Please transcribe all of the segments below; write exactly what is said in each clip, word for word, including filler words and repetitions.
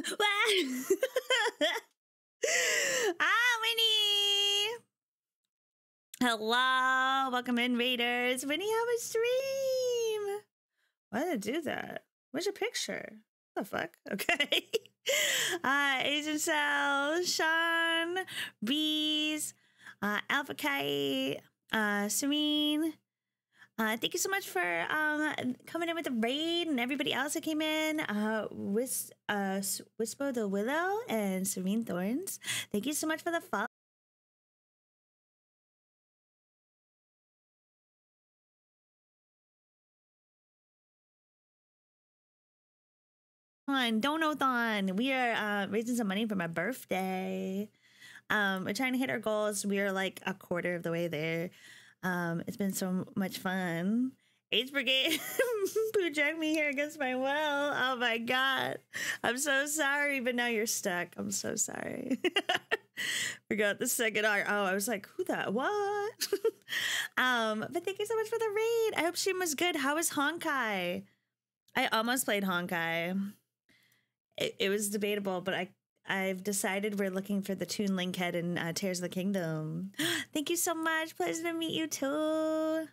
Ah, Winnie! Hello, welcome in, Raiders. Winnie, have a stream. Why did I do that? Where's your picture? What the fuck? Okay. Uh, Agent Cell, Sean, Bees, uh, Alpha Kite, uh, Serene. Uh, thank you so much for um, coming in with the raid and everybody else that came in. Uh, Whis uh, Whisper the Willow and Serene Thorns. Thank you so much for the follow. On Donothon, we are uh, raising some money for my birthday. Um, we're trying to hit our goals. We are like a quarter of the way there. Um, it's been so much fun. H Brigade poo dragged me here against my will. Oh my god. I'm so sorry, but now you're stuck. I'm so sorry. Forgot the second R. Oh, I was like, who that? What? um, but thank you so much for the raid. I hope she was good. How was Honkai? I almost played Honkai. It, it was debatable, but I I've decided we're looking for the Toon Link head in uh, Tears of the Kingdom. Thank you so much. Pleasure to meet you too. I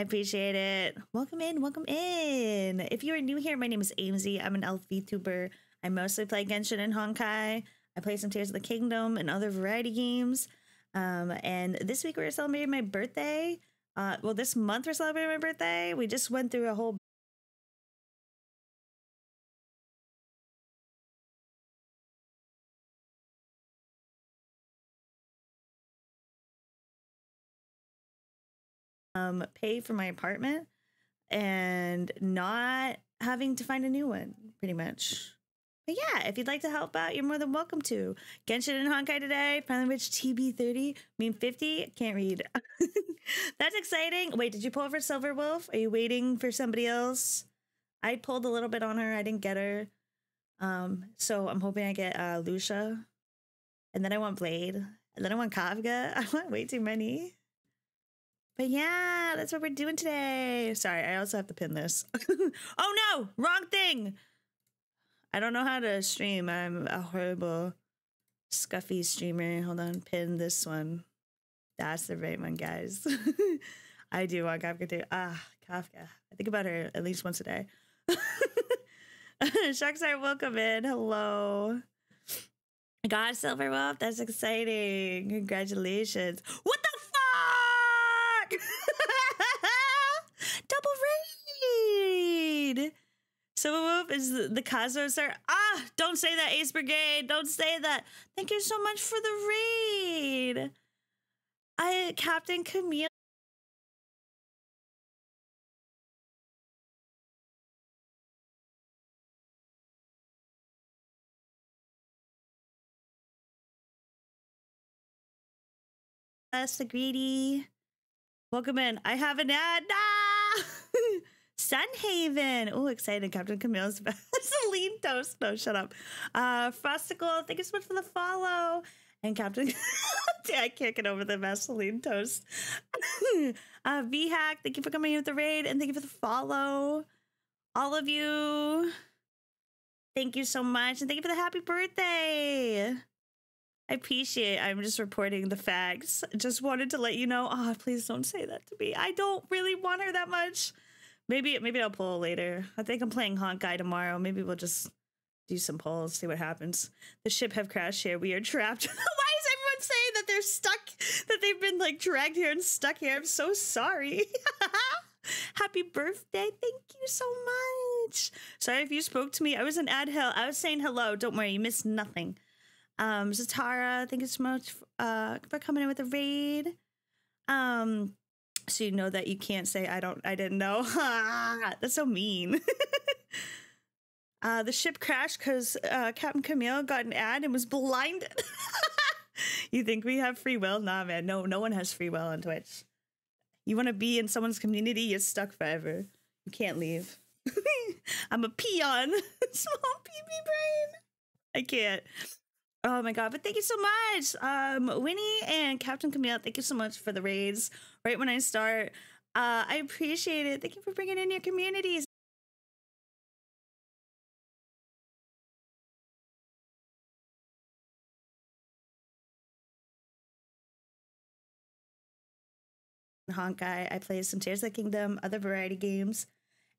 appreciate it. Welcome in. Welcome in. If you are new here, my name is Aimsiee. I'm an elf VTuber. I mostly play Genshin and Honkai. I play some Tears of the Kingdom and other variety games. Um, and this week we're celebrating my birthday. Uh, well, this month we're celebrating my birthday. We just went through a whole Um, pay for my apartment and not having to find a new one, pretty much. But yeah, if you'd like to help out, you're more than welcome to. Genshin and Honkai today. Finally reached T B thirty. I mean fifty. Can't read. That's exciting. Wait, did you pull for Silver Wolf? Are you waiting for somebody else? I pulled a little bit on her. I didn't get her. Um, so I'm hoping I get uh, Lucia. And then I want Blade. And then I want Kafka. I want way too many. But yeah, that's what we're doing today. Sorry, I also have to pin this. Oh no, wrong thing. I don't know how to stream. I'm a horrible, scuffy streamer. Hold on, pin this one. That's the right one, guys. I do want Kafka too. Ah, Kafka. I think about her at least once a day. Sharkstar, welcome in. Hello. God, Silver Wolf, that's exciting. Congratulations. What the? Double raid. Silver Wolf is the, the Kazo sir. Ah, don't say that, Ace Brigade. Don't say that. Thank you so much for the raid. I Captain Camille. That's the greedy. Welcome in. I have an ad. Ah! Sunhaven. Oh, excited. Captain Camille's best. Celine Toast. No, shut up. Uh, Frosticle, thank you so much for the follow. And Captain... I can't get over the Vaseline Toast. uh, V-Hack, thank you for coming in with the raid. And thank you for the follow. All of you. Thank you so much. And thank you for the happy birthday. I appreciate it. I'm just reporting the facts. Just wanted to let you know. Oh, please don't say that to me. I don't really want her that much. Maybe maybe I'll poll later. I think I'm playing Honkai tomorrow. Maybe we'll just do some polls, see what happens. The ship have crashed here. We are trapped. Why is everyone saying that they're stuck? That they've been like dragged here and stuck here? I'm so sorry. Happy birthday. Thank you so much. Sorry if you spoke to me. I was in ad hell. I was saying hello. Don't worry. You missed nothing. Um, Zatara, thank you so much uh, for coming in with the raid. Um, so you know that you can't say, I don't, I didn't know. That's so mean. uh, the ship crashed because uh, Captain Camille got an ad and was blinded. You think we have free will? Nah, man. No, no one has free will on Twitch. You want to be in someone's community, you're stuck forever. You can't leave. I'm a peon. Small pee-pee brain. I can't. Oh my god, but thank you so much. Um, Winnie and Captain Camille, thank you so much for the raids. Right when I start, uh, I appreciate it. Thank you for bringing in your communities. Honkai. I play some Tears of the Kingdom, other variety games.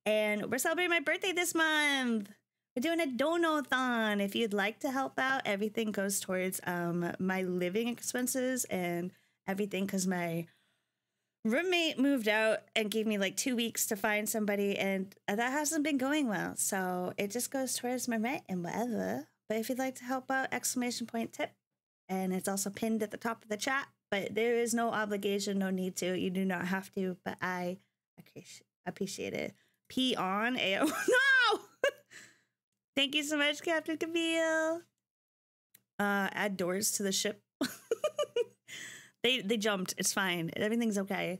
And we're celebrating my birthday this month. We're doing a dono-thon. If you'd like to help out, everything goes towards um, my living expenses and everything, because my roommate moved out and gave me like two weeks to find somebody, and that hasn't been going well. So it just goes towards my rent and whatever. But if you'd like to help out, exclamation point tip. And it's also pinned at the top of the chat. But there is no obligation, no need to. You do not have to, but I appreciate it. P on A O. No! Thank you so much, Captain Camille. Uh, add doors to the ship. they they jumped. It's fine. Everything's okay.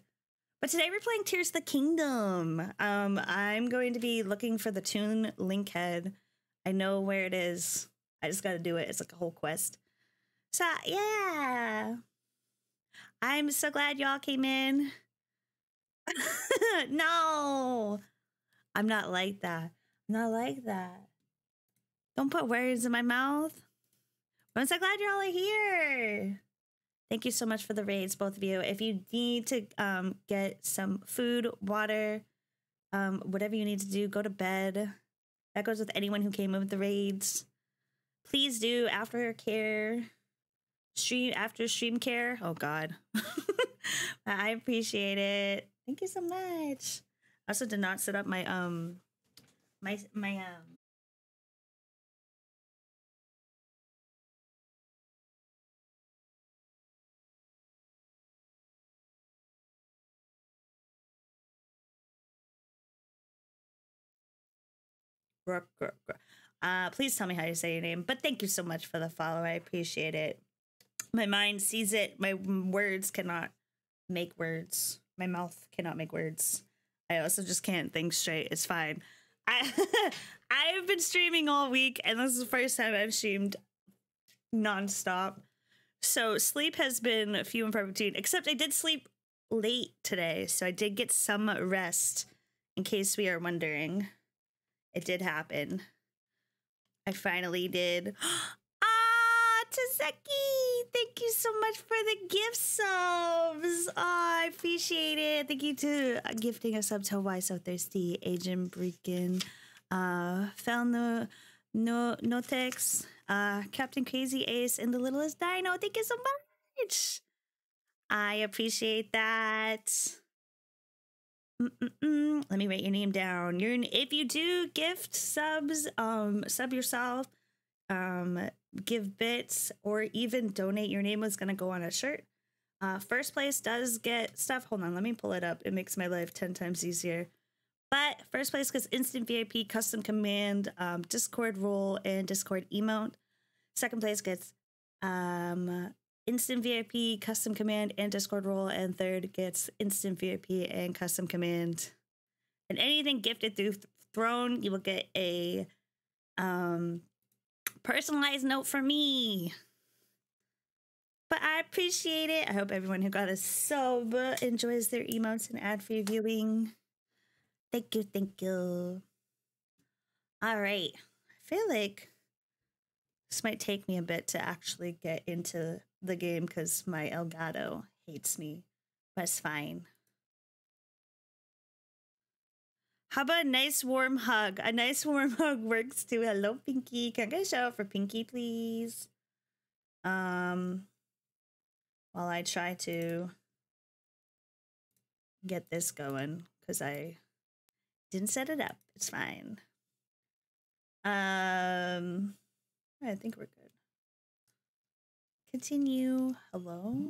But today we're playing Tears of the Kingdom. Um, I'm going to be looking for the Toon Link head. I know where it is. I just got to do it. It's like a whole quest. So, yeah. I'm so glad y'all came in. No, I'm not like that. I'm not like that. Don't put words in my mouth. But I'm so glad y'all are here. Thank you so much for the raids, both of you. If you need to um, get some food, water, um, whatever you need to do, go to bed. That goes with anyone who came in with the raids. Please do after care. Stream after stream care. Oh god. I appreciate it. Thank you so much. I also did not set up my um my my um uh please tell me how you say your name, but thank you so much for the follow. I appreciate it. My mind sees it. My words cannot make words. My mouth cannot make words. I also just can't think straight. It's fine. I I've been streaming all week, and this is the first time I've streamed nonstop. So sleep has been few and far between, except I did sleep late today. So I did get some rest, in case we are wondering. It did happen. I finally did. Ah, Tazeki! Thank you so much for the gift subs. Oh, I appreciate it. Thank you to uh, gifting a sub to Why So Thirsty, Agent Breakin, uh, Fel No No Notex, uh, Captain Crazy Ace, and the Littlest Dino. Thank you so much. I appreciate that. Mm-mm-mm. Let me write your name down. You're if you do gift subs, um, sub yourself. Um, give bits or even donate. Your name was gonna go on a shirt. Uh, first place does get stuff. Hold on, let me pull it up. It makes my life ten times easier. But first place gets instant V I P, custom command, um, Discord role, and Discord emote. Second place gets um, instant V I P, custom command, and Discord role. And third gets instant V I P and custom command. And anything gifted through Throne, you will get a um. personalized note for me. But I appreciate it. I hope everyone who got a sub enjoys their emotes and ad-free viewing. Thank you, thank you. All right. I feel like this might take me a bit to actually get into the game because my Elgato hates me. But it's fine. How about a nice warm hug? A nice warm hug works too. Hello, Pinky. Can I get a shout out for Pinky, please? Um, while I try to get this going, because I didn't set it up. It's fine. Um, I think we're good. Continue. Hello.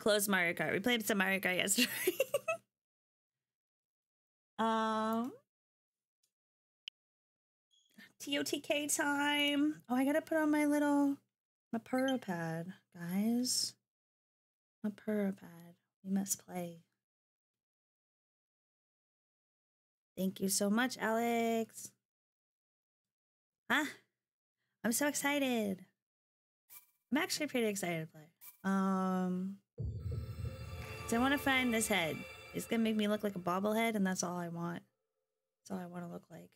Close Mario Kart. We played some Mario Kart yesterday. Um, T O T K time. Oh, I gotta put on my little, my Purro pad, guys. My Purro pad. We must play. Thank you so much, Alex. Ah, I'm so excited. I'm actually pretty excited to play. Um, so I want to find this head. It's gonna make me look like a bobblehead, and that's all I want. That's all I want to look like.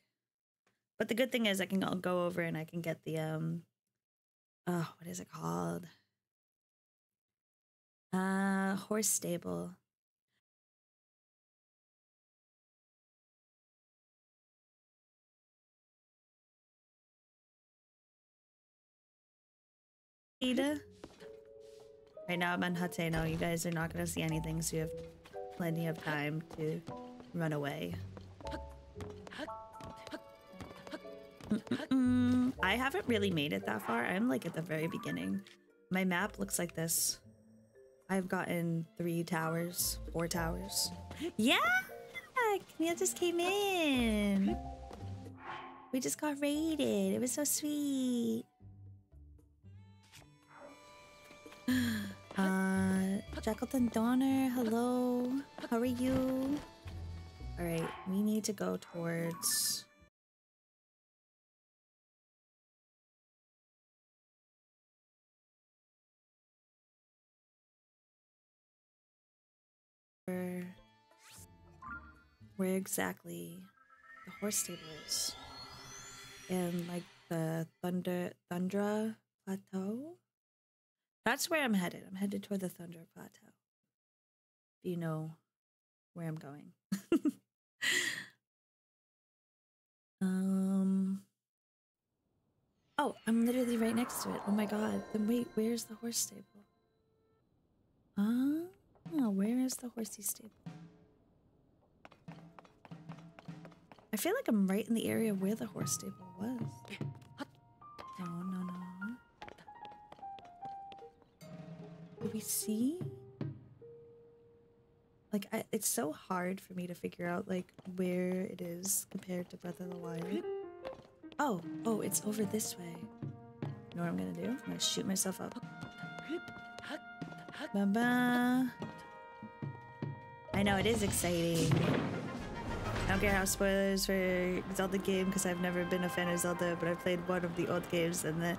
But the good thing is I can I'll go over and I can get the, um, oh, what is it called? Uh, horse stable. Right now I'm on Hateno. You guys are not going to see anything, so you have plenty of time to run away. Mm-mm-mm. I haven't really made it that far. I'm like at the very beginning. My map looks like this. I've gotten three towers, four towers. Yeah! Camille just came in. We just got raided. It was so sweet. Uh, Shackleton Donner, hello. How are you? Alright, we need to go towards... Where, where exactly the horse stable is. And like the Thunder, Thundra Plateau? That's where I'm headed. I'm headed toward the Thundra Plateau. If you know where I'm going. um. Oh, I'm literally right next to it. Oh my god. Then wait, where's the horse stable? Huh? Oh, where is the horsey stable? I feel like I'm right in the area where the horse stable was. No, no, no. Do we see? Like, I, it's so hard for me to figure out, like, where it is compared to Breath of the Wild. Oh, oh, it's over this way. You know what I'm gonna do? I'm gonna shoot myself up. Ba-ba. I know, it is exciting. I don't care how spoilers for Zelda game, because I've never been a fan of Zelda, but I played one of the old games, and the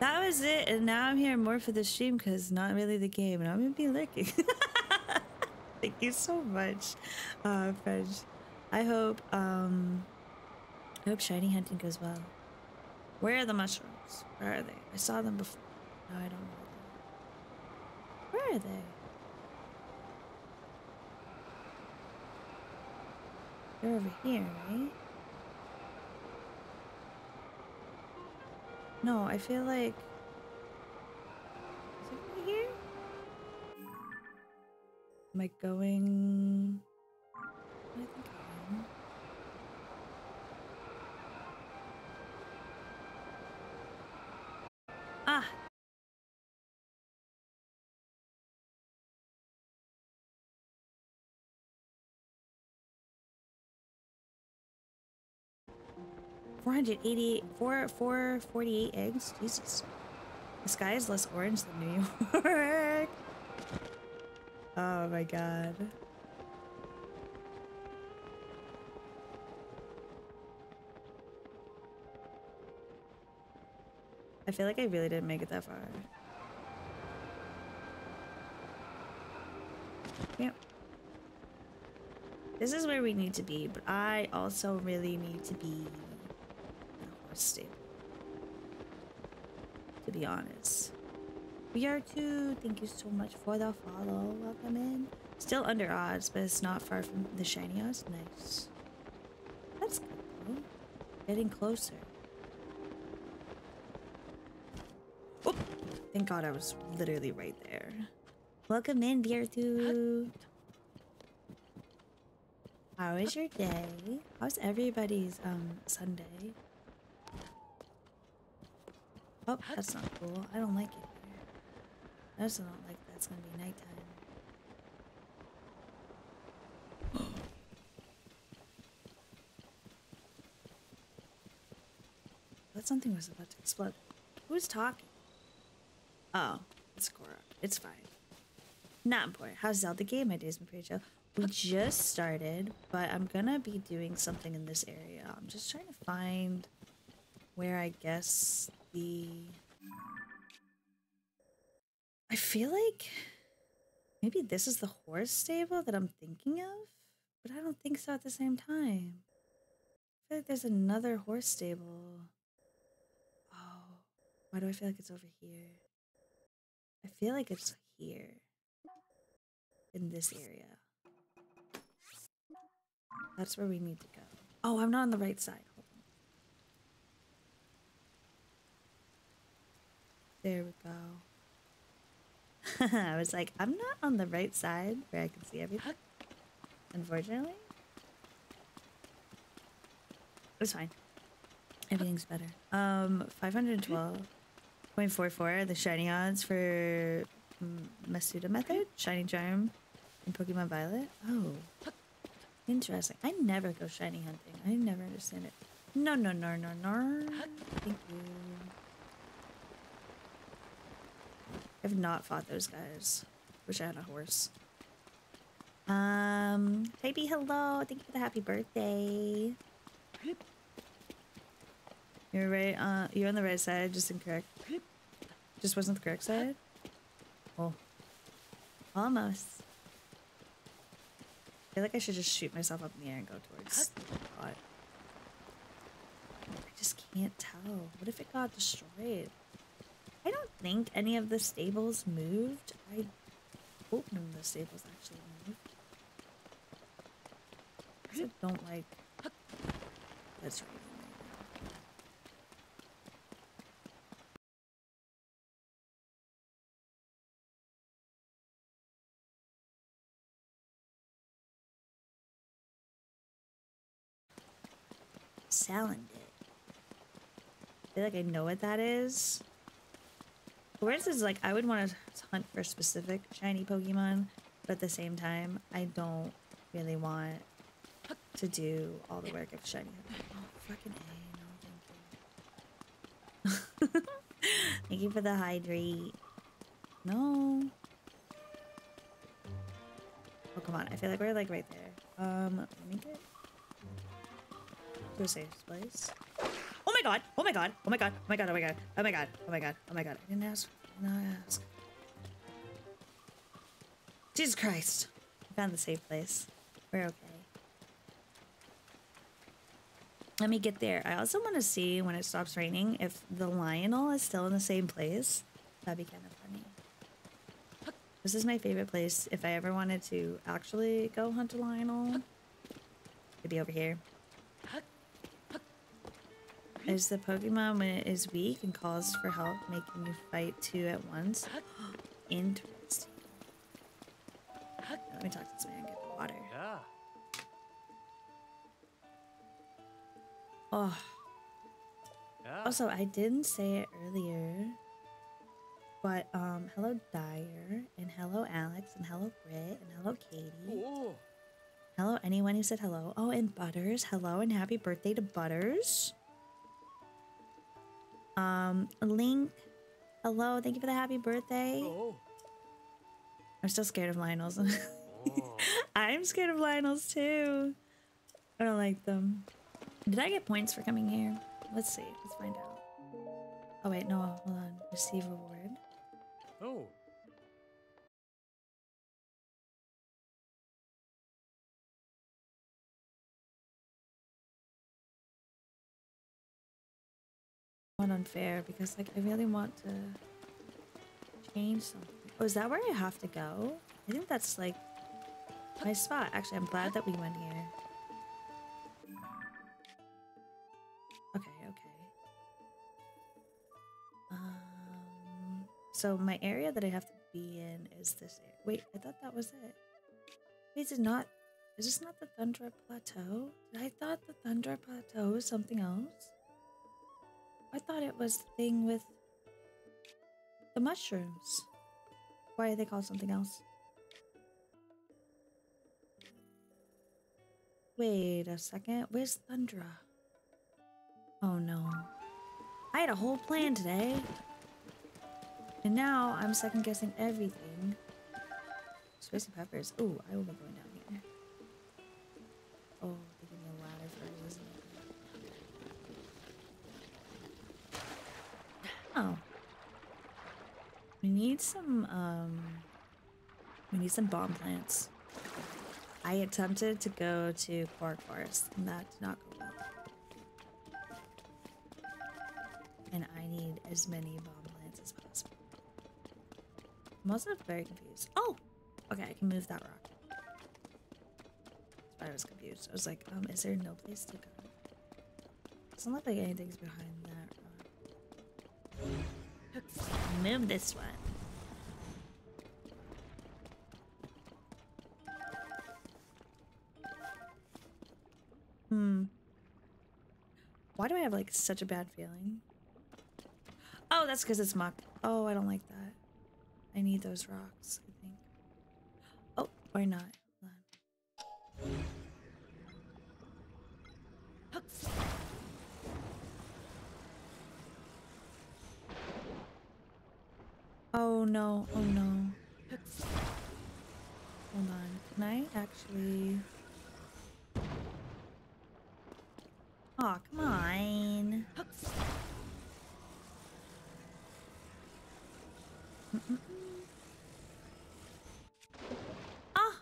that was it, and now I'm here more for the stream because not really the game, and I'm gonna be lurking. Thank you so much, uh, French. I hope, um, I hope shiny hunting goes well. Where are the mushrooms? Where are they? I saw them before. No, I don't know. Where are they? They're over here, right? No, I feel like... Is it right here? Am I going... I think I am. Ah! four hundred eighty-eight, four, four, forty-eight eggs. Jesus. The sky is less orange than New York. Oh my god. I feel like I really didn't make it that far. Yep. This is where we need to be, but I also really need to be... stable, to be honest. We are too. Thank you so much for the follow. Welcome in. Still under odds, but it's not far from the shiny odds. Nice. That's good. Getting closer. Oh, thank god I was literally right there. Welcome in, V R two. How is your day? How's everybody's um Sunday? Oh, that's not cool. I don't like it here. I also don't like that it's gonna be nighttime. That something was about to explode. Who's talking? Oh, it's Korra. It's fine. Not important. How's Zelda game? My day's been pretty chill. We just started, but I'm gonna be doing something in this area. I'm just trying to find where I guess... the... I feel like maybe this is the horse stable that I'm thinking of, but I don't think so at the same time. I feel like there's another horse stable. Oh, why do I feel like it's over here? I feel like it's here. in this area. That's where we need to go. Oh, I'm not on the right side. Hold on. There we go. I was like, I'm not on the right side where I can see everything. Unfortunately. It's fine. Everything's better. Um, five hundred twelve point four four, the shiny odds for Masuda method, shiny charm, and Pokemon Violet. Oh, interesting. I never go shiny hunting. I never understand it. No, no, no, no, no. Thank you. I've not fought those guys. Wish I had a horse. Um, baby, hello. Thank you for the happy birthday. You're right on, you're on the right side, just incorrect. Just wasn't the correct side? Oh. Almost. I feel like I should just shoot myself up in the air and go towards the pot. I just can't tell. What if it got destroyed? I don't think any of the stables moved. I hope none of the stables actually moved. I just don't like... That's right. Salandit. I feel like I know what that is. Whereas is like I would want to hunt for specific shiny Pokemon, but at the same time, I don't really want to do all the work of shiny. Oh, fucking A, no, thank you. Thank you for the hydrate. No. Oh, come on. I feel like we're like right there. Um, let me get to a safe place. Oh my god! Oh my god! Oh my god! Oh my god! Oh my god! Oh my god! Oh my god! Oh my god! I didn't ask. I did not ask. Jesus Christ! I found the safe place. We're okay. Let me get there. I also want to see when it stops raining if the Lionel is still in the same place. That'd be kind of funny. This is my favorite place. If I ever wanted to actually go hunt a Lionel, it'd be over here. Is the Pokemon when it is weak and calls for help, making you fight two at once? Interesting. Let me talk to this man and get the water. Yeah. Oh. Yeah. Also, I didn't say it earlier, but um, hello Dyer, and hello Alex, and hello Britt, and hello Katie. Ooh. Hello anyone who said hello. Oh, and Butters, hello, and happy birthday to Butters. Um, Link, hello, thank you for the happy birthday. Oh. I'm still scared of Lionels. Oh. I'm scared of Lionels too. I don't like them. Did I get points for coming here? Let's see. Let's find out. Oh, wait. No, hold on. Receive reward. Oh. Not unfair because, like, I really want to change something. Oh, is that where I have to go? I think that's, like, my spot. Actually, I'm glad that we went here. Okay, okay. Um, so my area that I have to be in is this area. Wait, I thought that was it. Wait, is it not? Is this not the Thundra Plateau? I thought the Thundra Plateau was something else. I thought it was the thing with the mushrooms. Why are they called something else? Wait a second. Where's Thundra? Oh no. I had a whole plan today. And now I'm second guessing everything. Spicy peppers. Ooh, I will be going down here. Oh, they give me a ladder first, isn't it? Oh. We need some, um... we need some bomb plants. I attempted to go to Quark Forest, and that did not go well. And I need as many bomb plants as possible. I'm also very confused. Oh! Okay, I can move that rock. I was confused. I was like, um, is there no place to go? Doesn't look like anything's behind that rock. Move this one. Hmm. Why do I have like such a bad feeling? Oh, that's because it's mock. Oh, I don't like that. I need those rocks, I think. Oh, or not. Oh no, oh no. Hold on. Can I actually... Aw, oh, come on. Mm-mm. Ah!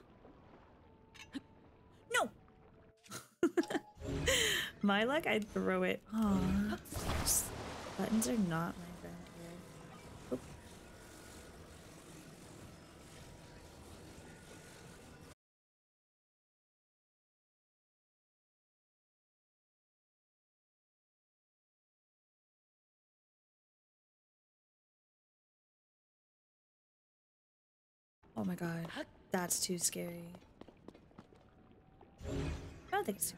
No! My luck, I'd throw it. Aw. Buttons are not my friend here. Oop. Oh my god, that's too scary. I don't think it's too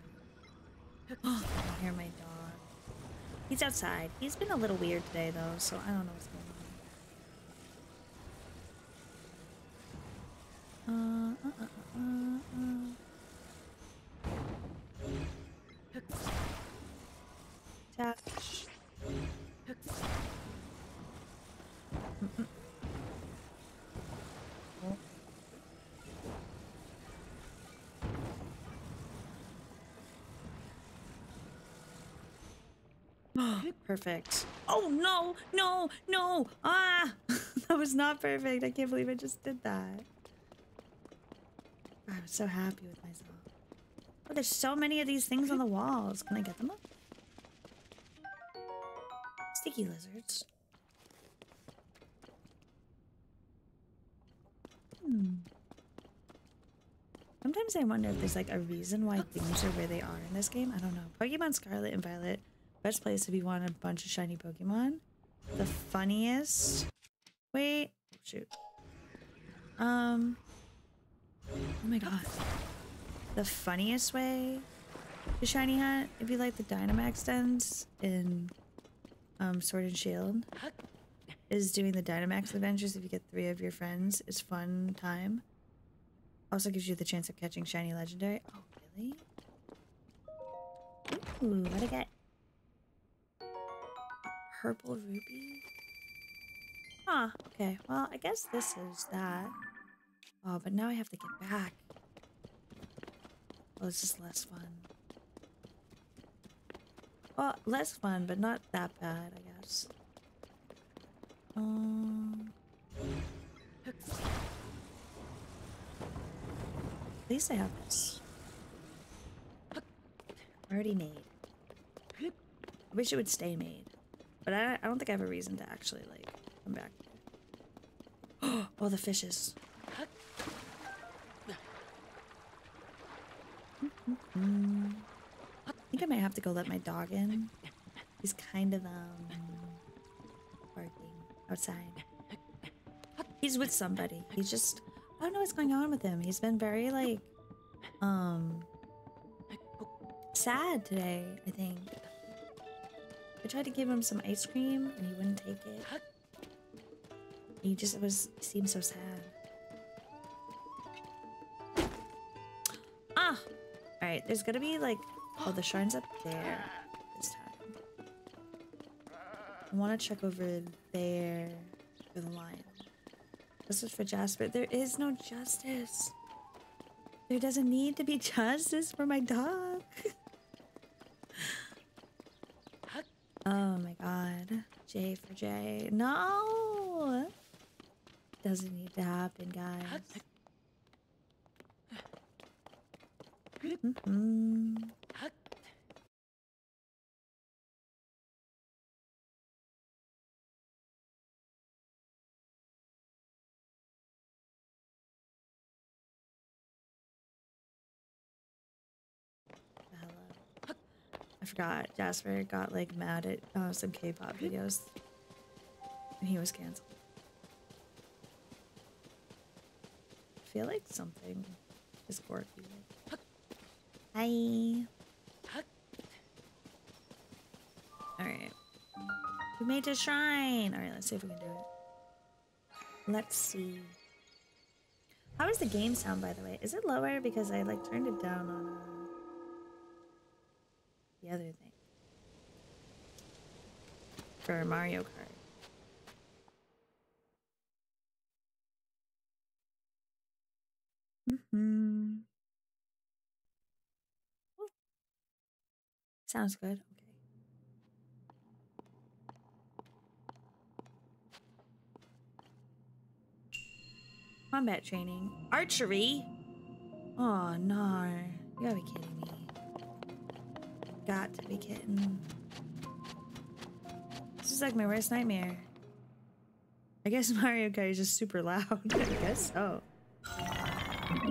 scary. Oh, I hear my dog. He's outside. He's been a little weird today though, so I don't know what's going on. Uh, uh, uh, uh, uh. Touch. Mm-mm. Perfect. Oh no, no, no! Ah! That was not perfect. I can't believe I just did that. I was so happy with myself. Oh, there's so many of these things on the walls. Can I get them up? Sticky lizards. Hmm. Sometimes I wonder if there's like a reason why things are where they are in this game. I don't know. Pokemon Scarlet and Violet. Best place if you want a bunch of shiny Pokemon. The funniest. Wait. Shoot. Um. Oh my god. The funniest way to shiny hunt if you like the Dynamax dens in um, Sword and Shield is doing the Dynamax adventures if you get three of your friends. It's fun time. Also gives you the chance of catching shiny legendary. Oh, really? Ooh, what'd I get? Purple ruby? Huh, okay. Well, I guess this is that. Oh, but now I have to get back. Well, it's just less fun. Well, less fun, but not that bad, I guess. Um... At least I have this. Already made. I wish it would stay made. But I, I don't think I have a reason to actually, like, come back. Oh, the fishes. Mm-hmm. I think I might have to go let my dog in. He's kind of, um, barking outside. He's with somebody. He's just, I don't know what's going on with him. He's been very, like, um, sad today, I think. I tried to give him some ice cream and he wouldn't take it. He just was seemed so sad. Ah! Alright, there's gonna be like... Oh, the shrine's up there this time. I want to check over there for the lion. This is for Jasper. There is no justice. There doesn't need to be justice for my dog. Oh my god. J for J. No! Doesn't need to happen, guys. Mm-hmm. forgot, Jasper got like mad at uh, some K-pop videos and he was canceled. I feel like something is quirky. Hi. Alright. We made a shrine! Alright, let's see if we can do it. Let's see. How does the game sound, by the way? Is it lower? Because I like turned it down on uh, the other thing. For Mario Kart. Mm-hmm. Ooh. Sounds good. Okay. Combat training. Archery? Oh no. You gotta be kidding me. Got to be kidding. This is like my worst nightmare. I guess Mario Kart is just super loud. I guess so. Oh,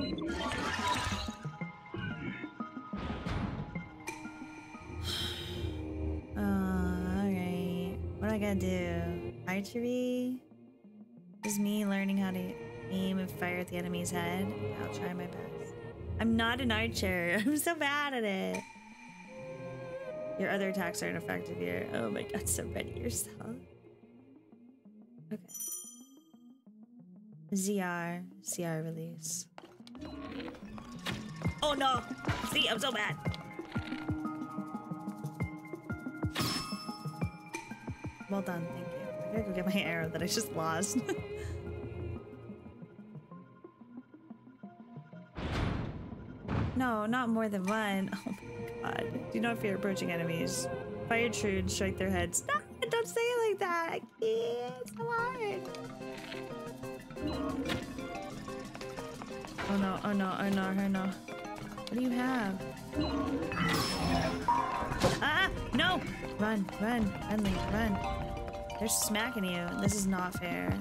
alright. What do I gotta do? Archery? This is me learning how to aim and fire at the enemy's head. I'll try my best. I'm not an archer. I'm so bad at it. Your other attacks aren't effective here. Oh my god, so ready yourself. Okay. Z R. C R release. Oh no! See, I'm so bad! Well done, thank you. I gotta go get my arrow that I just lost. No, not more than one. Oh my god. Do not fear approaching enemies. Fire true and strike their heads. Stop it! Don't say it like that! I can't! It's so hard! Oh no, oh no, oh no, oh no. What do you have? Ah! No! Run, run, run, Link, run. They're smacking you. This is not fair.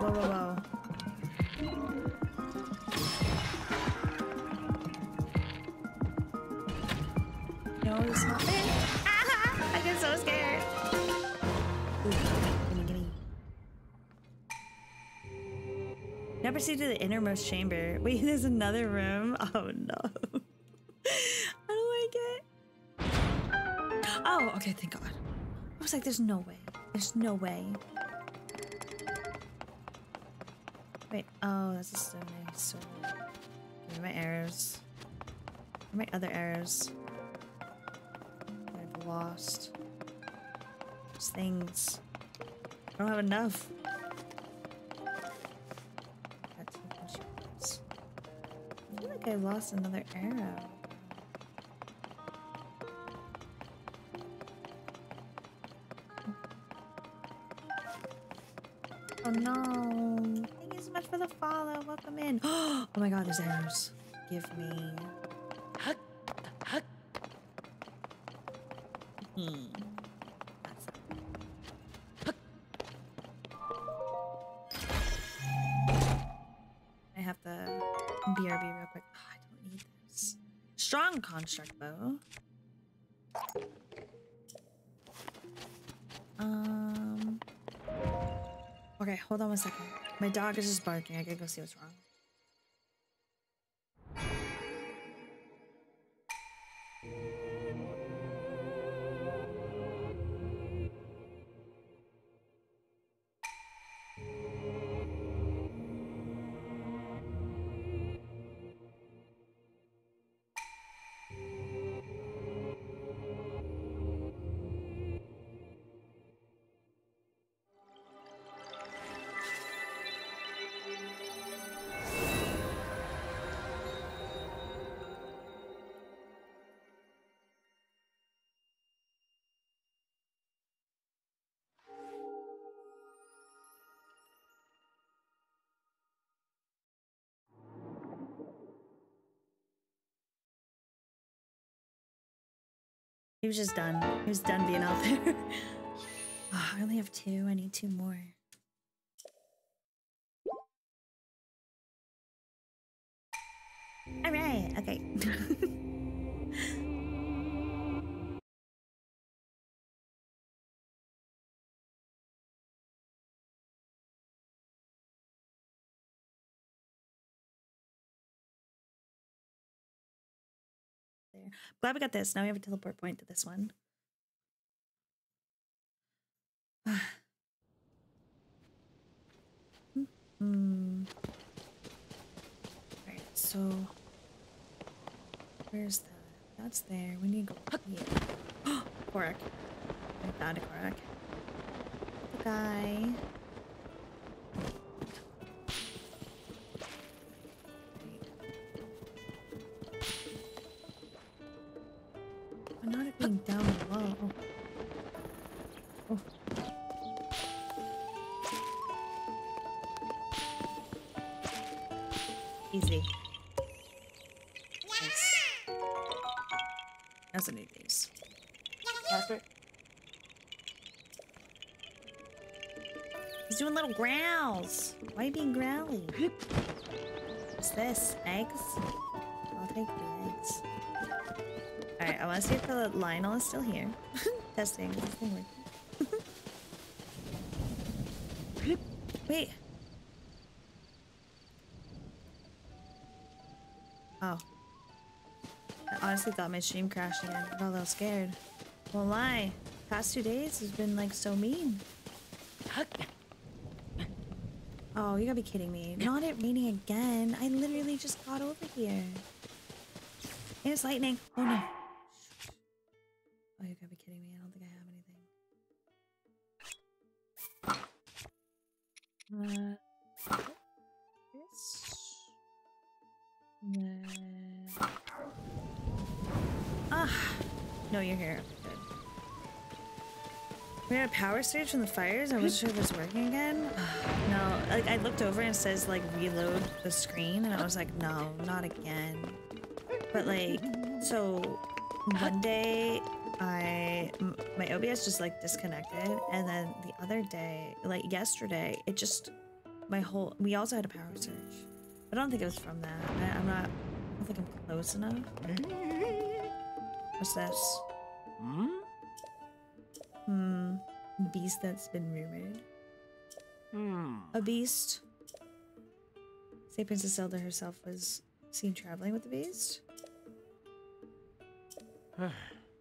Whoa, whoa, whoa. No, it's not fair. Ah, I get so scared. Ooh, gimme, gimme. Now proceed to the innermost chamber. Wait, there's another room? Oh, no. How do I get? Oh, okay, thank God. I was like, there's no way. There's no way. Wait, oh, this is so nice. So, give me my arrows. Where are my other arrows? I've lost. Those things. I don't have enough. Got two mushrooms. I feel like I lost another arrow. Oh no. Much for the follow. Welcome in. Oh my god, there's arrows. Give me. I have the B R B real quick. Oh, I don't need this. Strong construct bow. Um. Okay, hold on one second. My dog is just barking. I gotta go see what's wrong. He was just done. He was done being out there. Oh, I only have two. I need two more. it. Okay. There. Glad we got this. Now we have a teleport point to this one. Hmm. Alright, so where's that? That's there. We need to go up here. Oh, Korok. I found a Korok. The guy. I'm not being down low. Oh. Easy. Nice. That's a new piece. Password. He's doing little growls. Why are you being growly? What's this? Eggs? I'll take the eggs. Alright, I want to see if the Lionel is still here. Testing. Wait. Oh. I honestly thought my stream crashed again. I got a little scared. Won't lie. Past two days has been like so mean. Oh, you gotta be kidding me. Not it raining again. I literally just got over here. It's lightning. Oh no. Oh, you gotta be kidding me. I don't think I have anything. Uh. This. No. Ah, no, you're here. Good. We had a power stage from the fires. I wasn't sure if it was working again. No, like I looked over and it says like reload the screen, and I was like, no, not again. But like, so one day I my O B S just like disconnected, and then the other day, like yesterday, it just my whole we also had a power surge. I don't think it was from that. I, I'm not. I don't think I'm close enough. What's this? Hmm. Hmm. Beast that's been rumored. Hmm. A beast. Say Princess Zelda herself was seen traveling with the beast.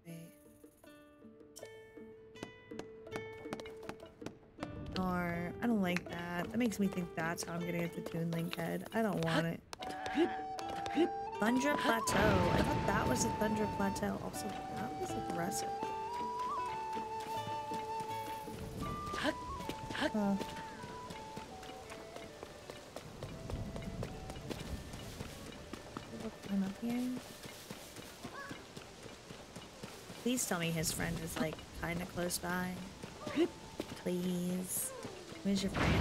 Wait. Or I don't like that. That makes me think that's how I'm gonna get the Toon Link head. I don't want it. Thundra Plateau. I thought that was a Thundra Plateau. Also, that was aggressive. Uh. I'm up here. Please tell me his friend is like kind of close by. Please. Where's your friend?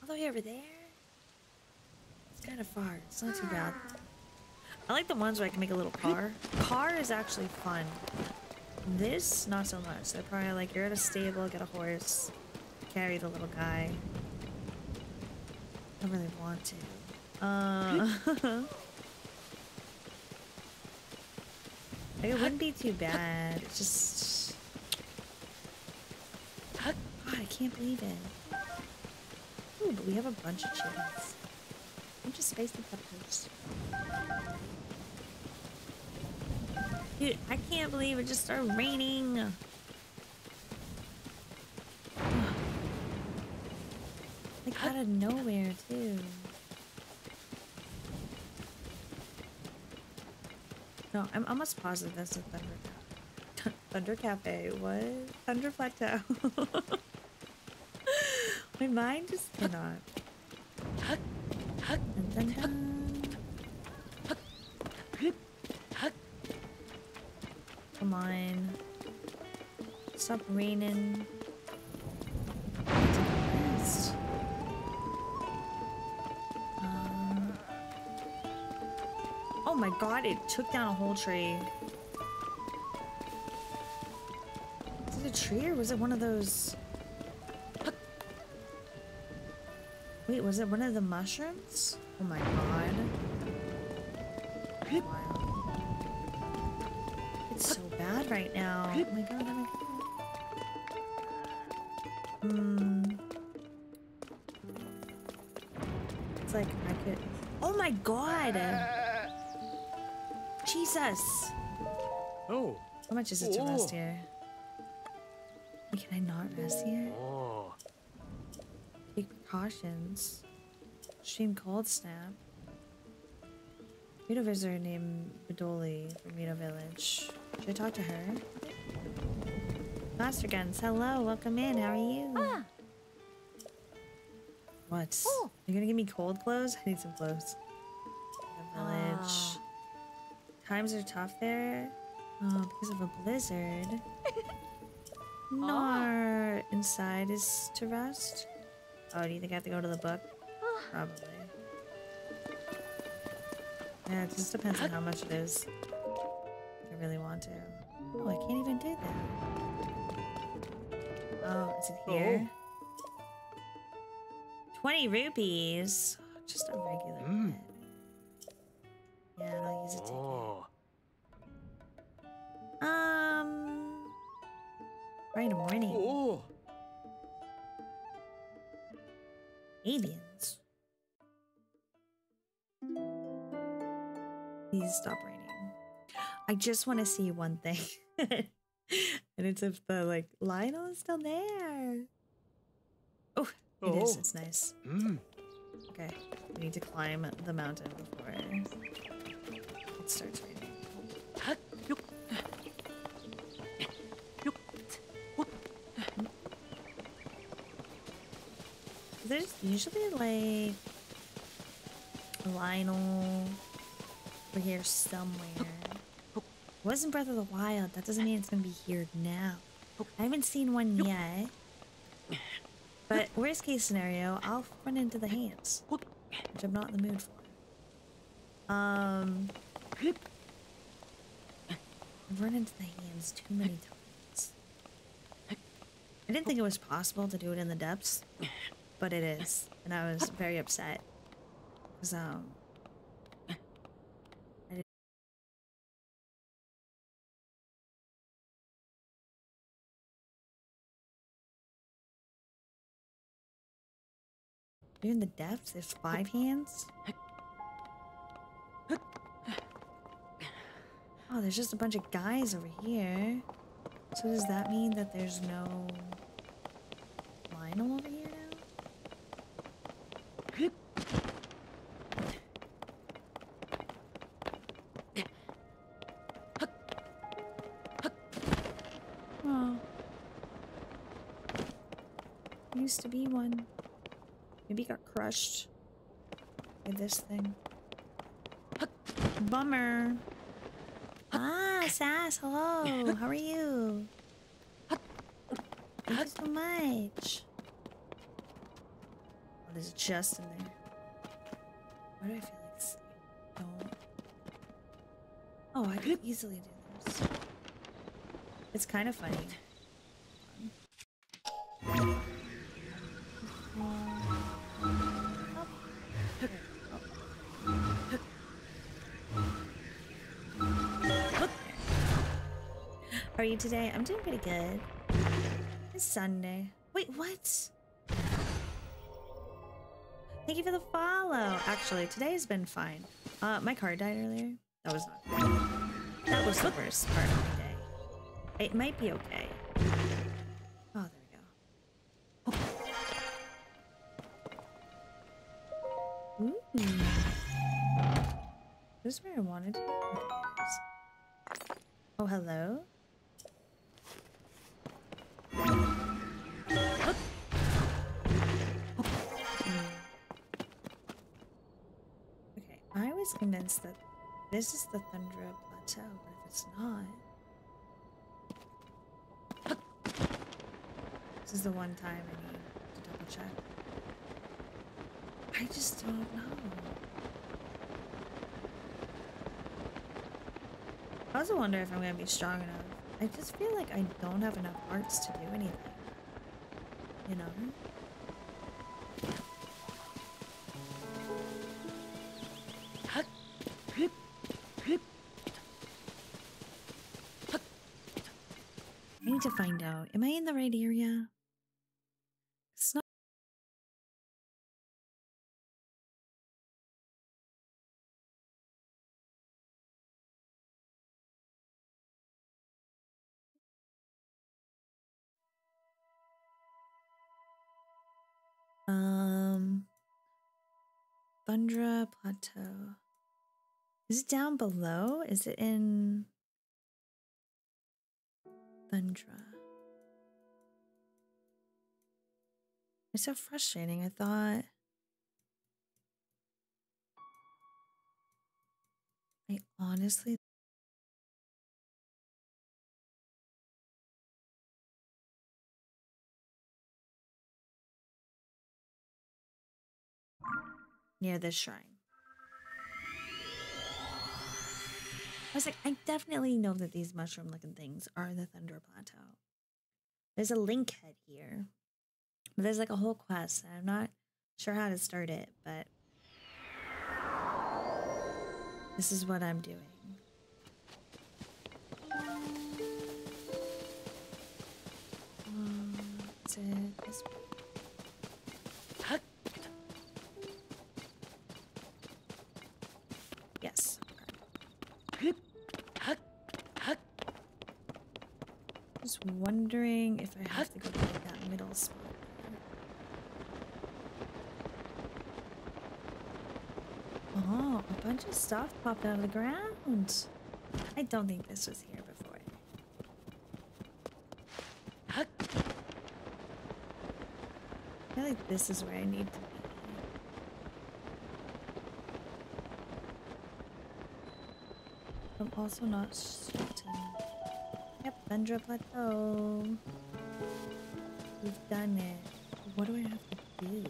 All the way over there? It's kind of far. It's not too bad. I like the ones where I can make a little car. Car is actually fun. This, not so much. They're probably like, you're at a stable, get a horse, carry the little guy. I don't really want to. Uh... Like, it wouldn't be too bad. It's just... God, I can't believe it. Ooh, but we have a bunch of chickens. I'm just spacing the peppers. Dude, I can't believe it just started raining. Like out of nowhere, too. No, I'm almost positive that's a Thunder Cafe. Thunder Cafe, what? Thunder Plateau. My mind just cannot. Dun, dun, dun. Come on. Stop raining. Oh my god, it took down a whole tree. Was it a tree or was it one of those? Wait, was it one of the mushrooms? Oh my god. Wow. It's so bad right now. Oh my god. Hmm. It's like I could. Oh my god! Jesus! Oh. How much is it to rest here? Can I not rest here? Oh. Take precautions. Stream cold snap. Meeto visitor named Badoli from Meeto Village. Should I talk to her? Master Guns, hello, welcome in. How are you? Ah. What? Oh. You're gonna give me cold clothes? I need some clothes. Village. Ah. Times are tough there. Oh, because of a blizzard. Nar ah. Inside is to rest. Oh, do you think I have to go to the book? Ah. Probably. Yeah, it just depends on how much it is. If I really want to. Oh, I can't even do that. Oh, is it here? Oh. twenty rupees. Just a regular mm. bed. Yeah, and I'll use a ticket. Oh. Um. Right in the morning. Oh. Avians. Please stop raining. I just want to see one thing. And it's if the like Lionel is still there. Oh, it oh. is. It's nice. Mm. Okay, we need to climb the mountain before it starts raining. There's usually like Lionel over here somewhere. Wasn't Breath of the Wild? That doesn't mean it's gonna be here now. I haven't seen one yet. But worst case scenario, I'll run into the hands, which I'm not in the mood for. Um, I've run into the hands too many times. I didn't think it was possible to do it in the depths, but it is, and I was very upset. Cause um. You're in the depths? There's five hands? Oh, there's just a bunch of guys over here. So does that mean that there's no Lionel over here now? Oh. There used to be one. Maybe he got crushed by this thing. Bummer. Ah, Sass, hello. How are you? Thank you so much. Oh, there's a chest in there. Why do I feel like this? Don't. Oh, I could easily do this. It's kind of funny. How are you today? I'm doing pretty good. It's Sunday. Wait, what? Thank you for the follow. Actually, today's been fine. Uh, my car died earlier. That was not good. That was the worst part of the day. It might be okay. Oh, there we go. Ooh. This is where I wanted to be. Okay. Oh, hello? I was convinced that this is the Thundra Plateau, but if it's not, this is the one time I need to double check. I just don't know. I also wonder if I'm gonna be strong enough. I just feel like I don't have enough hearts to do anything, you know? need to find out. Am I in the right area? It's not. Um, Thundra Plateau. Is it down below? Is it in Thundra? It's so frustrating. I thought I honestly near this shrine. I was like, I definitely know that these mushroom-looking things are the Thundra Plateau. There's a link head here. But there's like a whole quest, and I'm not sure how to start it, but this is what I'm doing. Um, is it this one? Yes. Just wondering if I have to go to like that middle spot. Oh, a bunch of stuff popped out of the ground. I don't think this was here before. I feel like this is where I need to be. I'm also not certain. Yep, Thundra Plateau. We've done it. What do I have to do?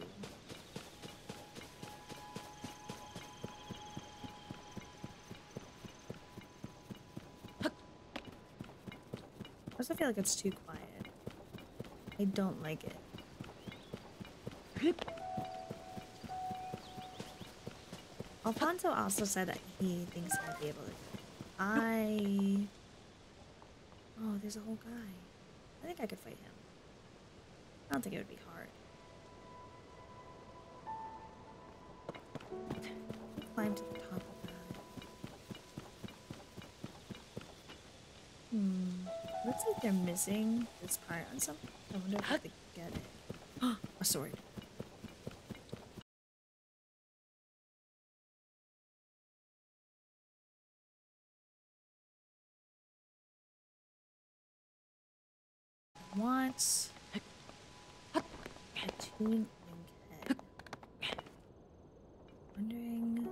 I also feel like it's too quiet. I don't like it. Alfonso also said that he thinks I'd be able to do it. I... Oh, there's a whole guy. I think I could fight him. I don't think it would be hard. Climb to the top of that. Hmm. Looks like they're missing this part on something. I wonder if I could get it. Oh, a sword. Want a Toon Link head. Wondering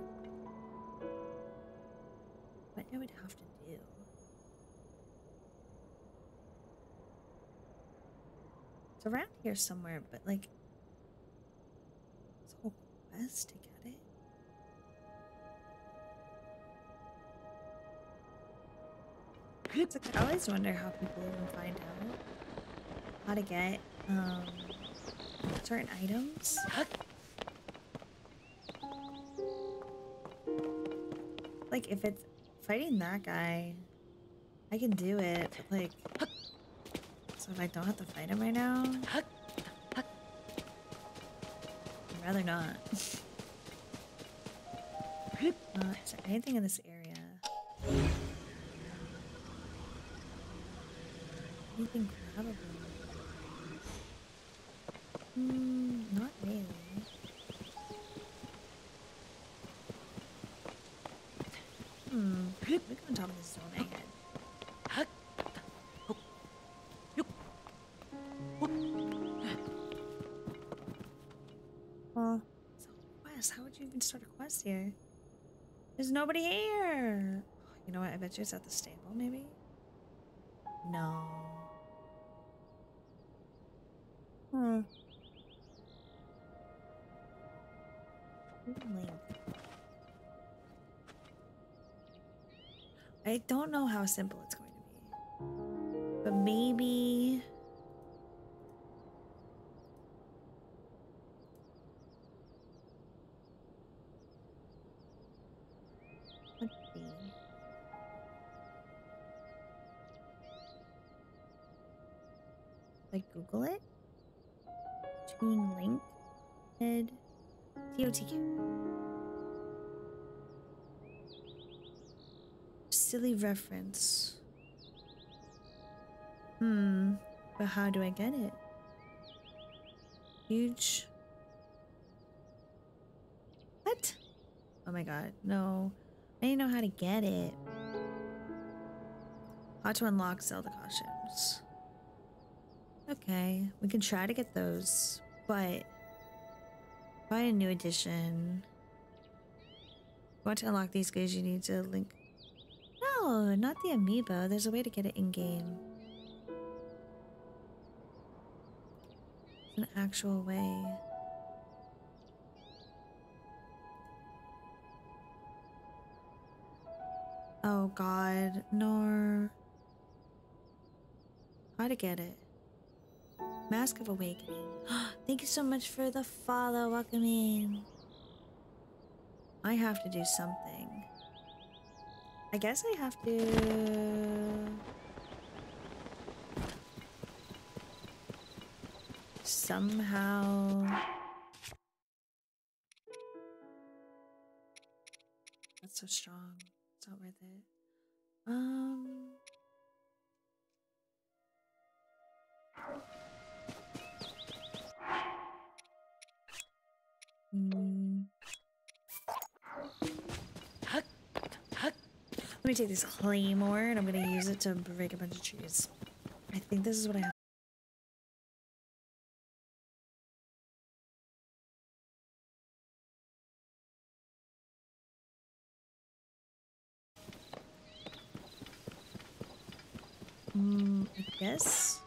what I would have to do. It's around here somewhere, but like it's a whole quest to get it. It's like, I always wonder how people even find out how to get um, certain items. Like, if it's fighting that guy, I can do it, but like, so if I don't have to fight him right now, I'd rather not. uh, is there anything in this area? Anything grabbable? Hmm, not really. Hmm, we can on top of this zone I had. Well, it's a quest. How would you even start a quest here? There's nobody here! You know what, I bet you it's at the stable, maybe? No. Hmm. I don't know how simple it's going to be, but maybe let's see. like Google it. Toon Link head T O T K. Silly reference. Hmm, but how do I get it? Huge. What? Oh my god, no. I didn't know how to get it. How to unlock Zelda costumes. Okay, we can try to get those, but buy a new edition. If you want to unlock these guys, you need to link. No, not the amiibo. There's a way to get it in-game. An actual way. Oh god, no. How to get it? Mask of Awakening. Thank you so much for the follow. Welcome in. I have to do something. I guess I have to... somehow... That's so strong. It's not worth it. Um... Mm. Let me take this claymore and I'm gonna use it to break a bunch of trees. I think this is what I have. Hmm, I guess.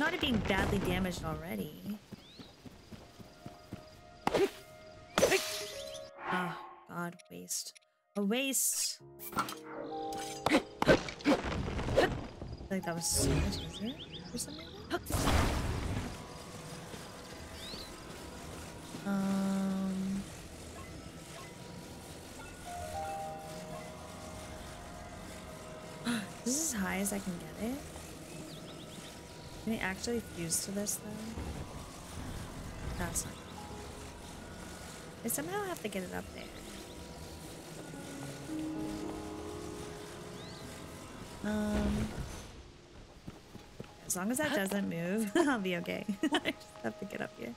Not it being badly damaged already. Oh god, waste. A waste! I feel like that was so much easier or something. Um... This is as high as I can get it. Can I actually fuse to this though? That's not good. I somehow have to get it up there. Um, as long as that doesn't move, I'll be okay. I just have to get up here.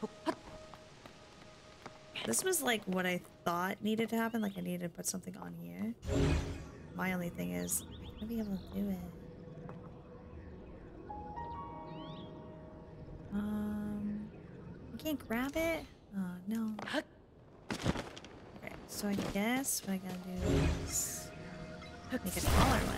This was like what I thought needed to happen. Like I needed to put something on here. My only thing is, I'm gonna be able to do it. Um, I can't grab it. Oh no. So I guess what I gotta do is make a taller one.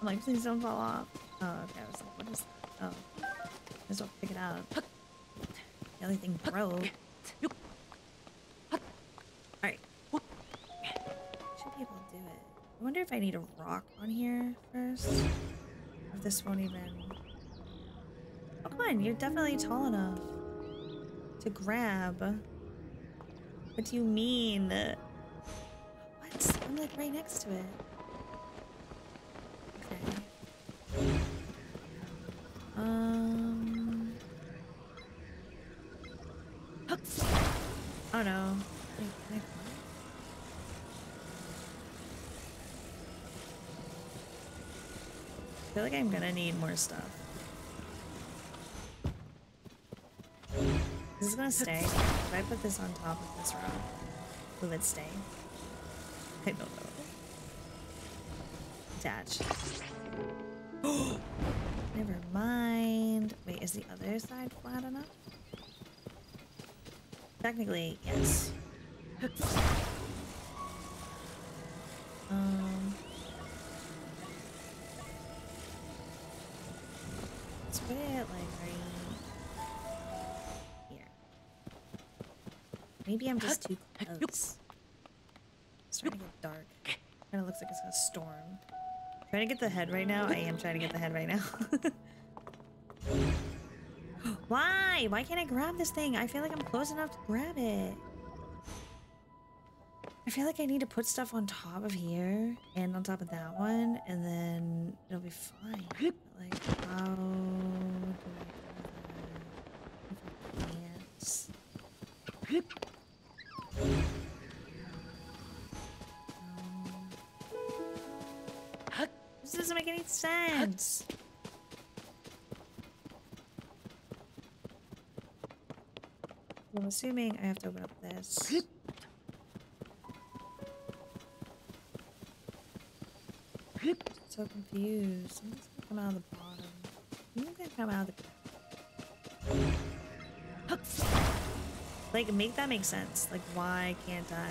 I'm like, please don't fall off. Oh, okay, I was like, what is that? Oh, might as well pick it out. The other thing broke. Alright. Should be able to do it. I wonder if I need a rock on here first. If this won't even... Oh, come on, you're definitely tall enough to grab. What do you mean? What? I'm like right next to it. Um. Oh no. Wait, I feel like I'm gonna need more stuff. This is gonna stay. If I put this on top of this rock, will it stay? I don't know. Attached. Never mind. Wait, is the other side flat enough? Technically, yes. um. Let's put it like right. Maybe I'm just too close. It's starting to get dark. Kind of looks like it's gonna storm. I'm trying to get the head right now. I am trying to get the head right now. Why? Why can't I grab this thing? I feel like I'm close enough to grab it. I feel like I need to put stuff on top of here and on top of that one, and then it'll be fine. But like, how do I grab it? If I can't. This doesn't make any sense. I'm assuming I have to open up this. I'm so confused. Something's gonna come out of the bottom. Something's gonna come out of the top. Like, make that make sense. Like, why can't I?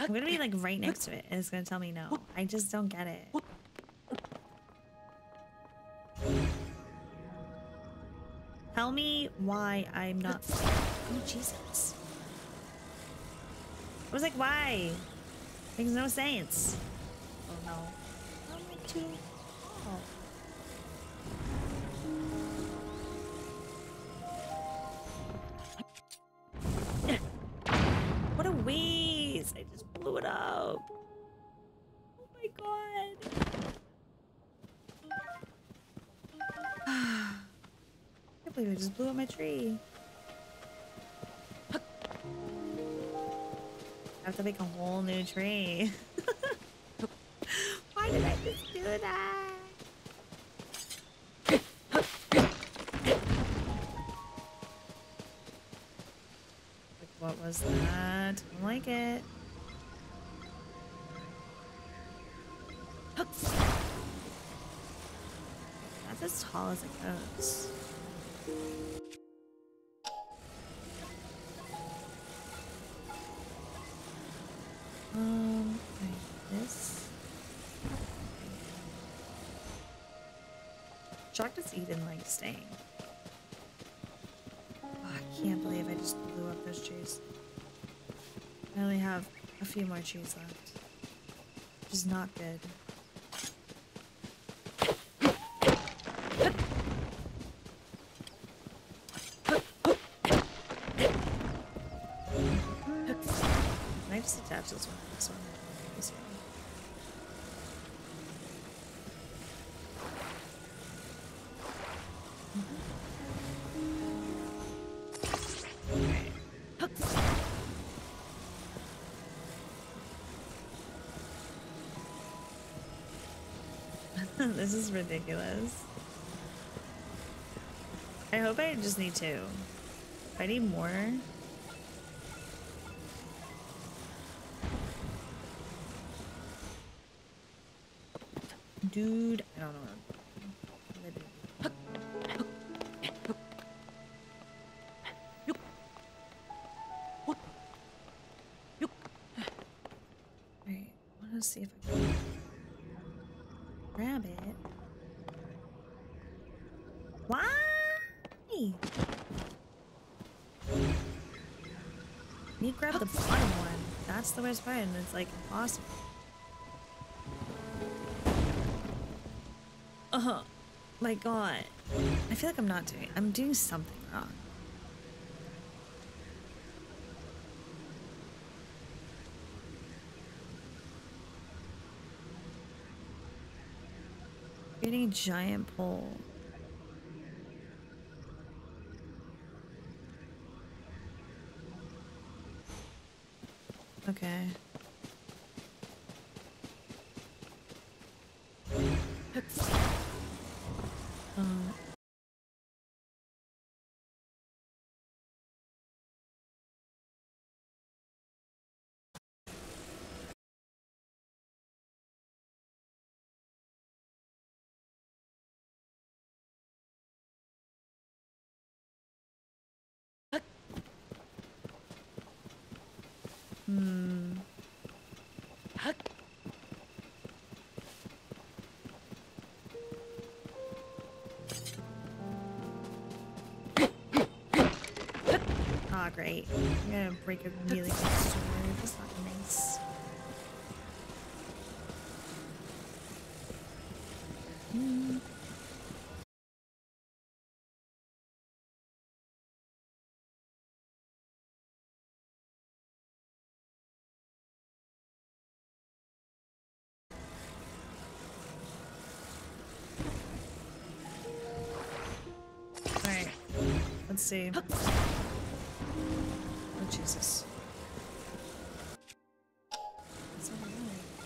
I'm gonna be like right next to it and it's gonna tell me no. I just don't get it. Tell me why I'm not. Oh Jesus. I was like, why? Makes no sense. Oh no. How am I too tall? What a waste! I just blew it up. Oh my god. I can't believe I just blew up my tree. I have to make a whole new tree. Why did I just do that? What was that? I don't like it. That's as tall as it goes. Um, like this. Shocked it's even like staying. I can't believe I just blew up those trees. I only have a few more trees left, which is not good. Can I just attach this one to this one? This one. This is ridiculous. I hope I just need two. If I need more. Dude, I don't know what I'm doing. Grab the bottom one. That's the worst part, and it's like impossible. Uh huh. My God. I feel like I'm not doing. I'm doing something wrong. Getting a giant pole. Okay. Um. Hmm. Huh? not great. I'm gonna break a really good sword. That's not nice. Mm. Let's see. Oh, Jesus. That's not right.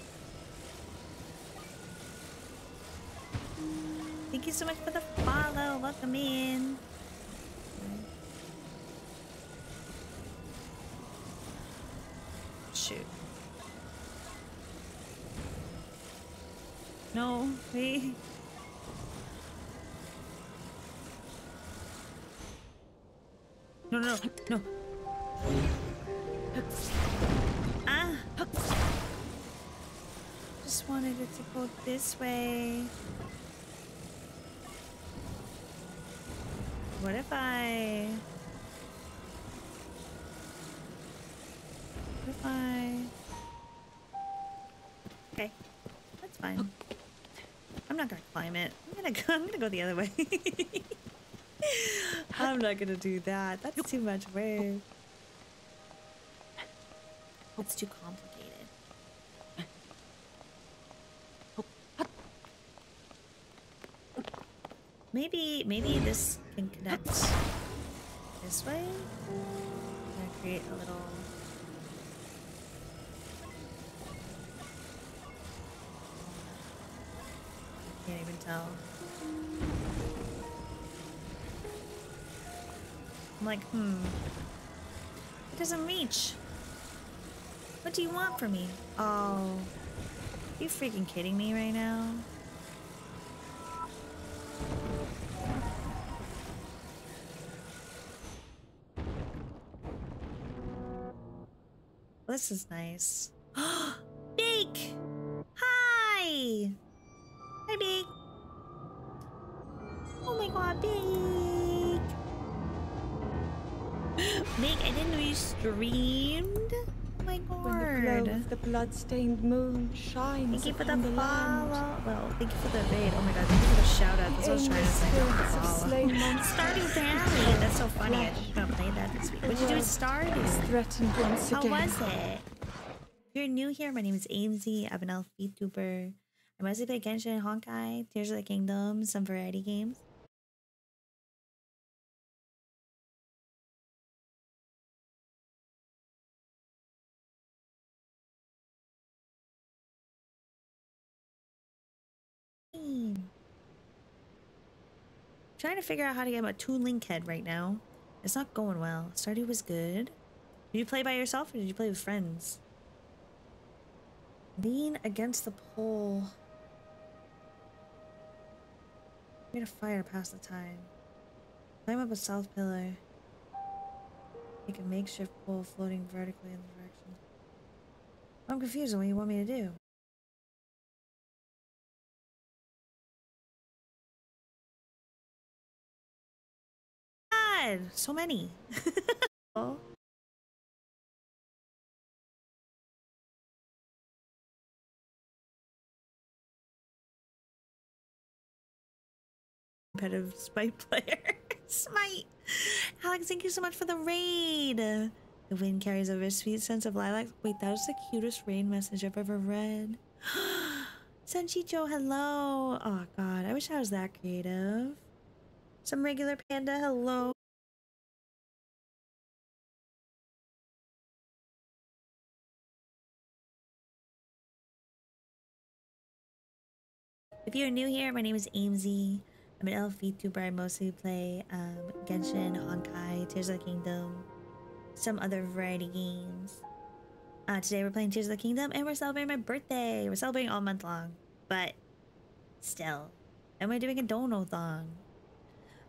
Thank you so much for the follow. Welcome in. Shoot. No, wait. No, no, no. Ah! Just wanted it to go this way. What if I... What if I... Okay. That's fine. I'm not gonna climb it. I'm gonna go, I'm gonna go the other way. I'm not gonna do that. That's too much work. It's too complicated. Maybe, maybe this can connect this way. I'm gonna create a little. I can't even tell. I'm like, hmm, it doesn't reach. What do you want from me? Oh, are you freaking kidding me right now? This is nice. Bake! Hi! Hi, Bake! Oh my god, Bake! Make, I didn't know you streamed. Oh my god. When the glow of the blood-stained moon shines. Thank you for the follow. Well, thank you for the raid. Oh my god, thank you for the shout out. That's what I was trying to say. Oh. Stardew Valley. That's so funny. I just don't play that this week. What'd you do with Stardew? How was it? If you're new here, my name is Aimsiee. I'm an elf VTuber. I mostly play Genshin, Honkai, Tears of the Kingdom, some variety games. Trying to figure out how to get my Toon Link head right now. It's not going well. Stardew was good. Did you play by yourself or did you play with friends? Lean against the pole. Made a fire past the time. Climb up a south pillar. Make a makeshift pole floating vertically in the direction. I'm confused on what you want me to do. So many. Oh. Competitive Smite player. Smite. Alex, thank you so much for the raid. The wind carries over a sweet scent of lilacs. Wait, that is the cutest raid message I've ever read. Sanchicho, hello. Oh god, I wish I was that creative. Some regular panda, hello. If you're new here, my name is Aimsiee. I'm an elf VTuber. I mostly play um, Genshin, Honkai, Tears of the Kingdom, some other variety games. Uh, today we're playing Tears of the Kingdom and we're celebrating my birthday. We're celebrating all month long, but still. And we're doing a dono-thon.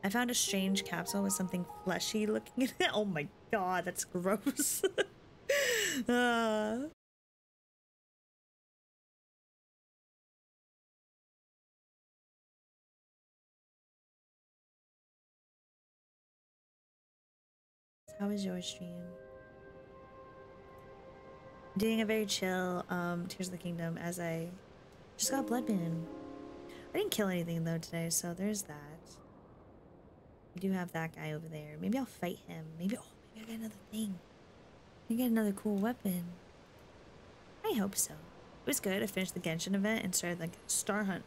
I found a strange capsule with something fleshy looking in it. Oh my god, that's gross. uh. How was your stream? I'm doing a very chill um, Tears of the Kingdom as I just got Bloodbane. I didn't kill anything though today, so there's that. We do have that guy over there. Maybe I'll fight him. Maybe, oh, maybe I got another thing. I get another cool weapon. I hope so. It was good. I finished the Genshin event and started like Star Hunt.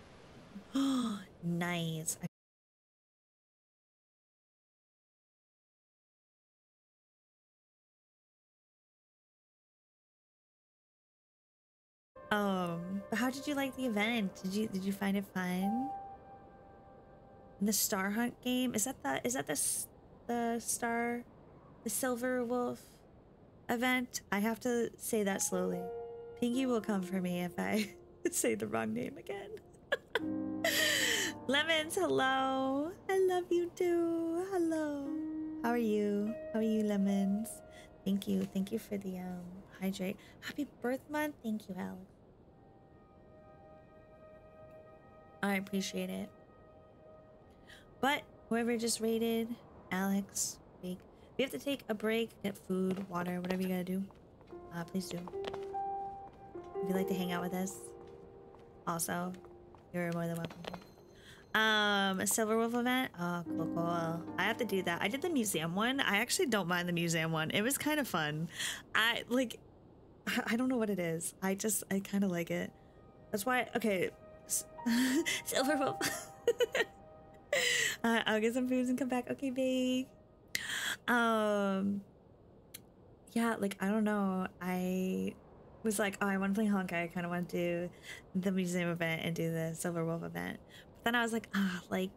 Oh, nice. I Um, but how did you like the event? Did you did you find it fun? And the Star Hunt game, is that the is that the the star the Silver Wolf event? I have to say that slowly. Pinky will come for me if I say the wrong name again. Lemons, hello. I love you too. Hello. How are you? How are you, Lemons? Thank you. Thank you for the um hydrate. Happy birth month. Thank you, Alex. I appreciate it. But whoever just raided, Alex, we have to take a break, get food, water, whatever you gotta do. Uh, please do. If you'd like to hang out with us, also, you're more than welcome. Um, a Silver Wolf event? Oh, cool, cool. I have to do that. I did the museum one. I actually don't mind the museum one. It was kind of fun. I, like, I don't know what it is. I just, I kind of like it. That's why, okay. Silver Wolf. uh, I'll get some foods and come back. Okay, babe. Um, yeah, like, I don't know. I was like, oh, I want to play Honkai. I kind of want to do the museum event and do the Silver Wolf event. Then I was like, ah, oh, like,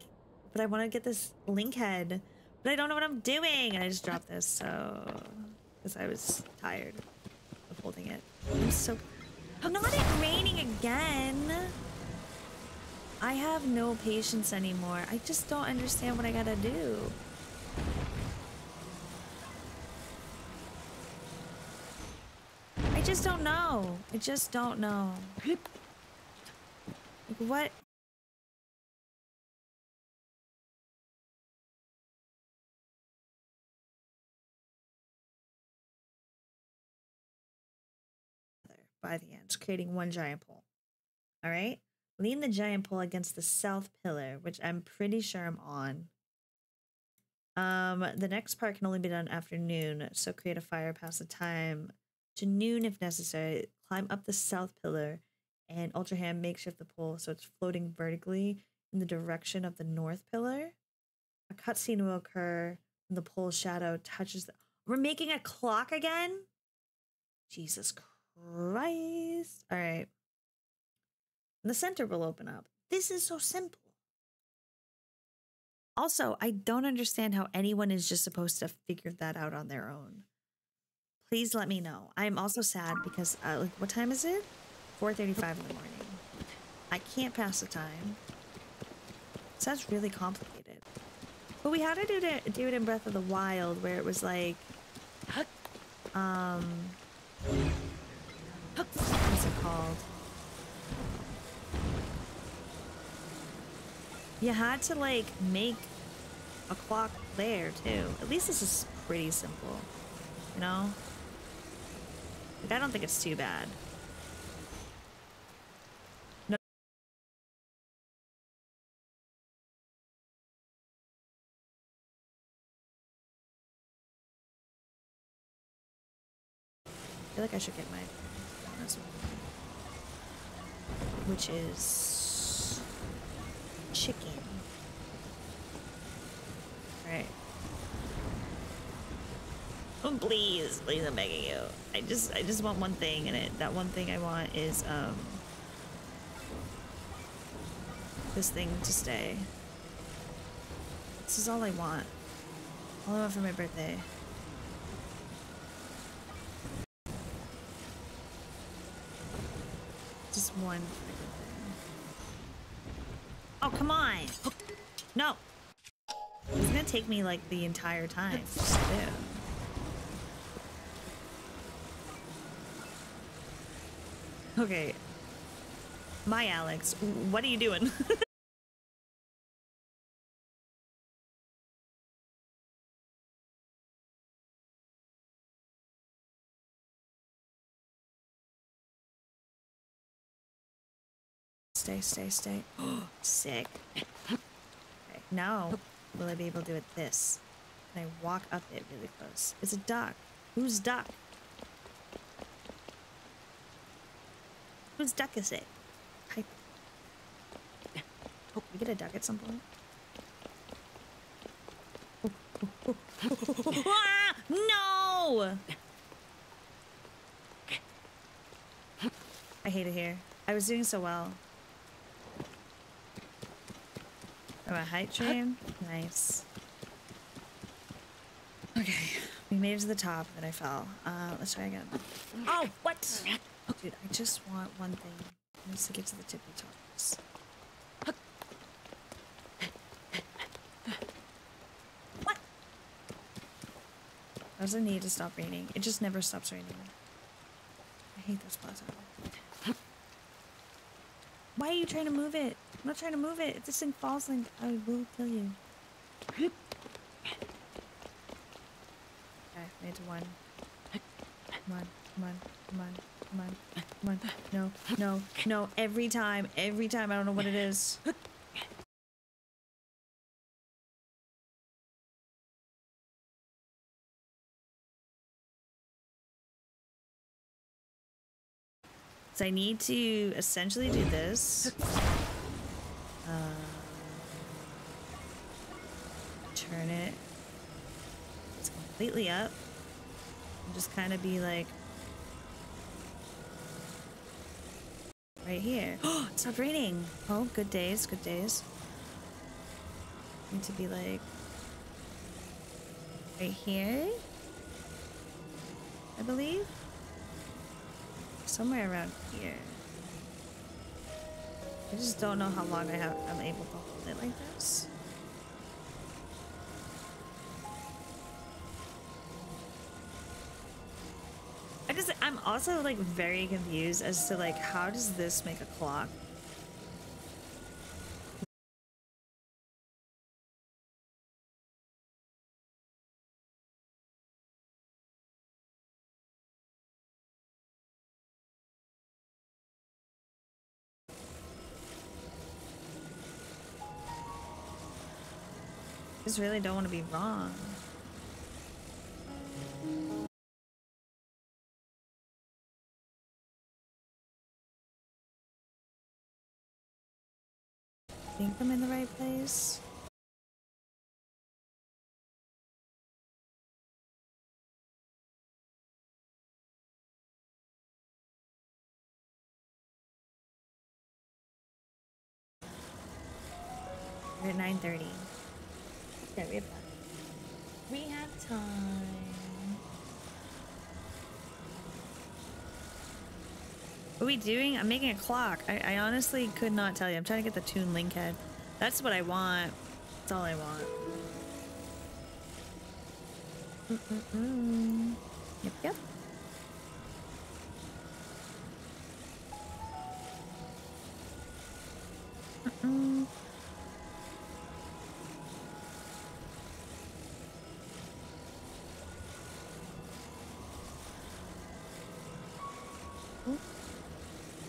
but I want to get this link head, but I don't know what I'm doing. And I just dropped this, so, because I was tired of holding it. I'm so, oh, not it raining again. I have no patience anymore. I just don't understand what I gotta do. I just don't know. I just don't know. Like, what? By the end, creating one giant pole. All right, lean the giant pole against the south pillar, which I'm pretty sure I'm on. Um, the next part can only be done after noon, so create a fire past the time to noon if necessary. Climb up the south pillar and Ultra Hand makeshift the pole so it's floating vertically in the direction of the north pillar. A cutscene will occur when the pole's shadow touches the. We're making a clock again? Jesus Christ. Christ. All right. And the center will open up. This is so simple. Also, I don't understand how anyone is just supposed to figure that out on their own. Please let me know. I'm also sad because, uh, like, what time is it? four thirty-five in the morning. I can't pass the time. So that's really complicated. But we had to do it, do it in Breath of the Wild where it was like, um... what's it called? You had to like make a clock there too. At least this is pretty simple, you know? Like, I don't think it's too bad. No. I feel like I should get my which is chicken. All right. Oh please, please, I'm begging you. I just, I just want one thing, and it that one thing I want is um this thing to stay. This is all I want. All I want for my birthday. Just one. Oh, come on. No. It's gonna take me like the entire time. Just okay. My Alex, what are you doing? Stay, stay, stay. Sick. Okay, now, will I be able to do it this? Can I walk up it really close? It's a duck. Whose duck? Whose duck is it? I hope we get a duck at some point. Ah, no! I hate it here. I was doing so well. Oh, a height train? Nice. Okay. We made it to the top, then I fell. Uh, let's try again. Oh, what? Dude, I just want one thing. I need to get to the tippy tops. What? There's a need to stop raining. It just never stops raining. I hate this plateau. Why are you trying to move it? I'm not trying to move it. If this thing falls, then I will kill you. Okay, I made one. Come on, come on, come on, come on, come on. No, no, no. Every time, every time. I don't know what it is. So I need to essentially do this. Uh, turn it. It's completely up. And just kind of be like right here. Oh, it stopped raining. Oh, good days, good days. Need to be like right here, I believe. Somewhere around here. I just don't know how long I have, I'm able to hold it like this. I just, I'm also like very confused as to like, how does this make a clock? I just really don't want to be wrong. I think I'm in the right place. We're at nine thirty. Okay, we have time. We have time. What are we doing? I'm making a clock. I, I honestly could not tell you. I'm trying to get the Toon Link head. That's what I want. That's all I want. Mm-mm-mm. Yep, yep. Mm-mm.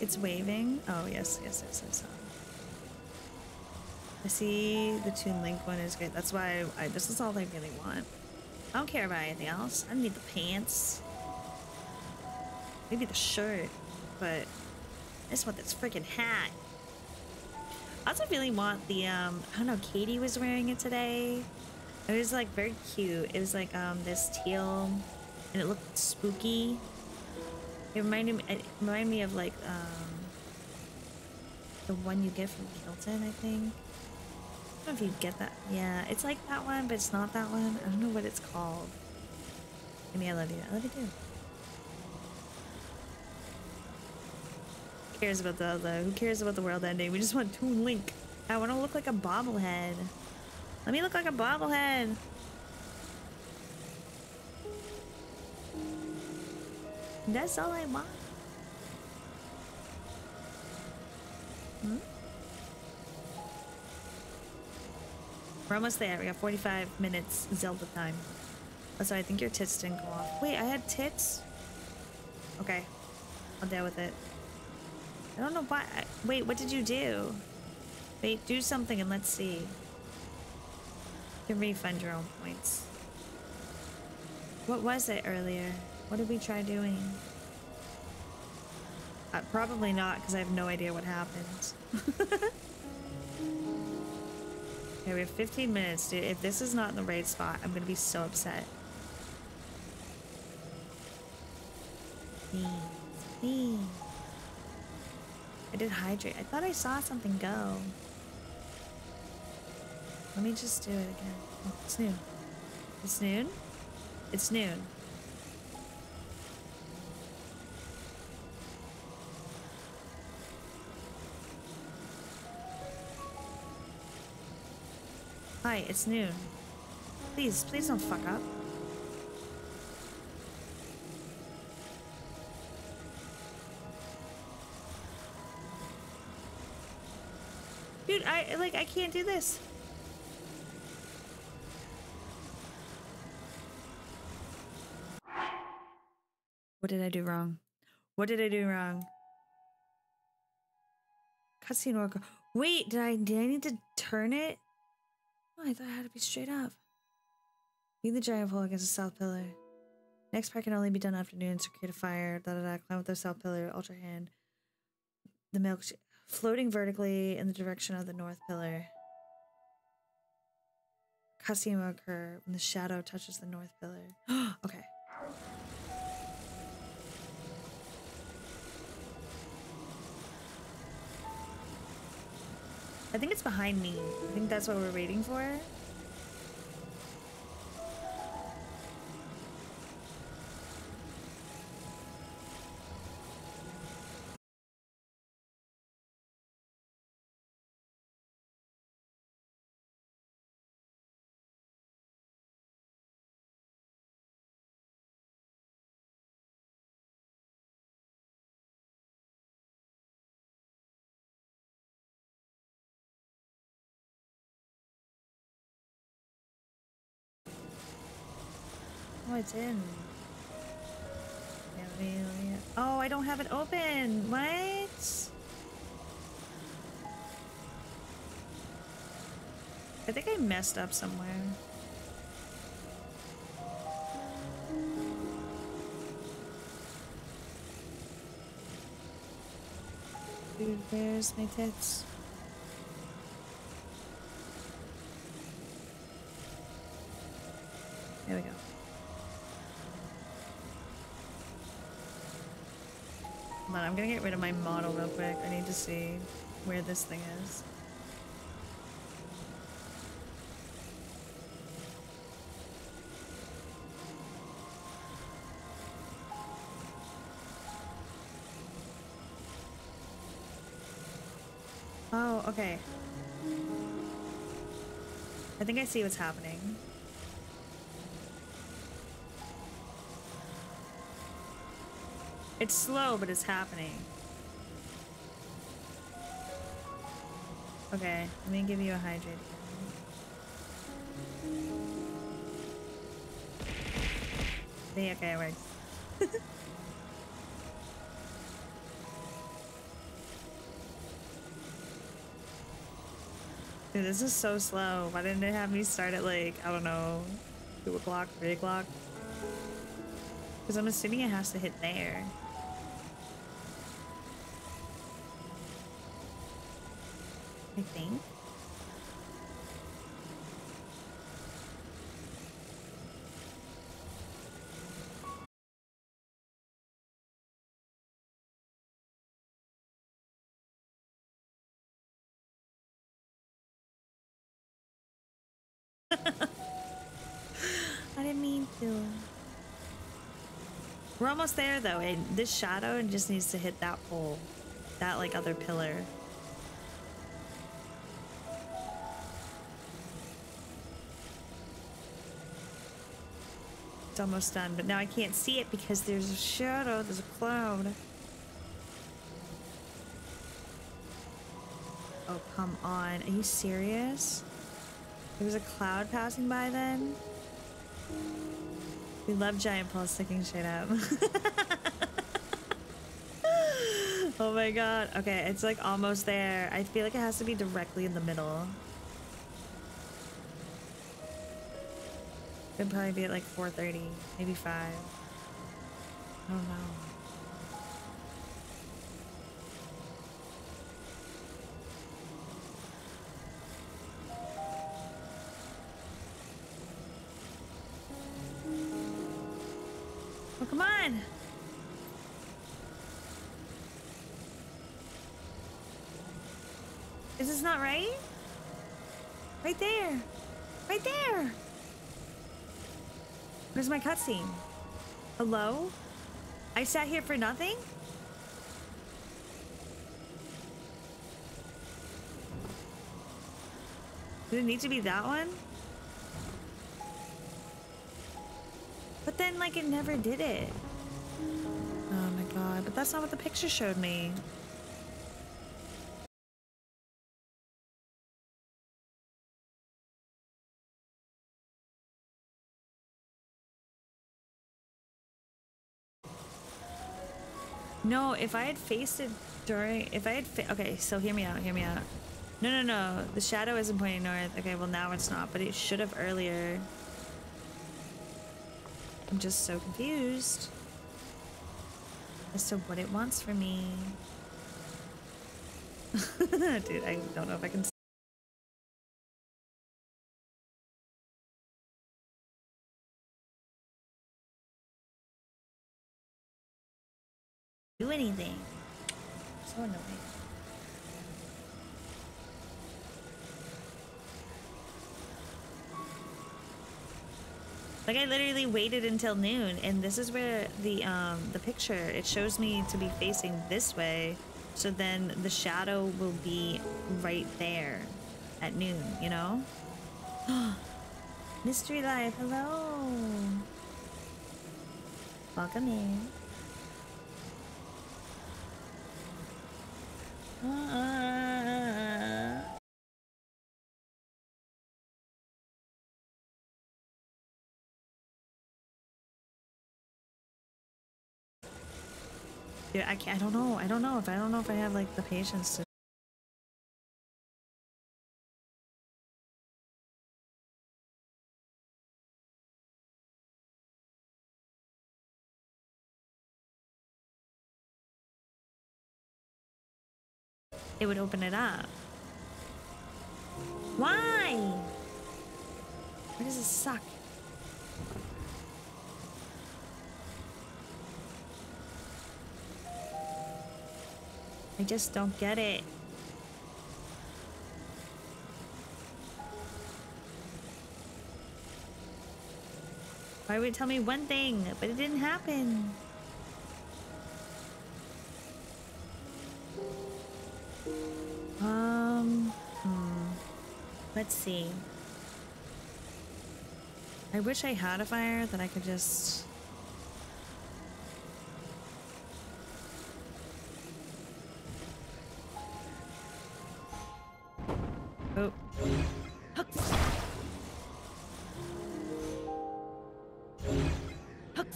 It's waving. Oh, yes, yes, yes, I saw. I see the Toon Link one is great. That's why I, I, this is all I really want. I don't care about anything else. I don't need the pants. Maybe the shirt, but I just want this freaking hat. I also really want the, um, I don't know, Katie was wearing it today. It was like very cute. It was like um, this teal and it looked spooky. It reminded me, it reminded me of like um, the one you get from Hilton, I think. I don't know if you get that. Yeah, it's like that one, but it's not that one. I don't know what it's called. I mean, I love you. I love you too. Who cares about the, the who cares about the world ending? We just want Toon Link. I want to look like a bobblehead. Let me look like a bobblehead. That's all I want. Hmm? We're almost there. We got forty-five minutes Zelda time. Also, I think your tits didn't go off. Wait, I had tits? Okay. I'll deal with it. I don't know why. Wait, what did you do? Wait, do something and let's see. You can refund your own points. What was it earlier? What did we try doing? Uh, probably not, because I have no idea what happened. Okay, we have fifteen minutes, dude. If this is not in the right spot, I'm gonna be so upset. Please, please. I did hydrate. I thought I saw something go. Let me just do it again. Oh, it's noon. It's noon? It's noon. Hi, it's noon. Please, please don't fuck up. Dude, I, like, I can't do this. What did I do wrong? What did I do wrong? Cutscene worker. Wait, did I, did I need to turn it? Oh, I thought I had to be straight up. Lead the giant pole against the south pillar. Next part can only be done afternoon. Circuit a fire. Da da da. Climb with the south pillar. Ultra hand. The milk. Floating vertically in the direction of the north pillar. Cussing will occur when the shadow touches the north pillar. Okay. I think it's behind me. I think that's what we're waiting for. Oh, it's in. Oh, I don't have it open. What? I think I messed up somewhere. Dude, where's my tits? There we go. Hold on, I'm gonna get rid of my model real quick. I need to see where this thing is. Oh, okay. I think I see what's happening. It's slow, but it's happening. Okay, let me give you a hydrate. Okay, it works. Dude, this is so slow. Why didn't it have me start at like, I don't know, two o'clock, three o'clock? Because I'm assuming it has to hit there. I think. I didn't mean to. We're almost there though. It, this shadow just needs to hit that pole. That like other pillar. It's almost done, but now I can't see it because there's a shadow, there's a cloud. Oh, come on. Are you serious? There was a cloud passing by then? We love giant poles sticking straight up. Oh my god. Okay, it's like almost there. I feel like it has to be directly in the middle. It'd probably be at like four thirty, maybe five. I don't know. Oh, come on! Is this not right? Right there! Right there! Where's my cutscene? Hello? I sat here for nothing? Did it need to be that one? But then, like, it never did it. Oh my god, but that's not what the picture showed me. No, if I had faced it during, if I had, fa okay, so hear me out, hear me out. No, no, no, the shadow isn't pointing north. Okay, well now it's not, but it should have earlier. I'm just so confused as to what it wants from me. Dude, I don't know if I can. Do anything. So annoying. Like I literally waited until noon, and this is where the um the picture, it shows me to be facing this way, so then the shadow will be right there at noon, you know? Mystery Life, hello. Welcome in. Uh, dude, I can't, I don't know. I don't know if I don't know if I have like the patience to. It would open it up. Why? Why does it suck? I just don't get it. Why would it tell me one thing, but it didn't happen? Um, hmm. Let's see. I wish I had a fire that I could just... Oh. Huck. Huck.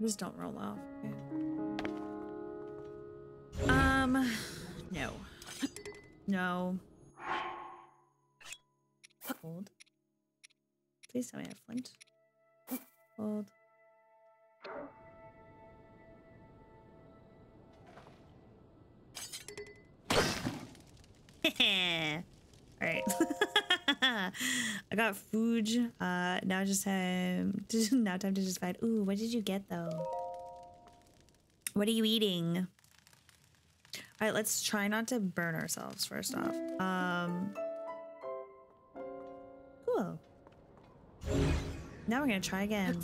Just don't roll off. Okay. Um, no. No. Hold. Please tell me I have flint. Hold. Alright. I got food. Uh, now just time. Now time to just find. Ooh, what did you get though? What are you eating? All right, let's try not to burn ourselves first off. Um, cool. Now we're gonna try again.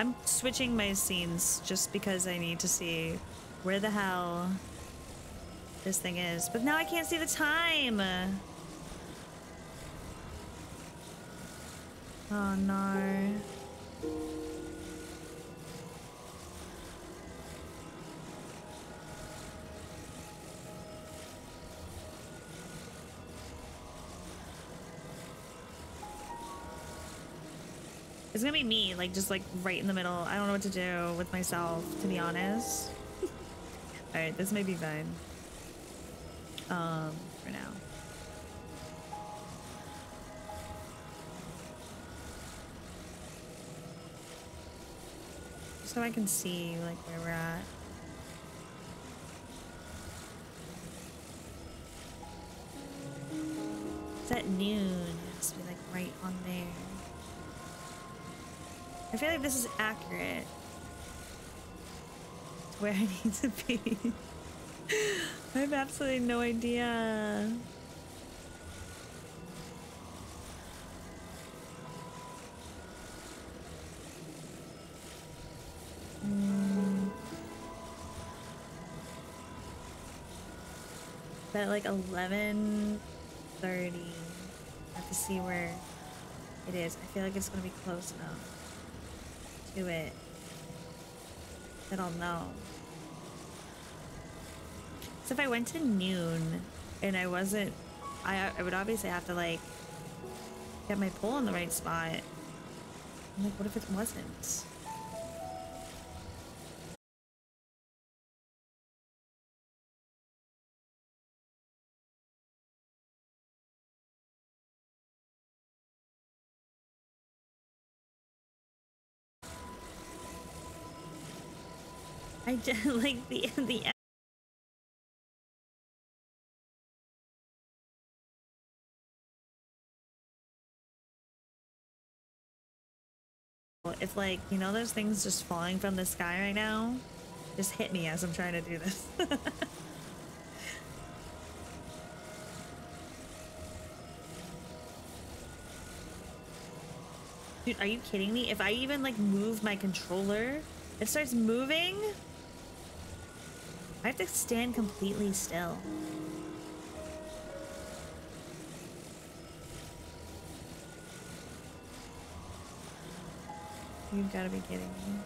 I'm switching my scenes just because I need to see where the hell this thing is. But now I can't see the time! Oh no. It's gonna be me, like, just like right in the middle. I don't know what to do with myself, to be honest. Alright, this may be fine. Um, for now. So I can see, like, where we're at. It's at noon. It has to be, like, right on there. I feel like this is accurate to where I need to be. I have absolutely no idea. Mm. But like eleven thirty, I have to see where it is. I feel like it's gonna be close enough to it that I'll know. So if I went to noon and I wasn't, I, I would obviously have to like get my pole in the right spot. I'm like, what if it wasn't? I just like the the end. If like, you know, those things just falling from the sky right now, just hit me as I'm trying to do this. Dude, are you kidding me? If I even like move my controller, it starts moving. I have to stand completely still. You've got to be kidding me.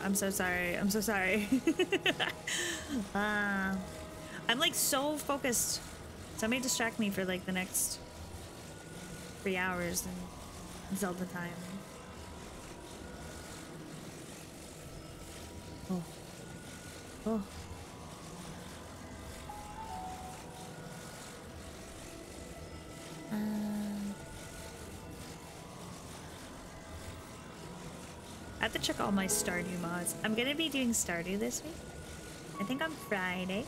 I'm so sorry. I'm so sorry. uh, I'm like so focused. Somebody distract me for like the next three hours and Zelda time. Oh. Oh. I have to check all my Stardew mods. I'm gonna be doing Stardew this week, I think on Friday,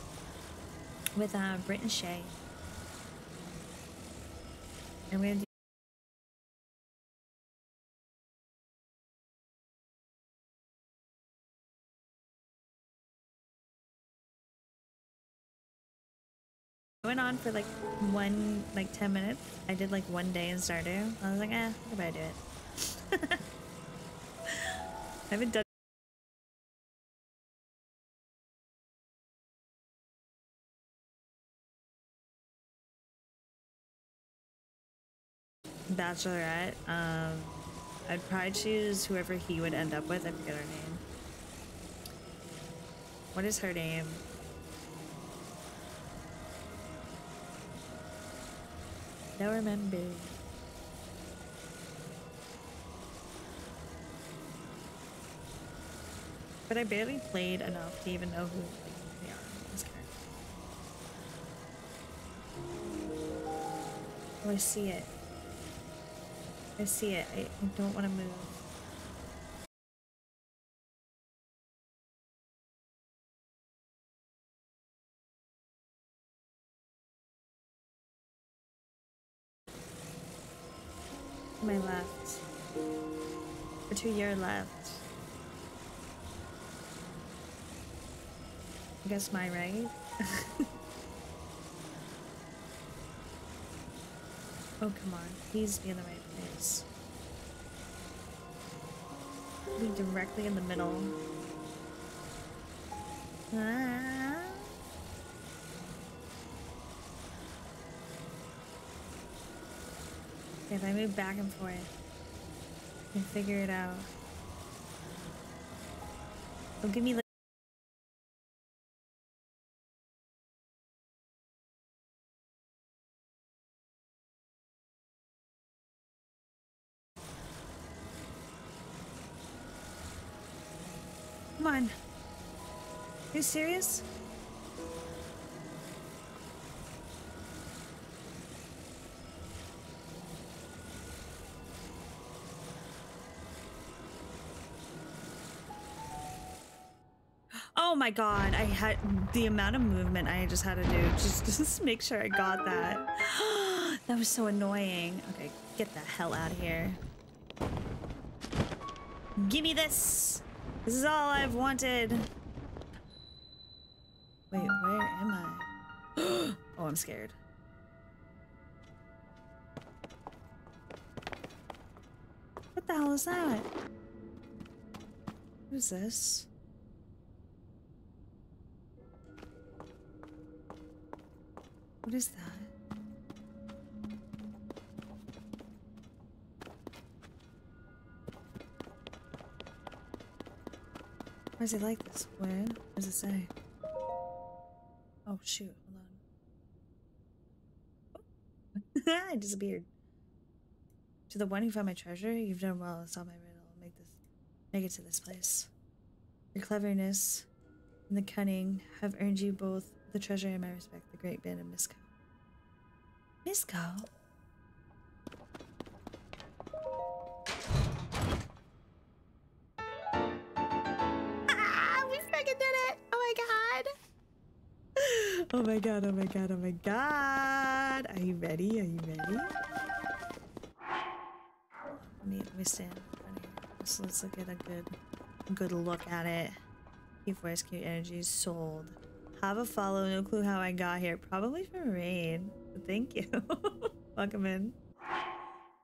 with uh, Britt and Shay. I'm gonna do went on for like one, like ten minutes. I did like one day in Stardew. I was like, eh, how about I do it? I haven't done Bachelorette, um, I'd probably choose whoever he would end up with. I forget her name. What is her name? I don't remember. But I barely played enough to even know who they are in this character. Oh, I see it. I see it. I, I don't want to move. My left. Or to your left. I guess my right. Oh, come on. Please be in the right place. Be directly in the middle. Ah. If I move back and forth, I can figure it out. Oh, give me the. Come on. Are you serious? Oh my god, I had the amount of movement I just had to do just to make sure I got that. That was so annoying. Okay, get the hell out of here. Give me this. This is all I've wanted. Wait, where am I? Oh, I'm scared. What the hell is that? Who's this? What is that? Why is it like this? Where? What does it say? Oh shoot, hold on. I disappeared. To the one who found my treasure, you've done well and solved my riddle. Make this make it to this place. Your cleverness and the cunning have earned you both the treasure and my respect, the great band of Misco. Misco? Ah, we freaking did it! Oh my god! Oh my god, oh my god, oh my god! Are you ready? Are you ready? Let me, let me stand in front of you. So let's look at a good, good look at it. Key force, key energy, sold. Have a follow, no clue how I got here. Probably from raid. But thank you. Welcome in.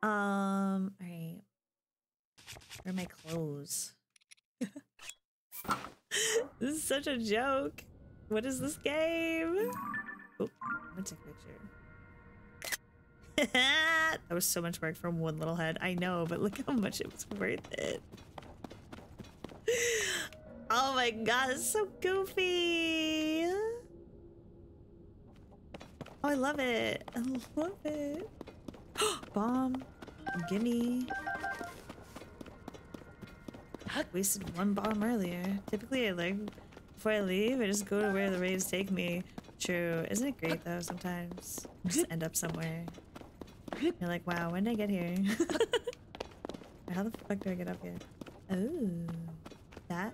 Um, alright. Where are my clothes? This is such a joke. What is this game? Oh, I'm gonna take a picture. That was so much work from one little head. I know, but look how much it was worth it. Oh my god, it's so goofy! Oh, I love it! I love it! Bomb! Gimme! I wasted one bomb earlier. Typically, I like, before I leave, I just go to where the raids take me. True. Isn't it great though, sometimes? I just end up somewhere. You're like, wow, when did I get here? How the fuck do I get up here? Oh, that?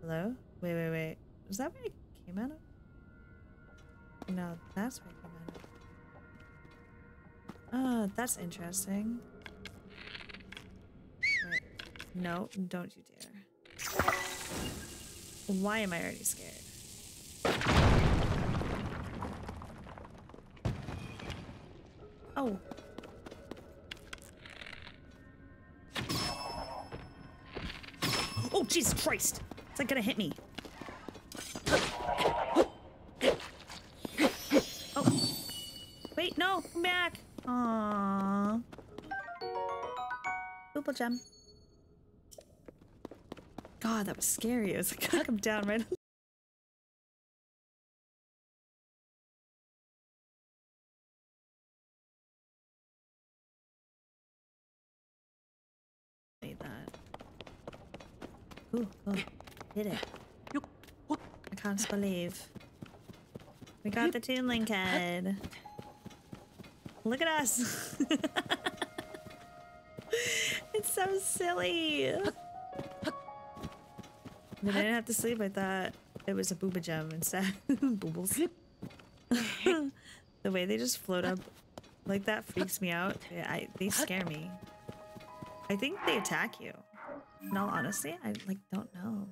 Hello? Wait, wait, wait. Was that where I came out of? No, that's where I came out of. Oh, that's interesting. Wait. No, don't you dare. Why am I already scared? Oh. Oh, Jesus Christ! It's not gonna hit me. Oh. Wait, no, I'm back. Aww. Boople gem. God, that was scary. I was like, I come down right. Need that. Ooh, oh, did it. I can't believe. We got the Toon Link head. Look at us. It's so silly. I didn't have to sleep like that. It was a booba gem instead. Boobles. The way they just float up like that freaks me out. Yeah, I, they scare me. I think they attack you. In all honesty, I like don't know.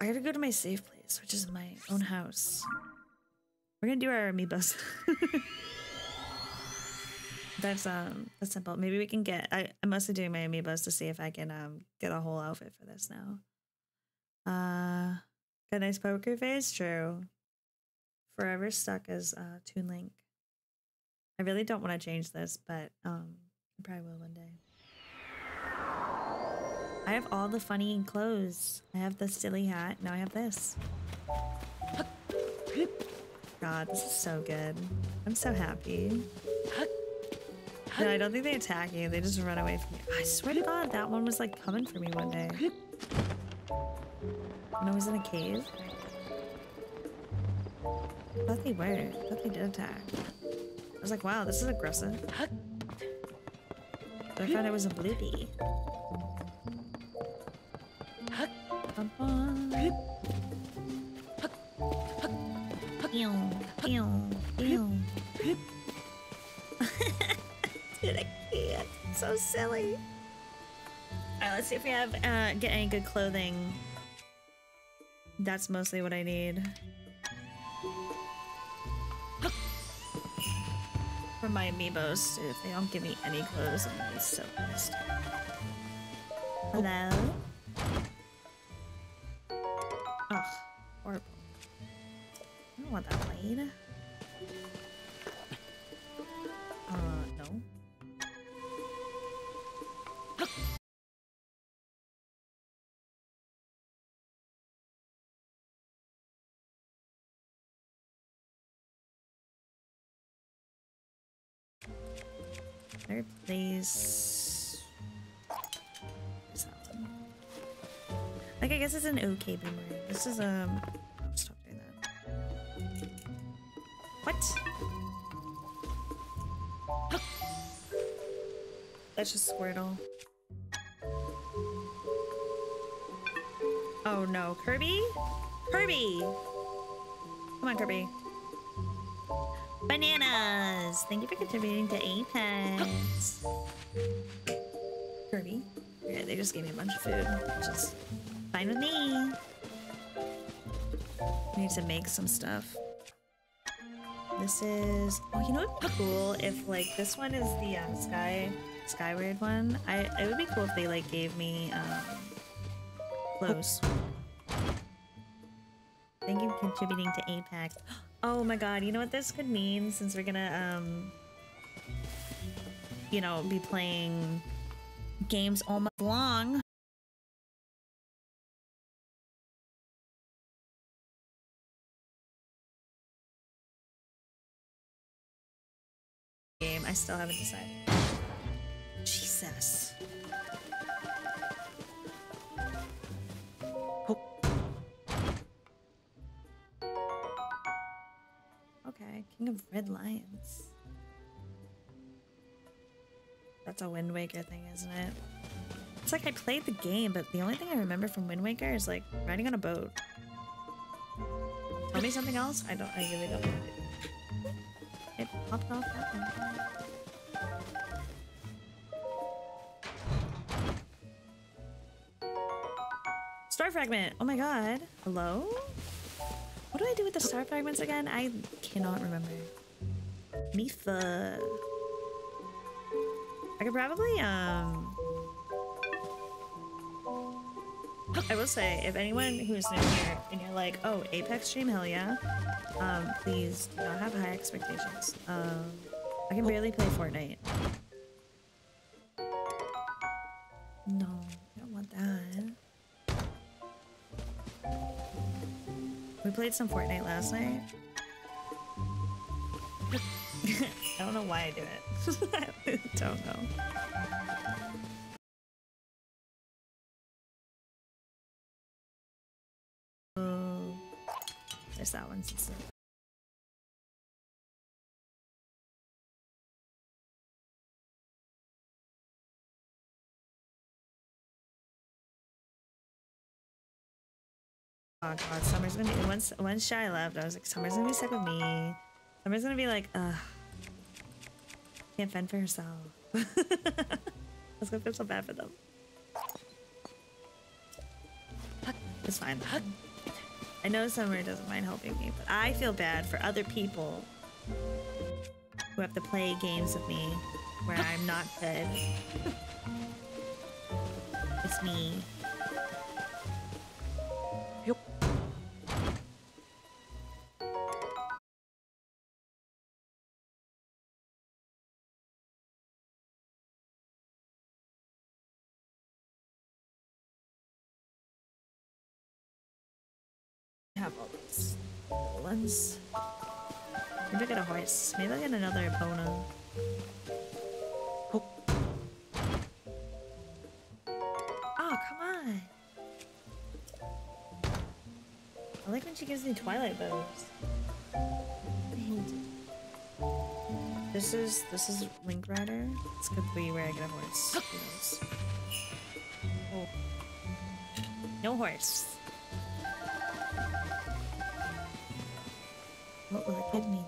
I gotta go to my safe place, which is my own house. We're gonna do our amiibos. That's um, that's simple. Maybe we can get. I, I'm also doing my amiibos to see if I can um get a whole outfit for this now. Uh, got a nice poker face. True. Forever stuck as uh, Toon Link. I really don't want to change this, but um, I probably will one day. I have all the funny clothes. I have the silly hat. Now I have this. God, this is so good. I'm so happy. No, I don't think they attack you. They just run away from you. I swear to God, that one was like coming for me one day. When I was in a cave. I thought they were. I thought they did attack. I was like, wow, this is aggressive. But I thought it was a bloopy. Come on. Ew, ew, ew. Dude, I can't. It's so silly. Alright, let's see if we have uh, get any good clothing. That's mostly what I need. For my amiibos, dude, if they don't give me any clothes, I'm gonna be so pissed. Hello? Ugh, horrible. I don't want that blade. Uh, no. There, please. Where's that one? Like, I guess it's an okay boomerang. This is, um... oh, stop doing that. What? That's just Squirtle. Oh no, Kirby? Kirby! Come on, Kirby. Bananas! Thank you for contributing to Apex. Kirby? Yeah, they just gave me a bunch of food, which is fine with me. I need to make some stuff. This is... oh, you know what would be cool if, like, this one is the um, Sky... Skyward one. I... it would be cool if they, like, gave me, um... clothes. Thank you for contributing to Apex. Oh my god, you know what this could mean? Since we're gonna, um... you know, be playing... games all month long. Game. I still haven't decided. Jesus. Oh. Okay, King of Red Lions. That's a Wind Waker thing, isn't it? It's like I played the game, but the only thing I remember from Wind Waker is like riding on a boat. Tell me something else? I don't. I really don't remember. It popped off that one. Star fragment! Oh my god. Hello? What do I do with the star fragments again? I cannot remember. Mifa. I could probably, um... I will say, if anyone who's new here and you're like, oh, Apex stream, hell yeah, um, please do not have high expectations. Um, I can barely play Fortnite. No, I don't want that. We played some Fortnite last night. I don't know why I do it. I don't know. Oh, there's that one. Oh god, Summer's gonna be, once once Shy left, I was like, Summer's gonna be sick of me. Summer's gonna be like, ugh, can't fend for herself. I was gonna feel so bad for them. It's fine. I know Summer doesn't mind helping me, but I feel bad for other people who have to play games with me where I'm not good. It's me. Ones. Maybe I get a horse. Maybe I get another bono. Oh. Oh, come on. I like when she gives me Twilight bows. This is this is Link Rider. It's gonna be where I get a horse. Oh. No horse. What will it give me?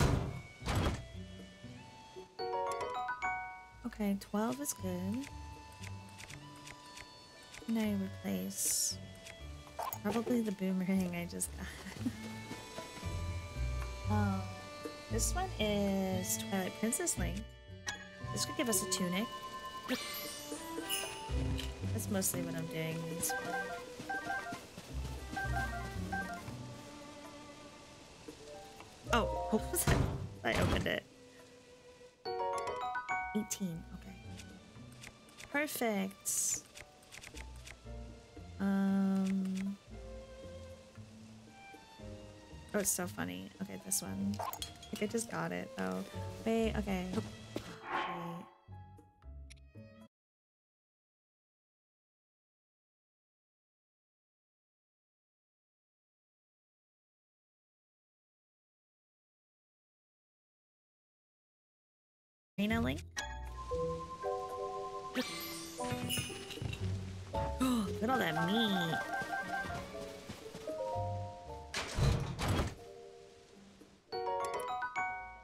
Okay, twelve is good. Now I replace probably the boomerang I just got. Oh, this one is Twilight Princess Link. This could give us a tunic. That's mostly what I'm doing in this one. Oh, what was that? I opened it. eighteen, okay. Perfect. Um. Oh, it's so funny. Okay, this one. I think I just got it. Oh, wait, okay. Arena Link? Oh, look at all that meat!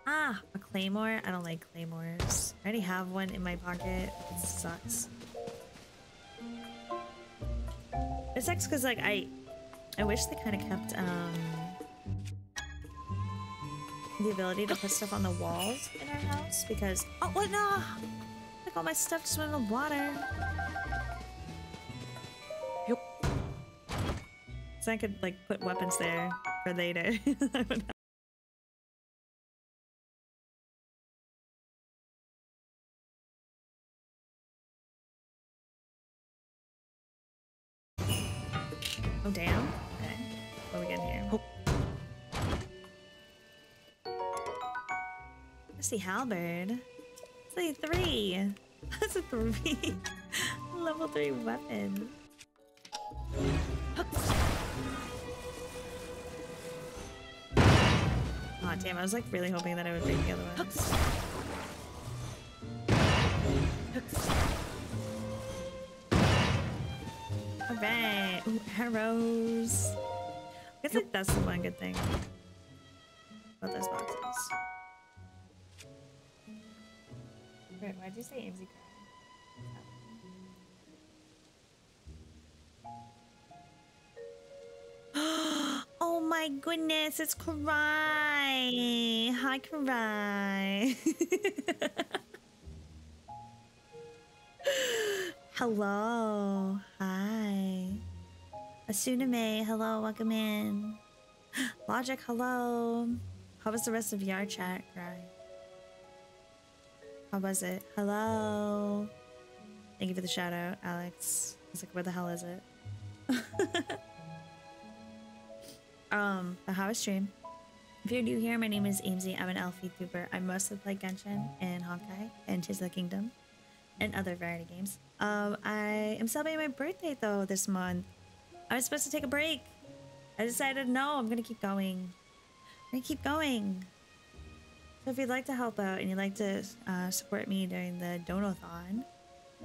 Ah! A claymore? I don't like claymores. I already have one in my pocket. It sucks. It sucks because, like, I... I wish they kind of kept, um... the ability to put stuff on the walls in our house because oh what no like all my stuff just went in the water. Yep. So I could like put weapons there for later. I would have oh damn. Okay. What do we get here? Oh. See halberd. It's like three. That's a three. Level three weapon. Aw, damn, I was like really hoping that I would break the other ones. Alright. Ooh, arrows. I guess like that's the one good thing about those boxes. Wait, why did you say Aimsiee cry? Oh my goodness, it's Karai! Hi, Karai! Hello! Hi! Asuname, hello, welcome in. Logic, hello. How was the rest of V R Chat, right? How was it? Hello. Thank you for the shout out, Alex. I was like, where the hell is it? um, but how was stream? If you're new here, my name is Aimsiee. I'm an elf VTuber. I mostly play Genshin and Honkai and Tears of the Kingdom and other variety games. Um, I am celebrating my birthday though this month. I was supposed to take a break. I decided no, I'm gonna keep going. I'm gonna keep going. So if you'd like to help out and you'd like to uh, support me during the Donathon,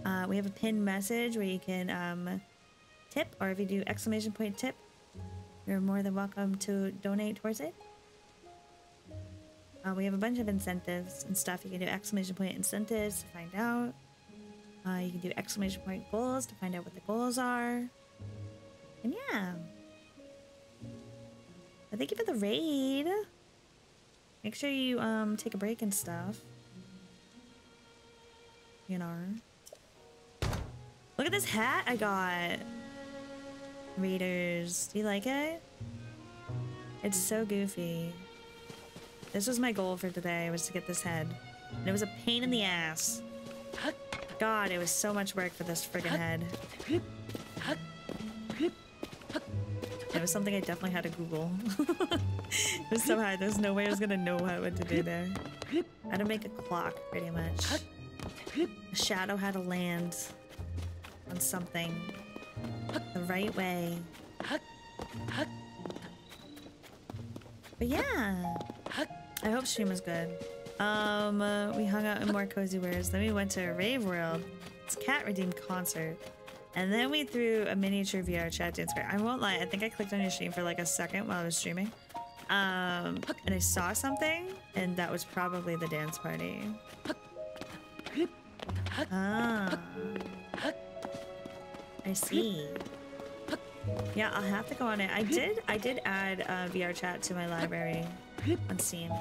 uh, we have a pinned message where you can um, tip, or if you do exclamation point tip, you're more than welcome to donate towards it. Uh, we have a bunch of incentives and stuff. You can do exclamation point incentives to find out. Uh, you can do exclamation point goals to find out what the goals are. And yeah. But thank you for the raid. Make sure you um take a break and stuff. You know. Look at this hat I got. Raiders, do you like it? It's so goofy. This was my goal for today, was to get this head. And it was a pain in the ass. God, it was so much work for this friggin' head. It was something I definitely had to Google. It was so hard. There's no way I was gonna know what to do there. I had to make a clock, pretty much. A shadow had to land on something the right way. But yeah, I hope stream was good. Um, uh, we hung out in more cozy wares. Then we went to a rave world. It's a cat redeemed concert. And then we threw a miniature V R chat dance party. I won't lie, I think I clicked on your stream for like a second while I was streaming. Um, and I saw something, and that was probably the dance party. Ah, I see. Yeah, I'll have to go on it. I did, I did add uh, V R chat to my library on Steam.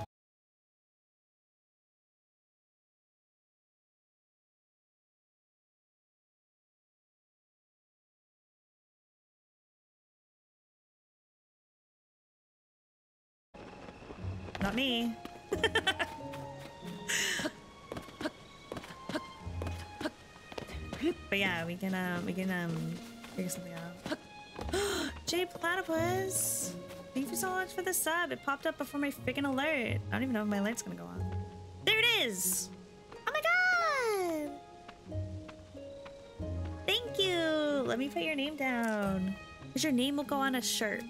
Not me. But yeah, we can um we can um figure something out. Jay Platypus, thank you so much for the sub. It popped up before my freaking alert. I don't even know if my alert's gonna go on. There it is. Oh my god, thank you. Let me put your name down, because your name will go on a shirt.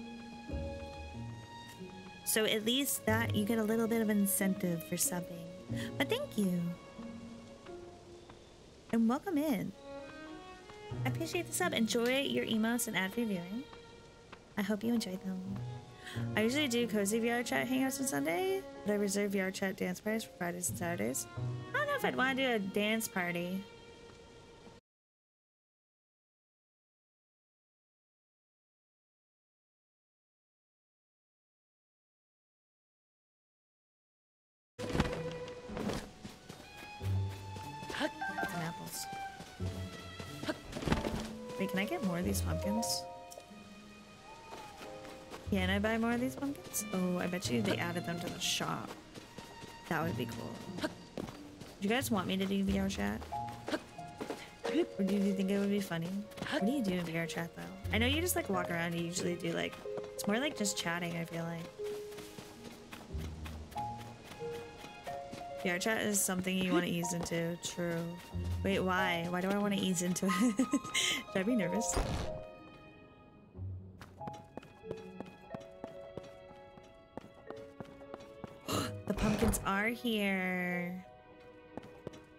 So at least that you get a little bit of incentive for subbing. But thank you. And welcome in. I appreciate the sub. Enjoy your emotes and ad free viewing. I hope you enjoyed them. I usually do cozy V R chat hangouts on Sunday, but I reserve V R chat dance parties for Fridays and Saturdays. I don't know if I'd want to do a dance party. Wait, can I get more of these pumpkins? Can I buy more of these pumpkins? Oh, I bet you they added them to the shop. That would be cool. Do you guys want me to do V R chat? Or do you think it would be funny? What do you do in V R chat though? I know you just like walk around, you usually do like... It's more like just chatting, I feel like. V R chat is something you want to ease into, true. Wait, why? Why do I want to ease into it? Should I be nervous? The pumpkins are here.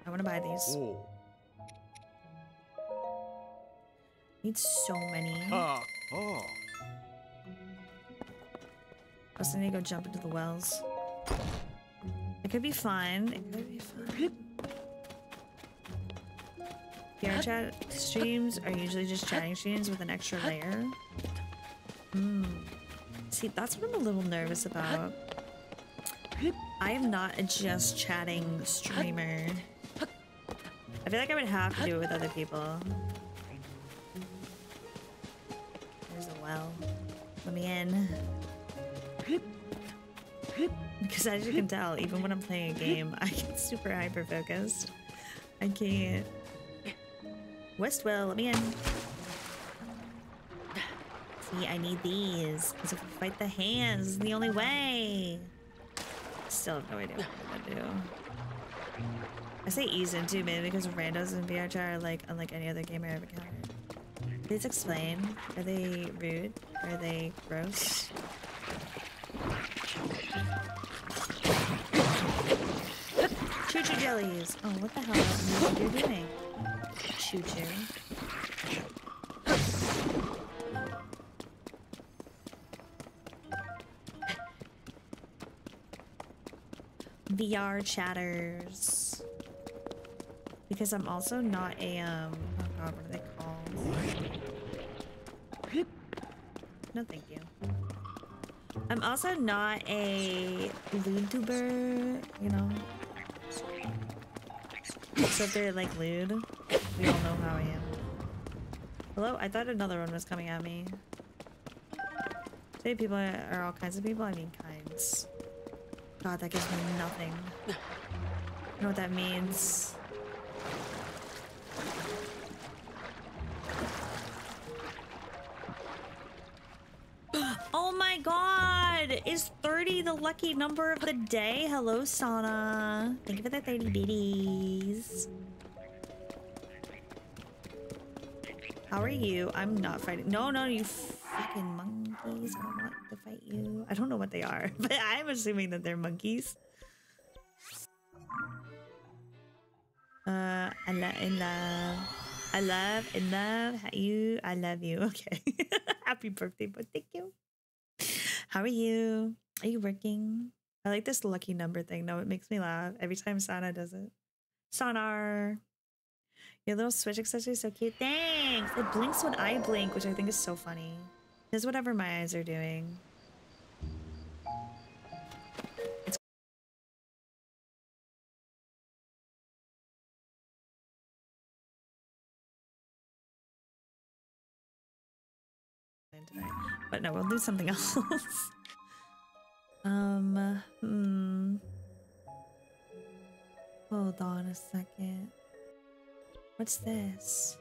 I want to buy these. Ooh. Need so many. Uh, oh. I was gonna go jump into the wells. It could be fun. It could be fun. V R chat streams are usually just chatting streams with an extra layer. Mm. See, that's what I'm a little nervous about. I am not a just chatting streamer. I feel like I would have to do it with other people. There's a well. Let me in. Because as you can tell, even when I'm playing a game, I get super hyper-focused. I can't. Westwell, let me in. See, I need these. Because if we fight the hands, it's the only way. Still have no idea what I'm gonna do. I say ease into, maybe because randos in V R Chat are like unlike any other game I ever encountered. Please explain. Are they rude? Are they gross? Choo choo jellies! Oh, what the hell are you doing? Choo choo. V R chatters. Because I'm also not a, um, oh god, what are they called? No, thank you. I'm also not a VTuber, you know? So if they're like lewd, we all know how I am. Hello? I thought another one was coming at me. Today people are all kinds of people, I mean kinds. God, that gives me nothing. I don't know what that means. Oh my god! Is thirty the lucky number of the day? Hello, Sana. Thank you for the thirty biddies. How are you? I'm not fighting. No, no, you fucking monkeys. I want to fight you. I don't know what they are, but I'm assuming that they're monkeys. Uh, I love, in love. I love, in love you. I love you. Okay. Happy birthday, but thank you. How are you? Are you working? I like this lucky number thing. No, it makes me laugh every time Sana does it. Sonar. Your little Switch accessory is so cute. Thanks! It blinks when I blink, which I think is so funny. It does whatever my eyes are doing. It's but no, we'll do something else. um, hmm. Hold on a second. What's this?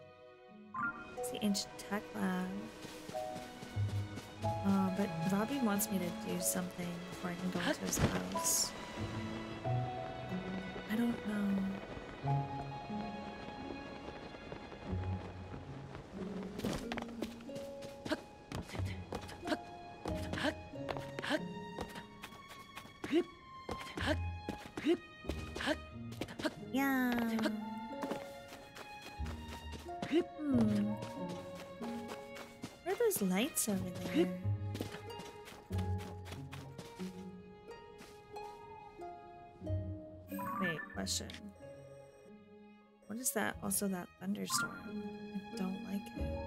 It's the ancient tech lab. Oh, but Robbie wants me to do something before I can go into his house. I don't know. Yeah. Hmm. Where are those lights over there? Wait, question. What is that? Also that thunderstorm? I don't like it.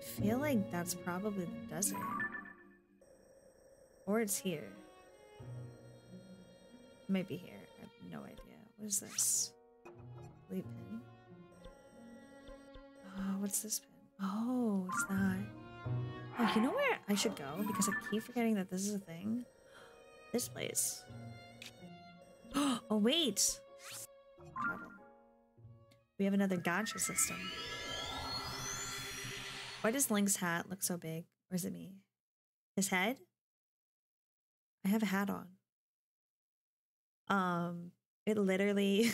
I feel like that's probably the desert. Or it's here. It might be here. I have no idea. What is this? Leaf pin. Oh, what's this pin? Oh, it's that. Oh, you know where I should go? Because I keep forgetting that this is a thing. This place. Oh, wait! Travel. We have another gacha system. Why does Link's hat look so big? Or is it me? His head? I have a hat on. Um... It literally,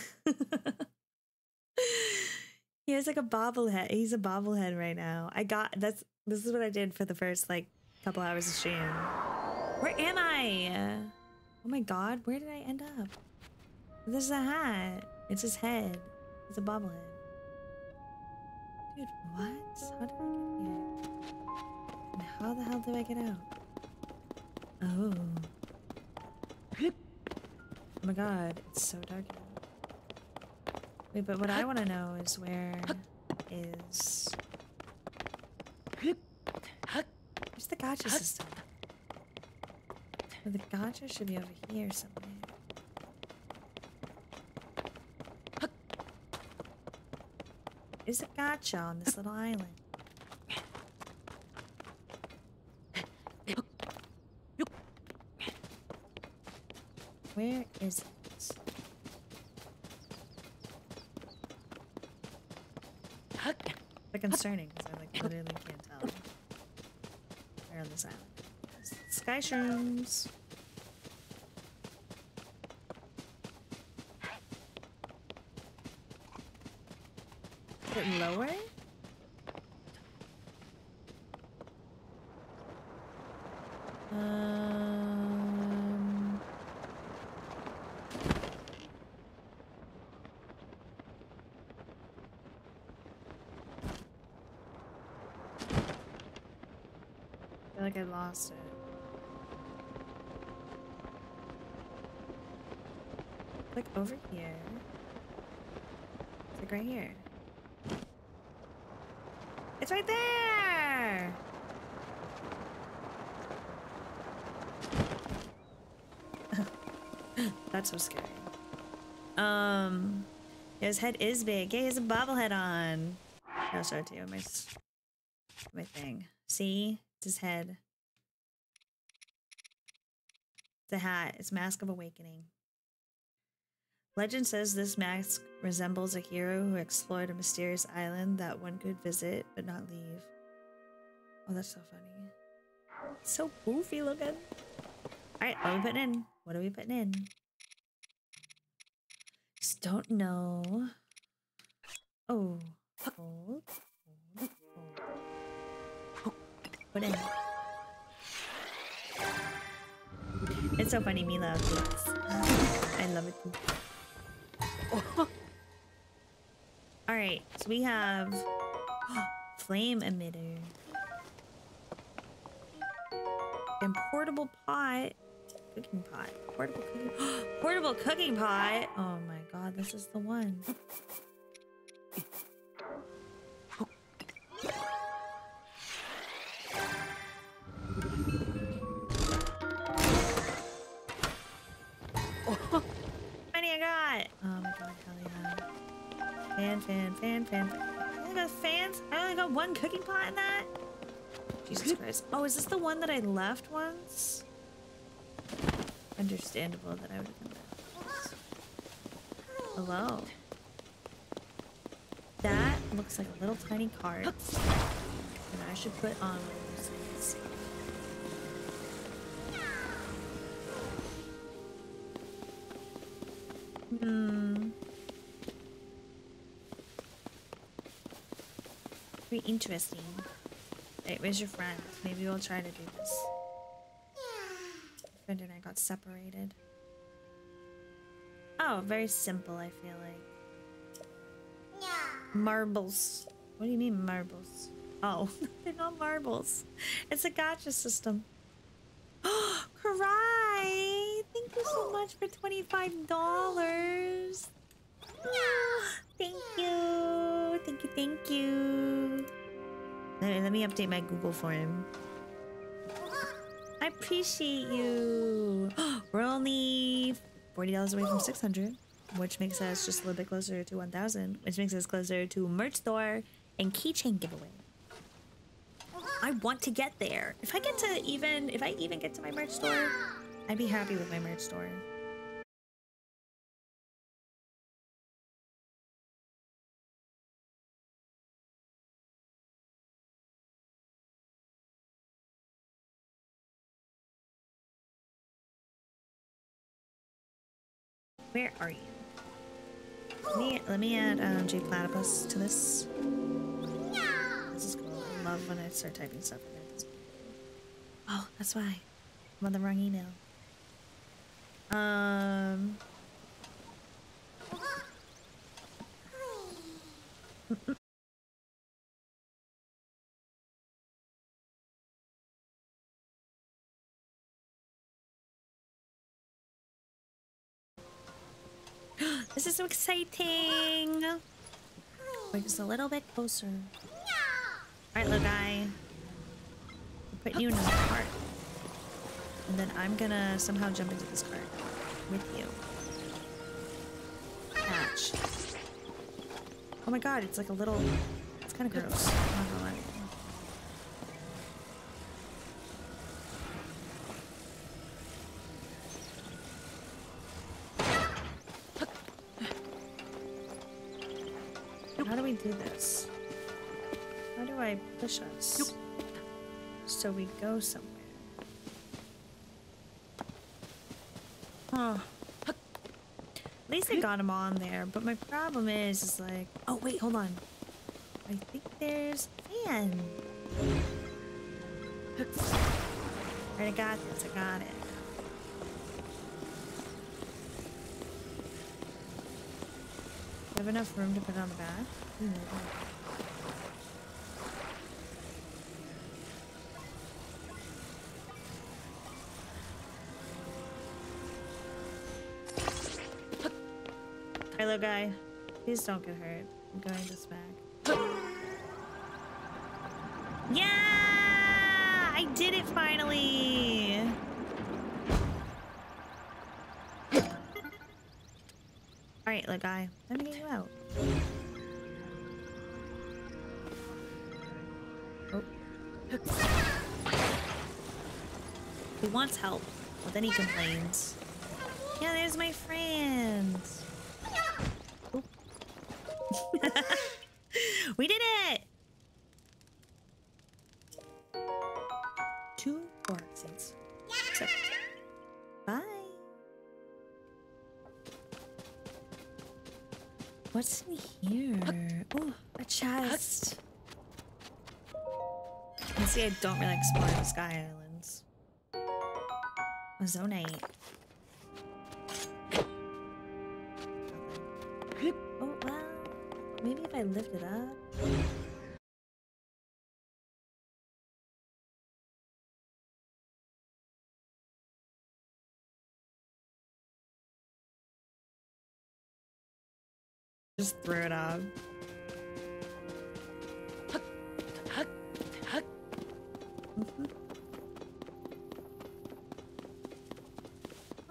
he has like a bobblehead. He's a bobblehead right now. I got that's. This is what I did for the first like couple hours of stream. Where am I? Oh my god, where did I end up? This is a hat. It's his head. It's a bobblehead. Dude, what? How did I get here? And how the hell do I get out? Oh. Oh my god, it's so dark now. Wait, but what I want to know is where is... Where's the gacha system? Oh, the gacha should be over here somewhere. Is a gotcha on this little island. Where is it? It's concerning because I like literally can't tell. Where on this island? Sky shrooms. Is it lower? Um. I feel like I lost it. Click over here. Click right here. It's right there! That's so scary. Um, yeah, his head is big. Yeah, he has a bobblehead on. I'll show it to you. My, my thing. See? It's his head. It's a hat. It's Mask of Awakening. Legend says this mask resembles a hero who explored a mysterious island that one could visit but not leave. Oh, that's so funny. It's so goofy looking. Alright, what are we putting in? What are we putting in? Just don't know. Oh. Hold. Hold. Hold. Put in. It's so funny, Mila. I love it too. Oh. All right, so we have oh, flame emitter and portable pot, cooking pot, portable cooking, oh, portable cooking pot. Oh my God, this is the one. Oh. Oh. I got. Oh my God, hell yeah. Fan, fan, fan, fan. I only got fans? I only got one cooking pot in that? Jesus Christ. Oh, is this the one that I left once? Understandable that I would have done that. Hello. That looks like a little tiny card. And I should put on one of those things. Hmm. Very interesting. Wait, where's your friend? Maybe we'll try to do this. My friend and I got separated. Oh, very simple, I feel like. Marbles. What do you mean marbles? Oh, they're not marbles. It's a gacha system. Oh, Karai! Thank you so much for twenty-five dollars. Thank you. Thank you, thank you. Let me, let me update my Google form. I appreciate you. We're only forty dollars away from six hundred, which makes us just a little bit closer to one thousand, which makes us closer to merch store and keychain giveaway. I want to get there. If I get to even, if I even get to my merch store, I'd be happy with my merch store. Where are you? Let me, let me add um, J Platypus to this. This is cool. I love when I start typing stuff in there. Oh, that's why. I'm on the wrong email. Um. This is so exciting. We're just a little bit closer. All right, little guy. We'll put you in the cart. And then I'm gonna somehow jump into this cart with you. Catch. Oh my god, it's like a little, it's kind of gross. I'm not gonna lie. How do we do this? How do I push us? Nope. So we go somewhere. Huh. At least I got him on there, but my problem is, is like, oh wait, hold on. I think there's a fan. Alright, I got this, I got it. Do I have enough room to put it on the back? Mm-hmm. Hello, guy. Please don't get hurt. I'm going this back. Yeah! I did it finally! Alright, little guy. Let me get you out. Oh. He wants help. Well, then he complains. Yeah, there's my friends. Oh. We did it! Two boxes. So. Bye. What's in here? Oh, a chest. You can see I don't really explore the Sky Islands. A zone eight. Oh, well, maybe if I lift it up. Just threw it up. Mm-hmm.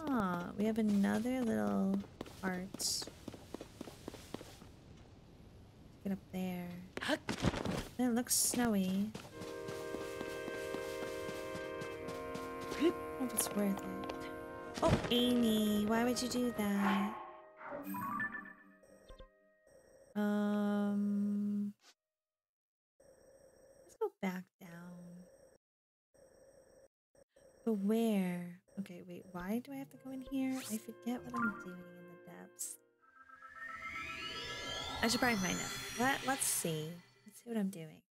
Ah, we have another little art. Get up there. It looks snowy. I don't know if it's worth it. Oh, Amy, why would you do that? Um, let's go back down. But where? Okay, wait, why do I have to go in here? I forget what I'm doing in the depths. I should probably find out. Let, let's see. Let's see what I'm doing.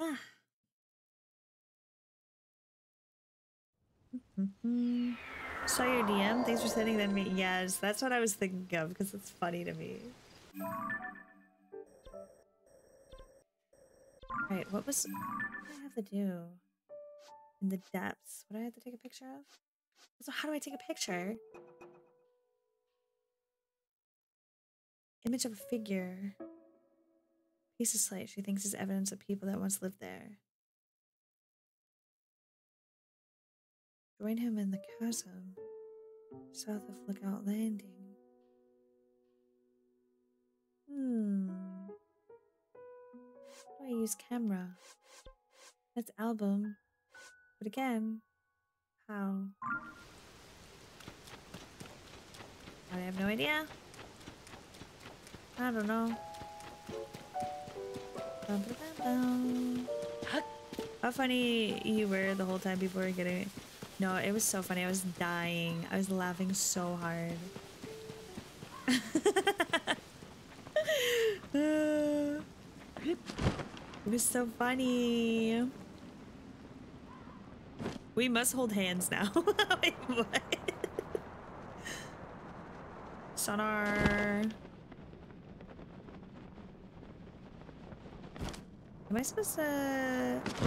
Ah. Mm-hmm. Saw your D M. Thanks for sending that to me. Yes, that's what I was thinking of because it's funny to me. All right, what was what do I have to do in the depths? What do I have to take a picture of? So how do I take a picture? Image of a figure. Piece of slate. She thinks is evidence of people that once lived there. Join him in the chasm, south of Lookout Landing. Hmm. How do I use camera? That's album. But again, how? I have no idea. I don't know. Bum, ba, bum, bum. How funny you were the whole time before getting it. No, it was so funny. I was dying. I was laughing so hard. uh, it was so funny. We must hold hands now. Wait, what? Sonar. Am I supposed to...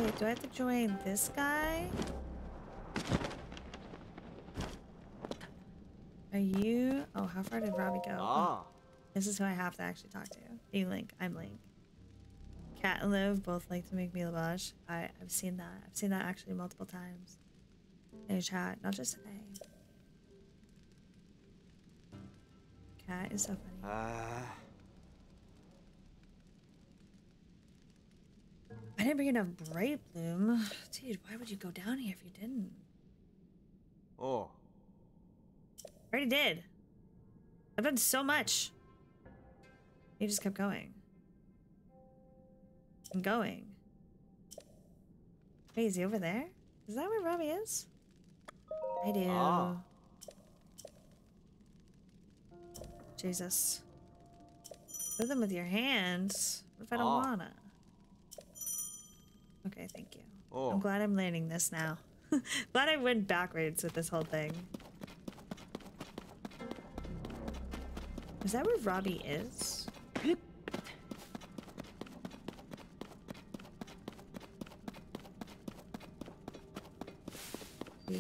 Wait, do I have to join this guy? Are you? Oh, how far did Robbie go? Ah. This is who I have to actually talk to. You, Link. I'm Link. Cat and Liv both like to make me lavage. I, I've seen that. I've seen that actually multiple times in a chat, not just today. Cat is so funny. Uh... I didn't bring enough bright bloom. Dude, why would you go down here if you didn't? Oh. I already did. I've done so much. You just kept going. I'm going. Wait, is he over there? Is that where Robbie is? I do. Ah. Jesus. Do them with your hands. What if I don't ah. wanna? Okay, thank you. Oh. I'm glad I'm learning this now. Glad I went backwards with this whole thing. Is that where Robbie is? I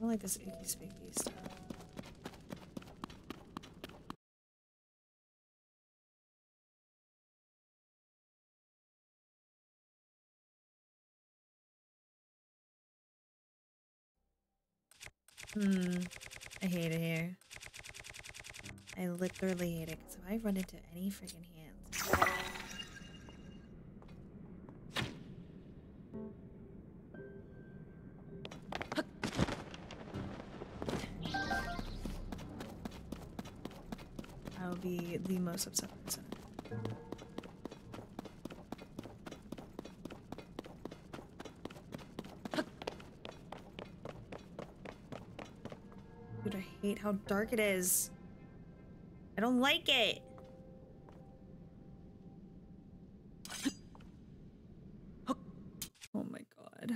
don't like this icky speaky stuff. Hmm, I hate it here. I literally hate it, because if I run into any freaking hands... I'll be the most upset person. Dude, I hate how dark it is. I don't like it. Oh my god.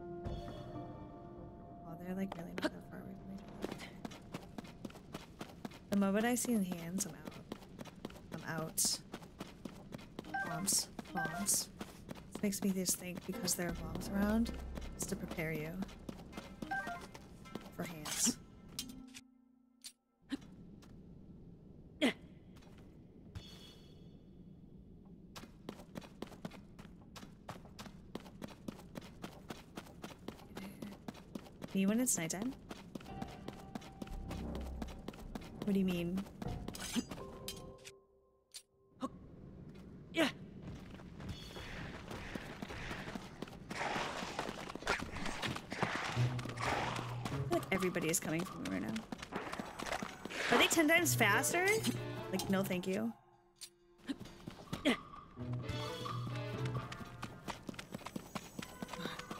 Oh, they're like really not that far away from each other. The moment I see hands, I'm out. I'm out. Bombs. Bombs. This makes me just think because there are bombs around. To prepare you for hands. You mean when it's nighttime? What do you mean? Everybody is coming from me right now. Are they ten times faster? Like, no thank you. God,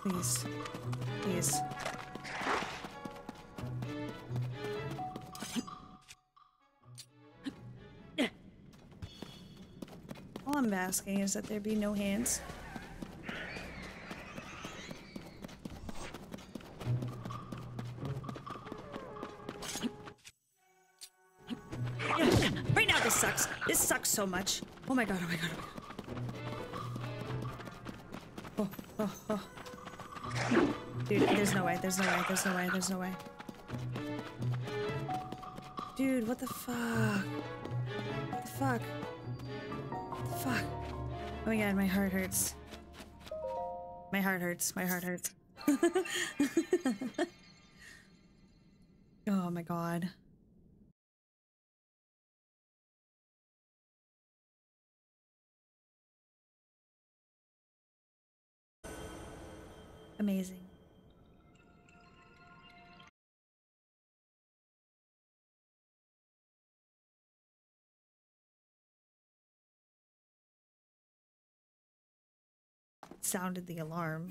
please. Please. All I'm asking is that there be no hands. So much. Oh my god, oh my god, oh my god. Oh, oh, oh. Dude, there's no way, there's no way, there's no way, there's no way. Dude, what the fuck? What the fuck? What the fuck? Oh my god, my heart hurts. My heart hurts, my heart hurts. Oh my god. Amazing. Sounded the alarm.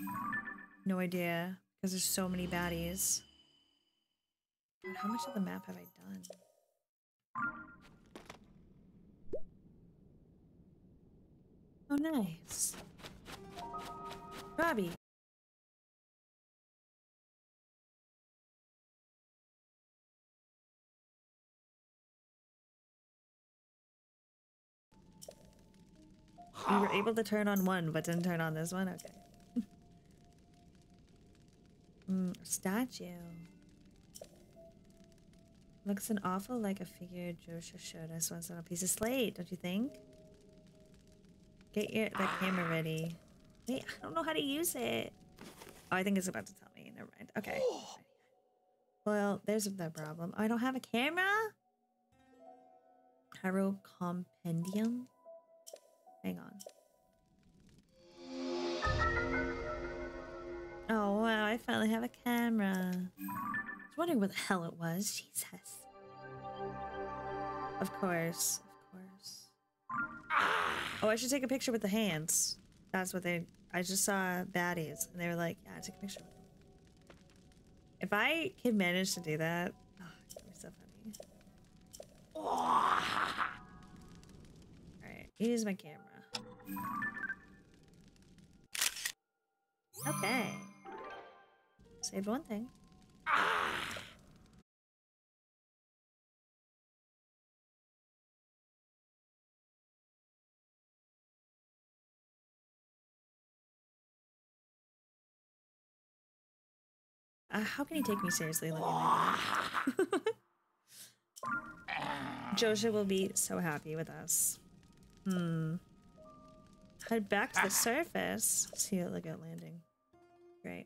No idea, because there's so many baddies. God, how much of the map have I done? Oh, nice. Robbie. You were able to turn on one, but didn't turn on this one? Okay. mm, statue. Looks an awful like a figure Joshua showed us once on a piece of slate, don't you think? Get your that camera ready. Wait, I don't know how to use it. Oh, I think it's about to tell me. Never mind. Okay. Well, there's the problem. I don't have a camera. Tarot compendium. Hang on. Oh wow! I finally have a camera. I was wondering what the hell it was. Jesus. Of course, of course. Oh, I should take a picture with the hands. That's what they. I just saw baddies, and they were like, "Yeah, take a picture." With them. If I can manage to do that, oh, it's gonna be so funny. All right, use my camera. Okay. Saved one thing. Ah! Uh, how can you take me seriously? Like ah! Joshua will be so happy with us. Hmm. Head back to the surface. See it look at landing. Great.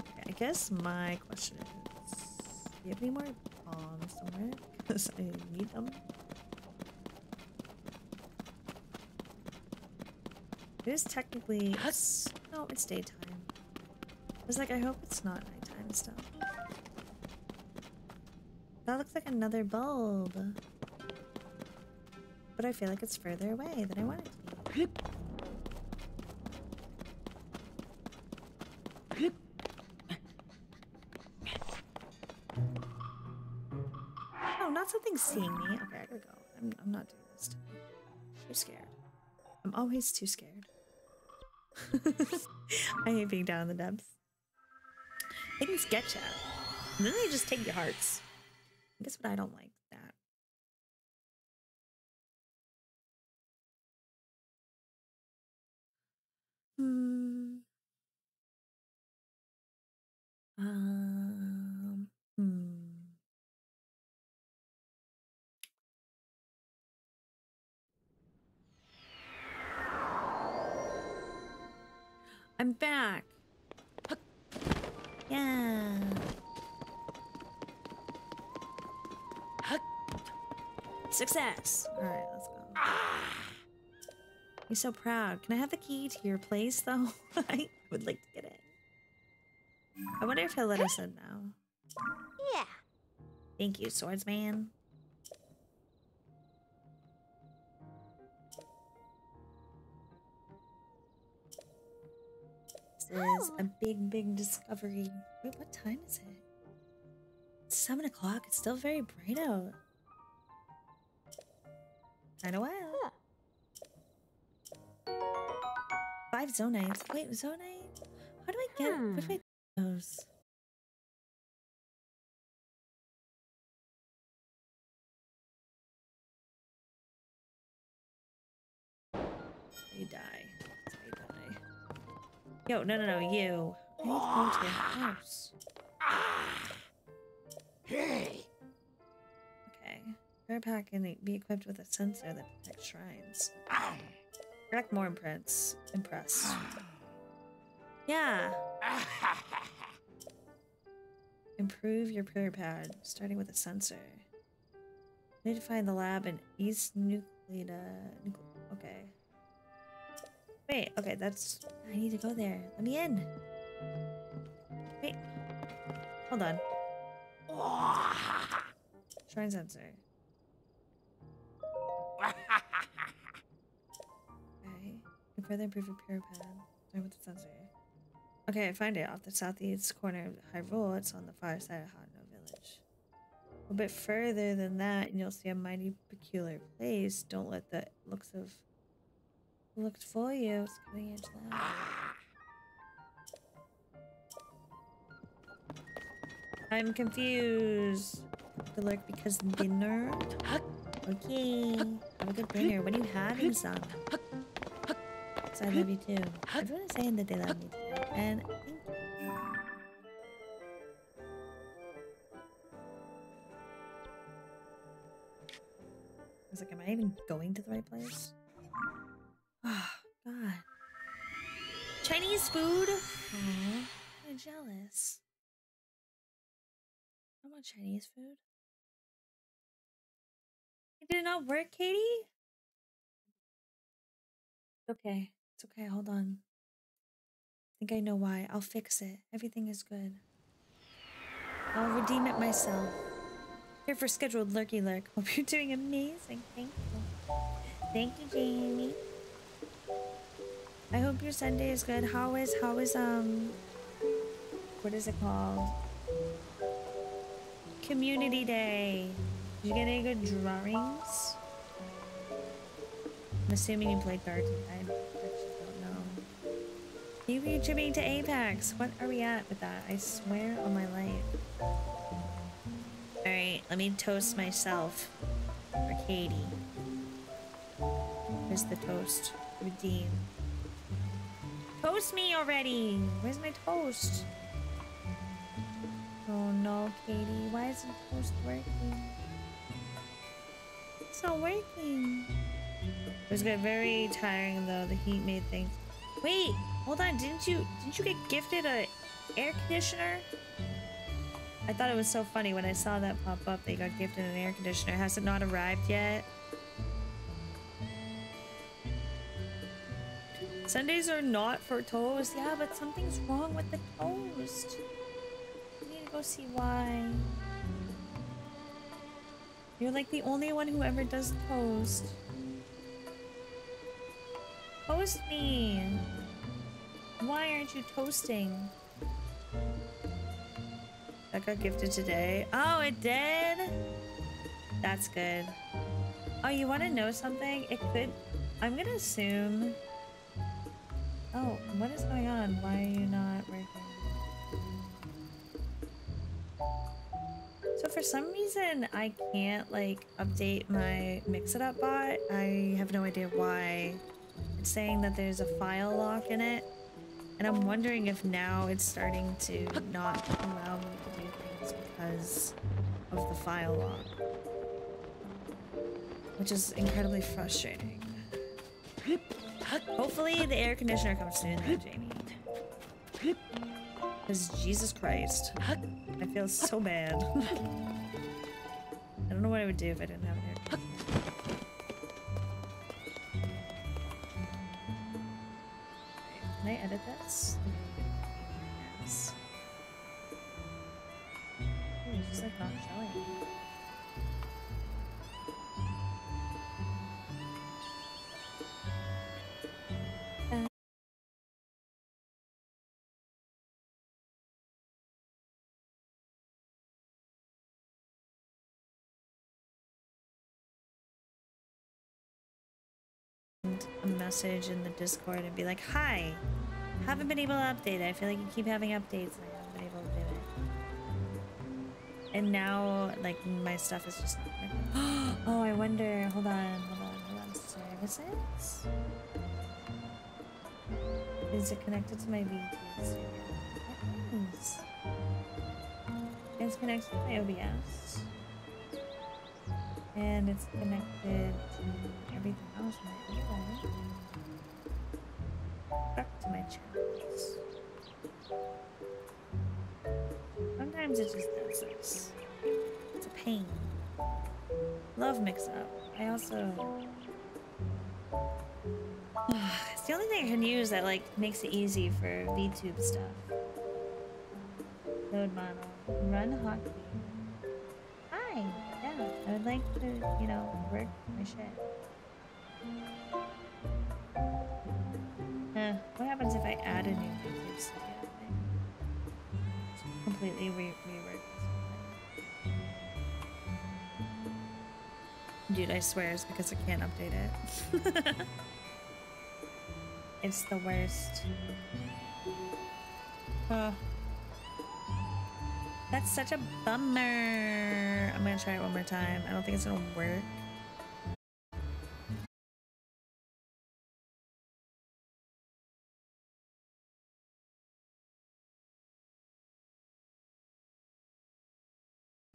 Okay, I guess my question is, do you have any more bombs somewhere? Because I need them. It is technically... Yes. No, it's daytime. I was like, I hope it's not nighttime stuff. That looks like another bulb. But I feel like it's further away than I want it to be. Oh, not something seeing me. Okay, I gotta go. I'm, I'm not doing this today. I'm scared. I'm always too scared. I hate being down in the depths. They can sketch out. And then they just take your hearts. I guess what I don't like that. Hmm. Um, hmm. I'm back. Yeah. Success. All right, let's go. You're so proud. Can I have the key to your place, though? I would like to get it. I wonder if he'll let us in now. Yeah. Thank you, swordsman. Is a big, big discovery. Wait, what time is it? It's seven o'clock. It's still very bright out. Kind of wild. Huh. Five zonites. Wait, zonite? How do I get? Hmm. Where do I get those? You die. Yo, no, no, no, you. I need to go to your house. Okay. Rare pack can be equipped with a sensor that protects shrines. Rack more imprints. Impressed. Yeah. Improve your prayer pad, starting with a sensor. I need to find the lab in East Nuclida. Okay. Wait, okay, that's... I need to go there. Let me in. Wait. Hold on. Shrine sensor. Okay. And further improve your pyro pad. Start with the sensor. Okay, I find it off the southeast corner of Hyrule. It's on the far side of Hano Village. A bit further than that, and you'll see a mighty peculiar place. Don't let the looks of... Looked for you. It's coming into the house. I'm confused. The lurk because dinner. Okay. Have a good dinner. What are you having, son? So I love you too. Everyone is saying that they love me too. And thank you. was like, am I even going to the right place? Oh, God. Chinese food? Aww, I'm jealous. I want Chinese food. It did not work, Katie? Okay. It's okay. Hold on. I think I know why. I'll fix it. Everything is good. I'll redeem it myself. Here for scheduled Lurky Lurk. Hope you're doing amazing. Thank you. Thank you, Jamie. I hope your Sunday is good. How is, how is, um, what is it called? Community Day. Did you get any good drawings? I'm assuming you played Garden. I actually don't know. You retributing to Apex. What are we at with that? I swear on my life. Alright, let me toast myself for Katie. Where's the toast? Redeem. Toast me already! Where's my toast? Oh no, Katie. Why isn't toast working? It's not working. It was good. Very tiring though. The heat made things. Wait, hold on. Didn't you didn't you get gifted a air conditioner? I thought it was so funny when I saw that pop up. They got gifted an air conditioner. Has it not arrived yet? Sundays are not for toast. Yeah, but something's wrong with the toast. I need to go see why. You're like the only one who ever does toast. Toast me. Why aren't you toasting? That got gifted today. Oh, it did? That's good. Oh, you want to know something? It could... I'm going to assume... Oh, what is going on? Why are you not working? So for some reason, I can't, like, update my Mix It Up bot. I have no idea why. It's saying that there's a file lock in it. And I'm wondering if now it's starting to not allow me to do things because of the file lock. Which is incredibly frustrating. Hopefully the air conditioner comes soon though, Jamie. Because Jesus Christ. I feel so bad. I don't know what I would do if I didn't have an air conditioner. Can I edit this? Yes. Ooh, it's just like not showing. A message in the Discord and be like, hi, haven't been able to update it. I feel like you keep having updates and I haven't been able to do it. And now, like, my stuff is just not working. Oh, I wonder. Hold on, hold on, hold on. Services? Is it connected to my V T S? It is. It's connected to my O B S. And it's connected to everything else right here. Back to my channels. Sometimes it just does this. It's a pain. Love Mix Up. I also... It's the only thing I can use that like makes it easy for VTube stuff. Load model. Run hockey. Hi! I would like to, you know, work my shit. Huh. What happens if I add a new YouTube studio? Completely re rework this one. Dude, I swear it's because I can't update it. It's the worst. Huh. That's such a bummer. I'm gonna try it one more time. I don't think it's gonna work.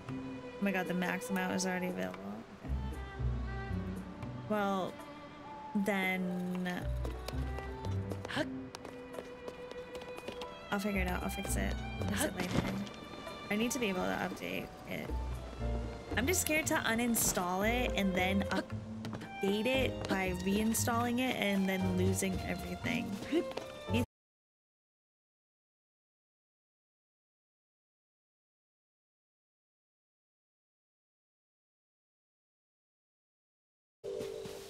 Oh my god, the max amount is already available. Okay. Well, then... I'll figure it out. I'll fix it. Fix it later. I need to be able to update it. I'm just scared to uninstall it and then update it by reinstalling it and then losing everything.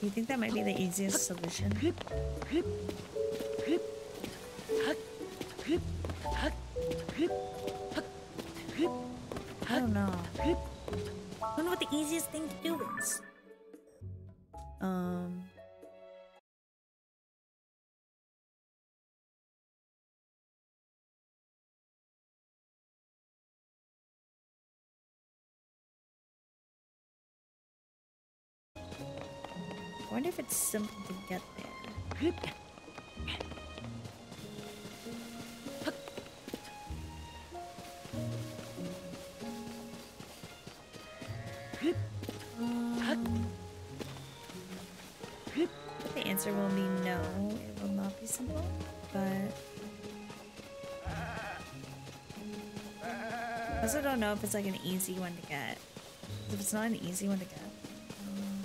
You think that might be the easiest solution? I don't know. I don't know what the easiest thing to do is. Um. I wonder if it's simple to get there. Um, the answer will be no, it will not be simple, but I also don't know if it's like an easy one to get. If it's not an easy one to get, um,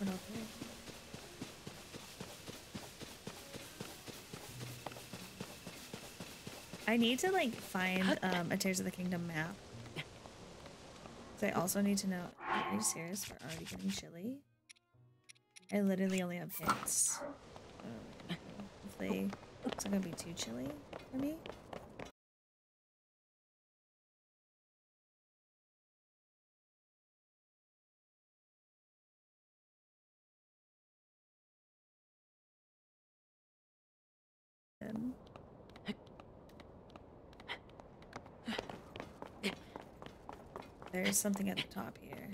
we're not there. I need to like find um, a Tears of the Kingdom map. I also need to know, are you serious? We're already getting chilly. I literally only have pants. Oh, hopefully it's not gonna be too chilly for me. Um, There's something at the top here.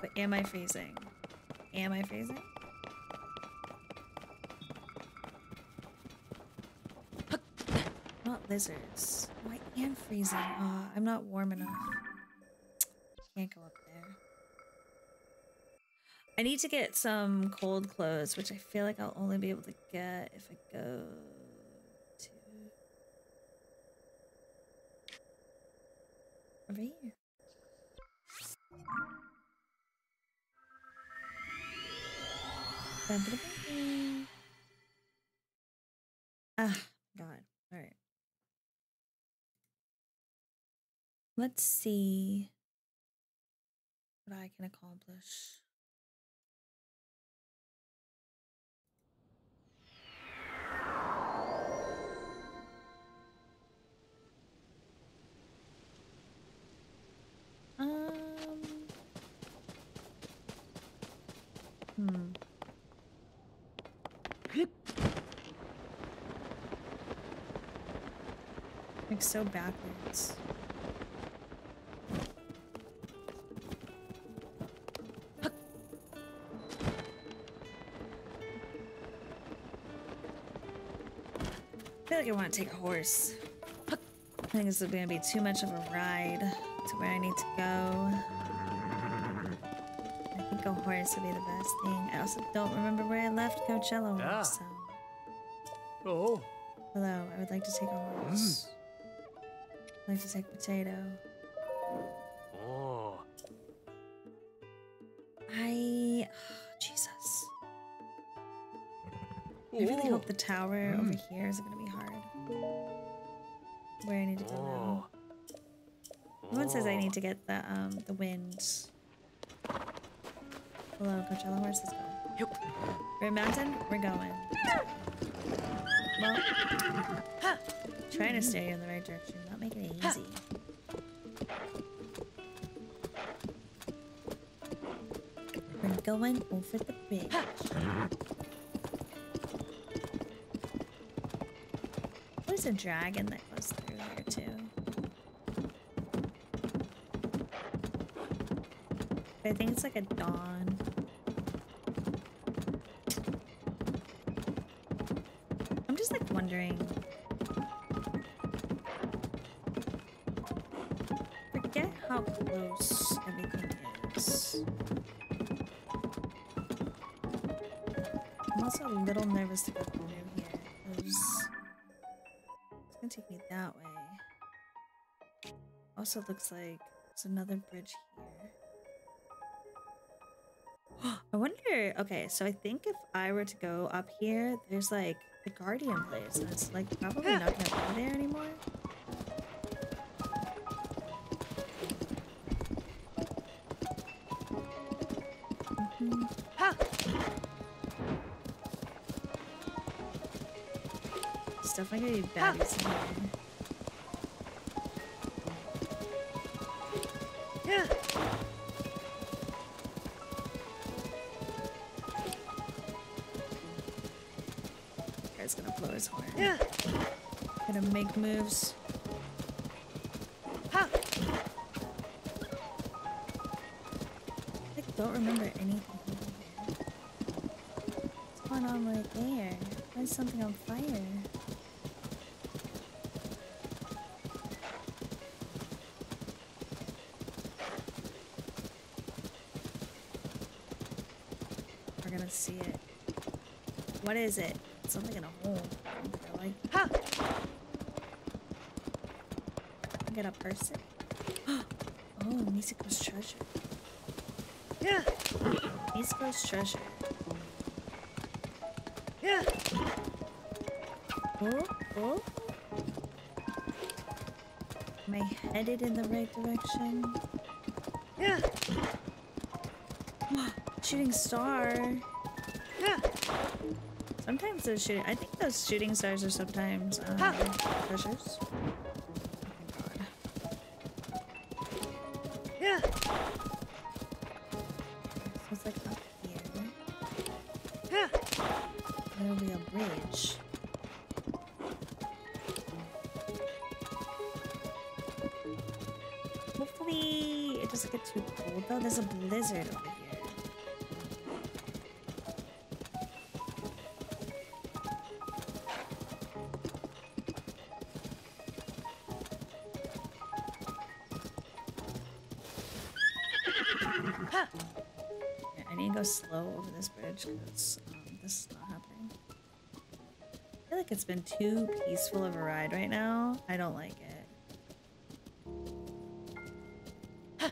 But am I freezing? Am I freezing? Not lizards. Oh, I am freezing. Oh, I'm not warm enough. Can't go up there. I need to get some cold clothes, which I feel like I'll only be able to get if I go... over here. Ah, God. All right. Let's see what I can accomplish. Um. Hmm. Like so backwards. I feel like I want to take a horse. I think this is going to be too much of a ride to where I need to go. I think a horse would be the best thing. I also don't remember where I left Coachella. Yeah. So. Oh. Hello, I would like to take a horse. Mm. I'd like to take potato. Oh. I... Oh, Jesus. Ooh. I really hope the tower mm. over here is going to be hard. Where I need to go now. Someone says I need to get the um the wind. Hello, Coachella horse is going. Yep. We're a mountain, we're going. Well, trying to steer you in the right direction, not making it easy. We're going over the bridge. There's a dragon that goes through there too. I think it's like a dawn. I'm just like wondering. Forget how how close everything is. I'm also a little nervous to go through here, because it's gonna take me that way. Also looks like there's another bridge here. I wonder, okay, so I think if I were to go up here, there's like the Guardian place, and it's like probably not gonna be there anymore. Stuff like a bad thing. Yeah. Guy's gonna blow his horn. Yeah. Gonna make moves. Ha. I don't remember anything. What's going on right there? Why is something on fire? See it. What is it? Something in a hole. Really? Ha! I got a person. Oh, Misco's treasure. Yeah. Misco's treasure. Yeah. Oh, oh. Am I headed in the right direction? Yeah. Shooting star. Sometimes those shooting, I think those shooting stars are sometimes um, ah. treasures. Oh my god. Yeah. So it's like up here. Yeah. There'll be a bridge. Hopefully it doesn't get too cold though. There's a blizzard over here. Slow over this bridge because um, this is not happening. I feel like it's been too peaceful of a ride right now. I don't like it. Huh.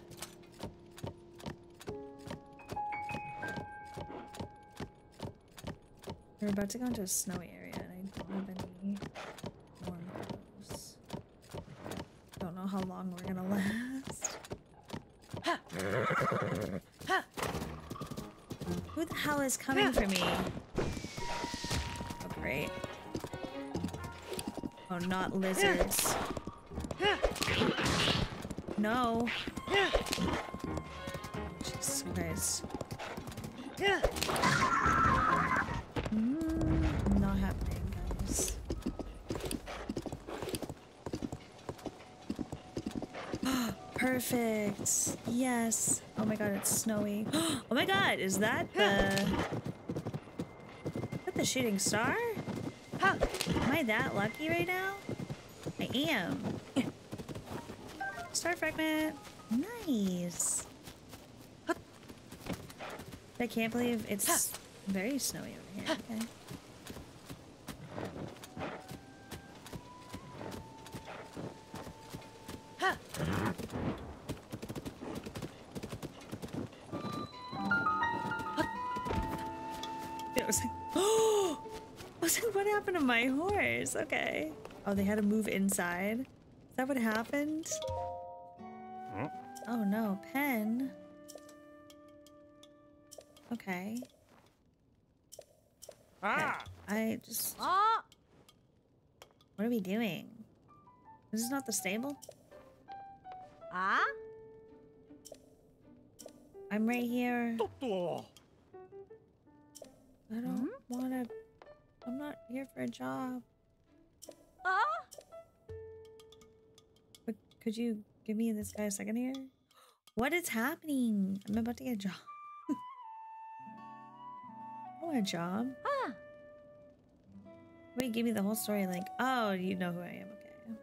We're about to go into a snowy area and I don't have any warm clothes. Don't know how long we're gonna last. Huh. Who the hell is coming yeah. for me? Oh, great. Oh, not lizards. Yeah. No. Yeah. Jesus Christ. Yeah. Mm, not happening, guys. Perfect. Yes. Oh my god, it's snowy. Oh my god, is that the... Is that the shooting star? Huh. Am I that lucky right now? I am. Star fragment. Nice. I can't believe it's very snowy over here. Okay. My horse. Okay. Oh, they had to move inside. Is that what happened? Huh? Oh no, pen. Okay. Ah. I just. Ah. What are we doing? This is not the stable. Ah. I'm right here. I don't want to. I'm not here for a job. Ah! But could you give me this guy a second here? What is happening? I'm about to get a job. I want a job. Ah! Wait, give me the whole story. Like, oh, you know who I am. Okay.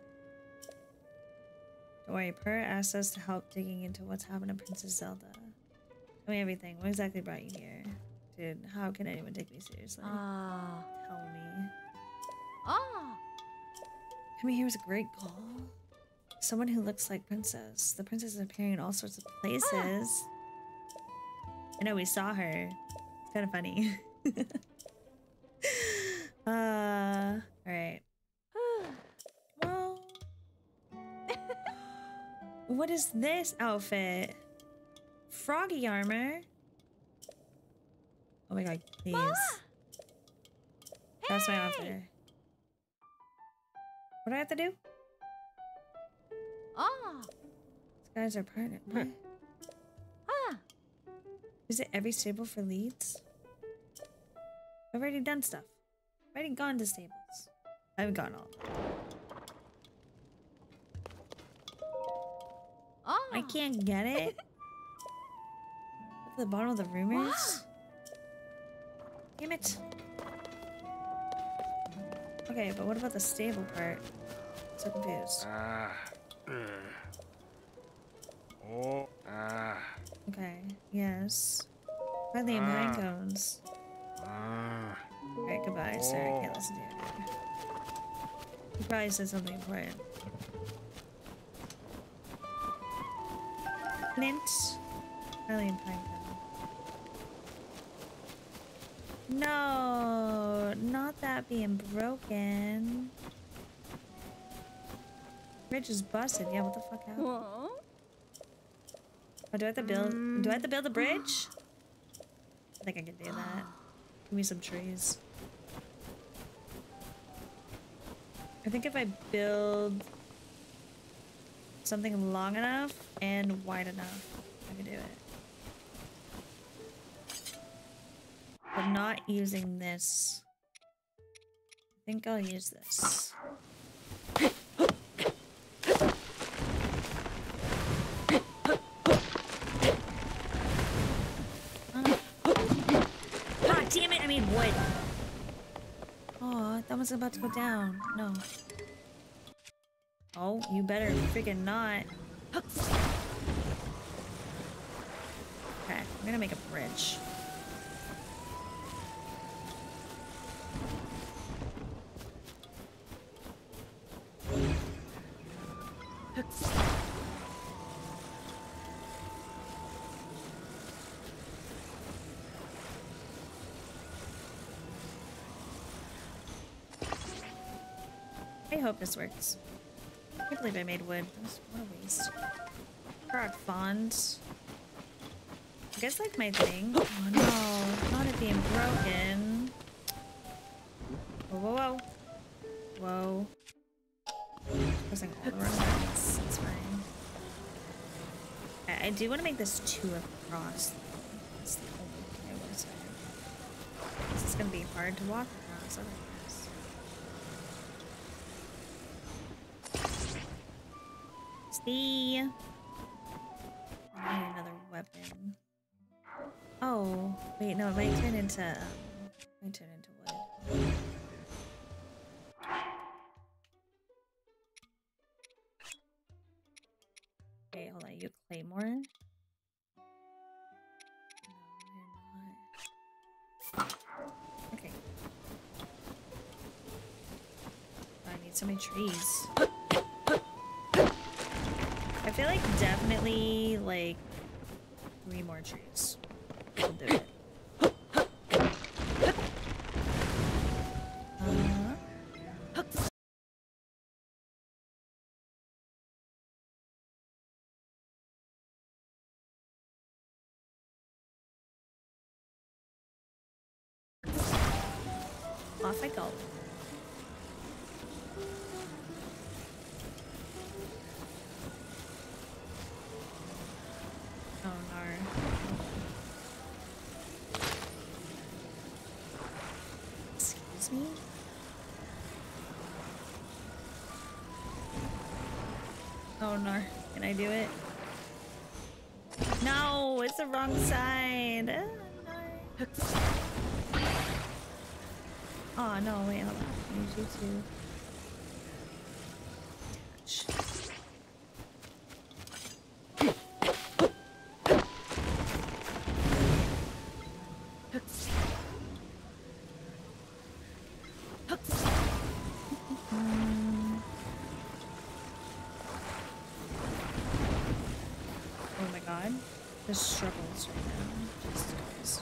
Don't worry, Per asked us to help digging into what's happened to Princess Zelda. Tell me everything. What exactly brought you here? Dude, how can anyone take me seriously? Ah. Uh, Tell me. Ah! Coming here was a great goal. Someone who looks like Princess. The Princess is appearing in all sorts of places. Ah. I know we saw her. It's kind of funny. uh, Alright. Well. What is this outfit? Froggy armor. Oh my god, please. Mama! That's hey! My outfit. What do I have to do? Ah! These guys are partner. What? Ah! Visit every stable for leads? I've already done stuff. I've already gone to stables. I haven't gone all. Ah! I can't get it. At the bottom of the rumors. Damn it. Okay, but what about the stable part? I'm so confused. Okay, yes. Why are they nine cones? Alright, goodbye, sir. I can't listen to you. He probably said something important. Mint. Really important. No, not that being broken. Bridge is busted. Yeah, what the fuck happened? Aww. Oh, do I have to build? Mm. Do I have to build a bridge? I think I can do that. Give me some trees. I think if I build something long enough and wide enough, I can do it. But not using this. I think I'll use this. Ah, damn it! I made wood. Oh, that one's about to go down. No. Oh, you better freaking not. Okay, I'm gonna make a bridge. I hope this works. I can't believe I made wood. What a waste. Frog fond. I guess like my thing. Oh no, not it being broken. Whoa, whoa, whoa. Whoa. Pressing all the wrong buttons. It's fine. I, I do want to make this two across. That's the only thing I was saying. This is going to be hard to walk across. I don't know. See, I need another weapon. Oh, wait, no, it might turn into, um, it might turn into wood. Okay, hold on, you claymore? No, you're not. Okay. Oh, I need so many trees. I feel like definitely like three more trees will do it. Uh-huh. Off I go. Oh no, can I do it? No, it's the wrong side. Oh no, oh, no wait, hold on. I need you to attach. god. The struggles right now. Jesus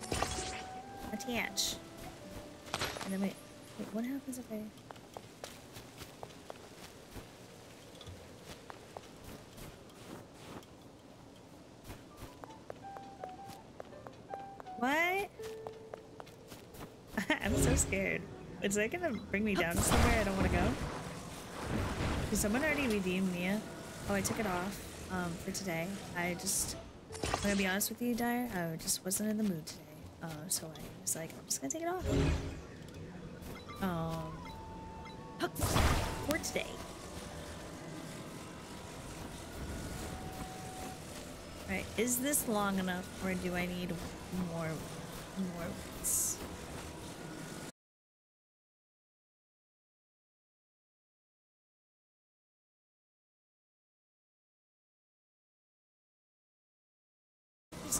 Christ. Attach. And then wait. Wait, what happens if I... What? I'm so scared. Is that gonna bring me down somewhere I don't want to go? Did someone already redeem Mia? Oh, I took it off um, for today. I just, I'm gonna be honest with you, Dire. I just wasn't in the mood today. Uh, so I was like, I'm just gonna take it off. Um, for today. All right, is this long enough or do I need more, more wits?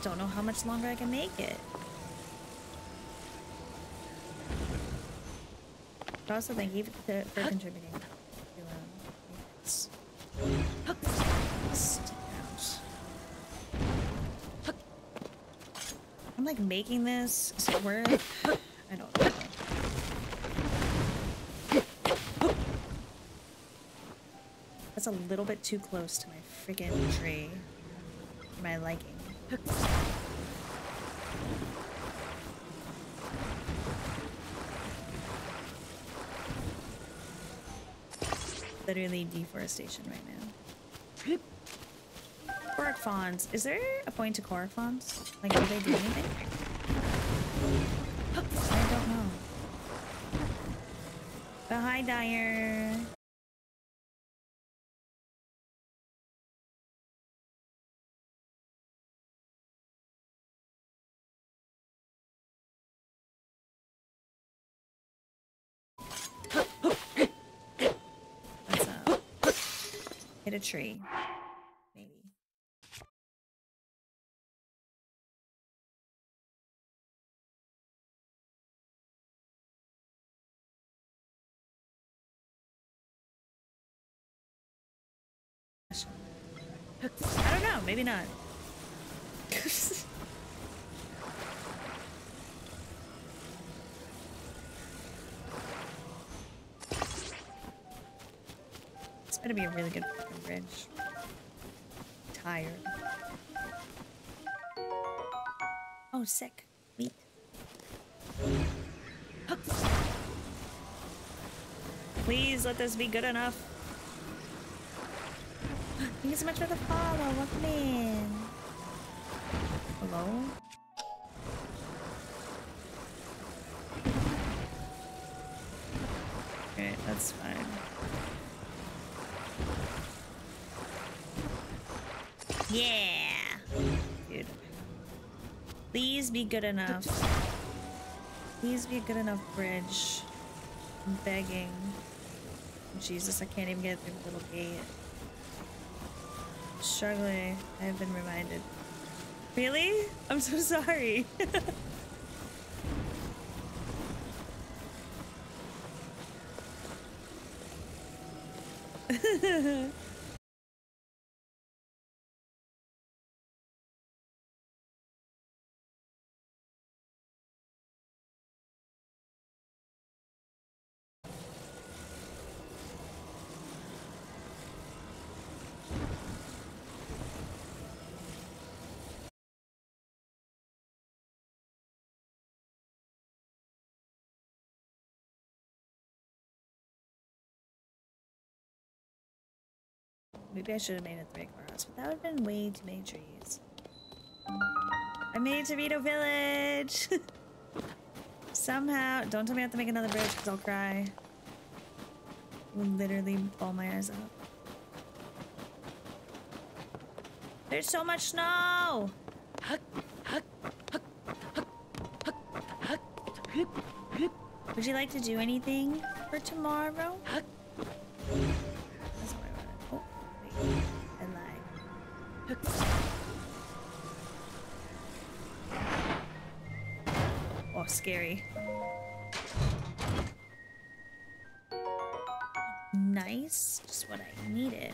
Don't know how much longer I can make it. But also, thank you for, for contributing. I'm like making this, so we're. I don't know. That's a little bit too close to my freaking tree. For my liking. Literally deforestation right now. Korok fawns. Is there a point to Korok fawns? Like, do they do anything? I don't know. But hi, Dire. A tree, maybe. I don't know, maybe not. It's gonna be a really good fucking bridge. I'm tired. Oh, sick. Meat. Please let this be good enough. Thank you so much for the follow. Welcome in. Hello? Okay, that's fine. Yeah! Dude. Please be good enough. Please be a good enough bridge. I'm begging. Jesus, I can't even get through the little gate. I'm struggling. I have been reminded. Really? I'm so sorry. Maybe I should have made it the regular house, but that would have been way too many trees. I made it to Vito Village! Somehow. Don't tell me I have to make another bridge, because I'll cry. I'll literally ball my eyes out. There's so much snow! Would you like to do anything for tomorrow? Oh, scary. Nice, just what I needed.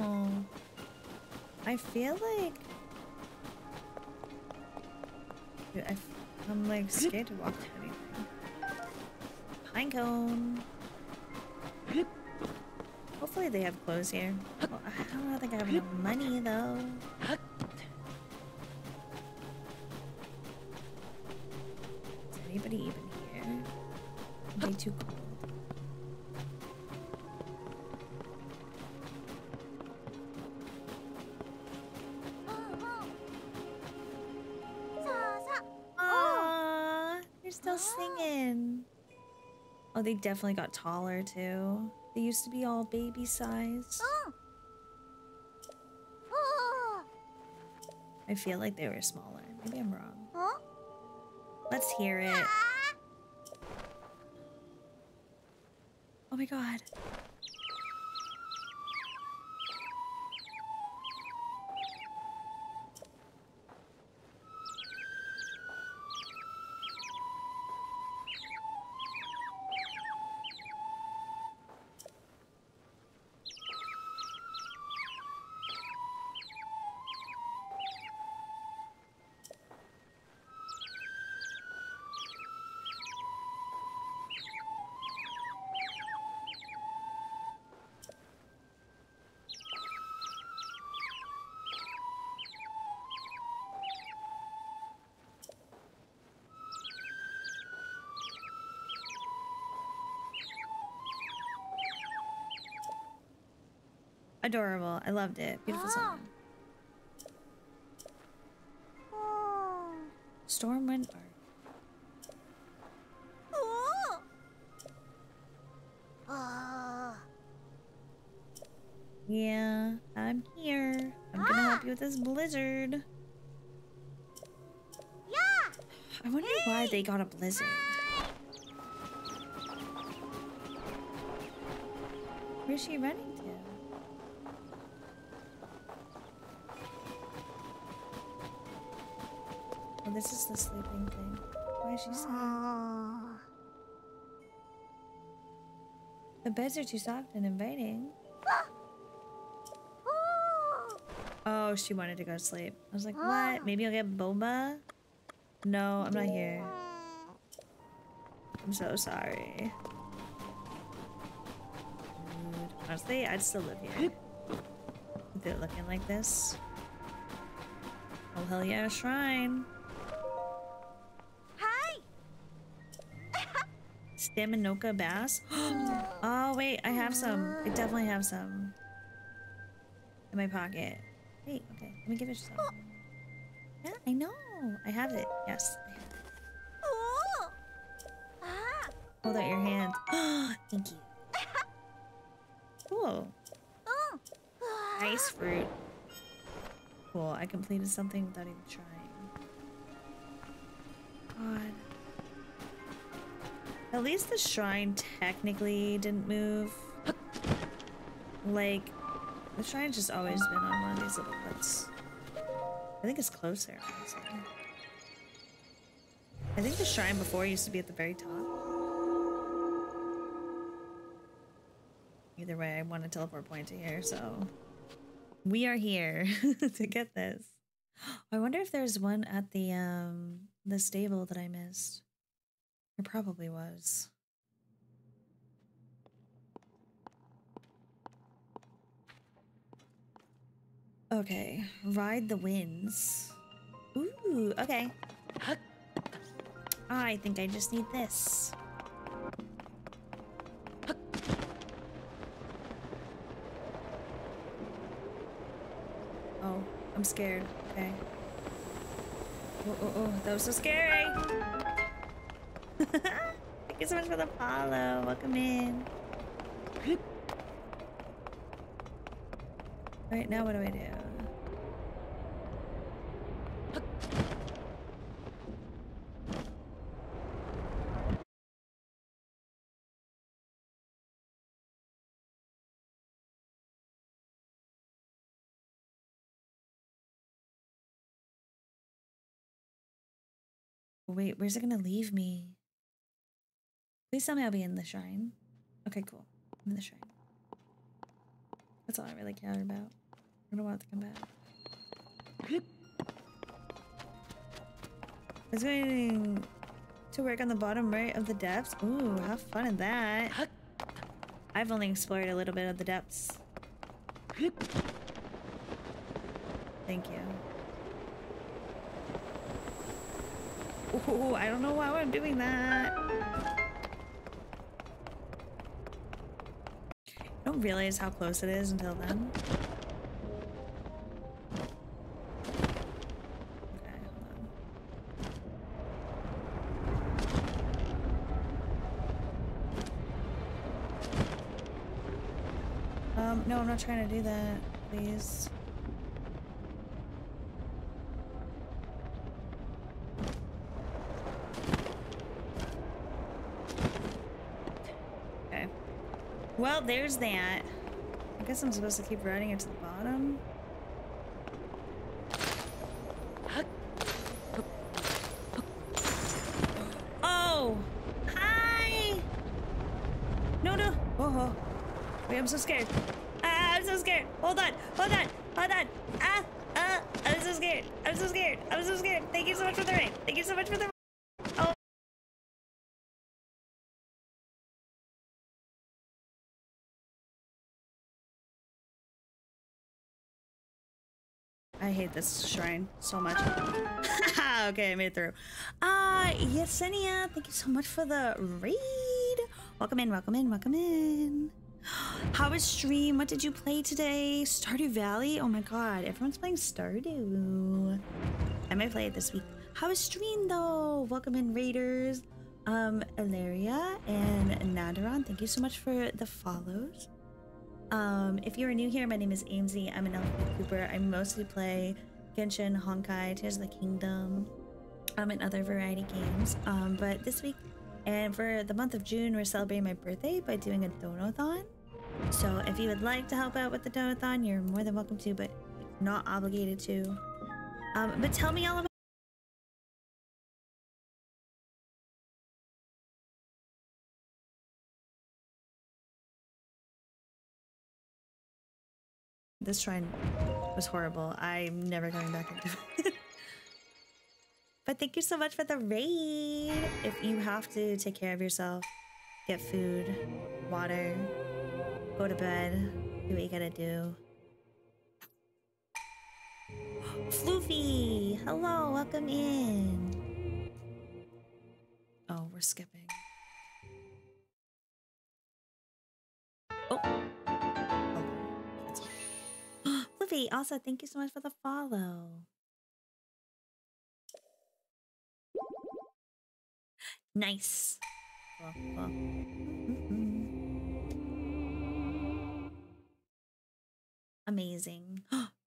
Oh, I feel like Dude, I f I'm like scared to walk through anything. Pine cone. Hopefully they have clothes here. Well, I don't think I have enough money though. Is anybody even here? Way too cold. Singing. Oh, they definitely got taller too. They used to be all baby sized. I feel like they were smaller. Maybe I'm wrong. Let's hear it. Oh my god. Adorable. I loved it. Beautiful song. Oh. Stormwind art. Oh. Oh. Yeah, I'm here. I'm gonna help you with this blizzard. Yeah. I wonder hey. why they got a blizzard. Where's she running to? Oh, this is the sleeping thing. Why is she sad? The beds are too soft and inviting. Oh, she wanted to go to sleep. I was like, what? Maybe I'll get boba? No, I'm not here. I'm so sorry. Dude. Honestly, I'd still live here. If they're looking like this. Oh, hell yeah, a shrine. Daminoka bass. Oh wait, I have some. I definitely have some in my pocket. Wait, okay, let me give it some. Yeah, I know. I have it. Yes. Hold out your hand. Thank you. Cool. Ice fruit. Cool. I completed something without even trying. God. At least the shrine technically didn't move. Like, the shrine's just always been on one of these little cliffs. I think it's closer, honestly. I think the shrine before used to be at the very top. Either way, I want to teleport point to here, so... We are here to get this. I wonder if there's one at the, um, the stable that I missed. It probably was. Okay, ride the winds. Ooh, okay. I think I just need this. Oh, I'm scared. Okay. Oh, oh, oh, that was so scary. Thank you so much for the follow. Welcome in. Alright, now what do I do? Wait, where's it gonna leave me? Please tell me I'll be in the shrine. Okay, cool. I'm in the shrine. That's all I really care about. I'm gonna want to come back. It's going to work on the bottom right of the depths. Ooh, have fun in that. I've only explored a little bit of the depths. Thank you. Ooh, I don't know why I'm doing that. I don't realize how close it is until then. No, I'm not trying to do that, please. Okay. Well, there's that. I guess I'm supposed to keep riding it to the bottom. Oh! Hi! No, no! Oh, oh. Wait, I'm so scared. I'm so scared. Hold on. Hold on. Hold on. Ah, ah. I'm so scared. I'm so scared. I'm so scared. Thank you so much for the raid. Thank you so much for the raid. Oh. I hate this shrine so much. Okay, I made it through. Uh, Yesenia, thank you so much for the raid. Welcome in. Welcome in. Welcome in. How was stream? What did you play today? Stardew Valley? Oh my god, everyone's playing Stardew. I might play it this week. How was stream though? Welcome in raiders. Um, Ilaria and Nadaron, thank you so much for the follows. Um, if you're new here, my name is Aimsiee. I'm an elf VTuber. I mostly play Genshin, Honkai, Tears of the Kingdom, um, and other variety games. Um, but this week, and for the month of June, we're celebrating my birthday by doing a donathon. So if you would like to help out with the donathon, you're more than welcome to, but not obligated to. Um, but tell me all about this shrine was horrible. I'm never going back into it. But thank you so much for the raid. If you have to, take care of yourself, get food, water, go to bed, do what you gotta do. Floofy, hello, welcome in. Oh, we're skipping. Oh, oh. Floofy, also thank you so much for the follow. Nice. Well, well. Mm-hmm. Amazing.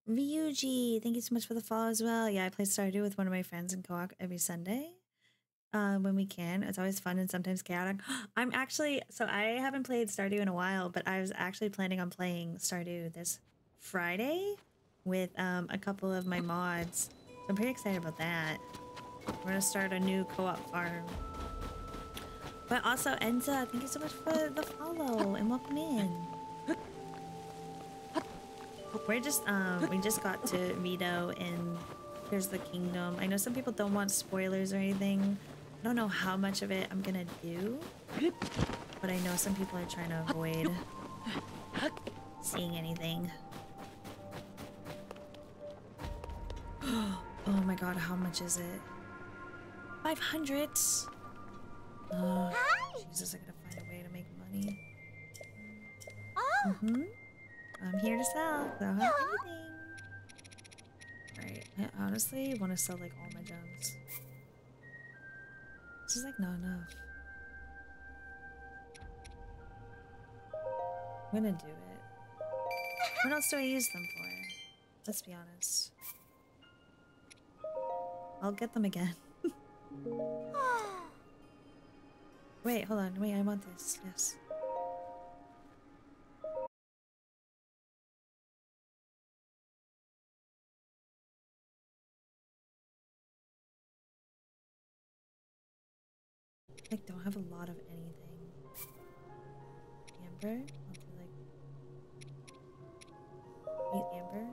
Ryuji, thank you so much for the follow as well. Yeah, I play Stardew with one of my friends in co-op every Sunday uh, when we can. It's always fun and sometimes chaotic. I'm actually, so I haven't played Stardew in a while, but I was actually planning on playing Stardew this Friday with um, a couple of my mods. So I'm pretty excited about that. We're gonna start a new co-op farm. But also, Enza, thank you so much for the follow and welcome in. We're just, um, we just got to Rito and Here's the Kingdom. I know some people don't want spoilers or anything. I don't know how much of it I'm gonna do, but I know some people are trying to avoid seeing anything. Oh my god, how much is it? five hundred! Oh, Jesus, I gotta find a way to make money. Mm-hmm. I'm here to sell, so I don't have anything. Alright, I honestly want to sell like all my gems. This is like not enough. I'm gonna do it. What else do I use them for? Let's be honest. I'll get them again. Wait, hold on. Wait, I want this. Yes. I don't have a lot of anything. Amber? I'll do like... Meet Amber?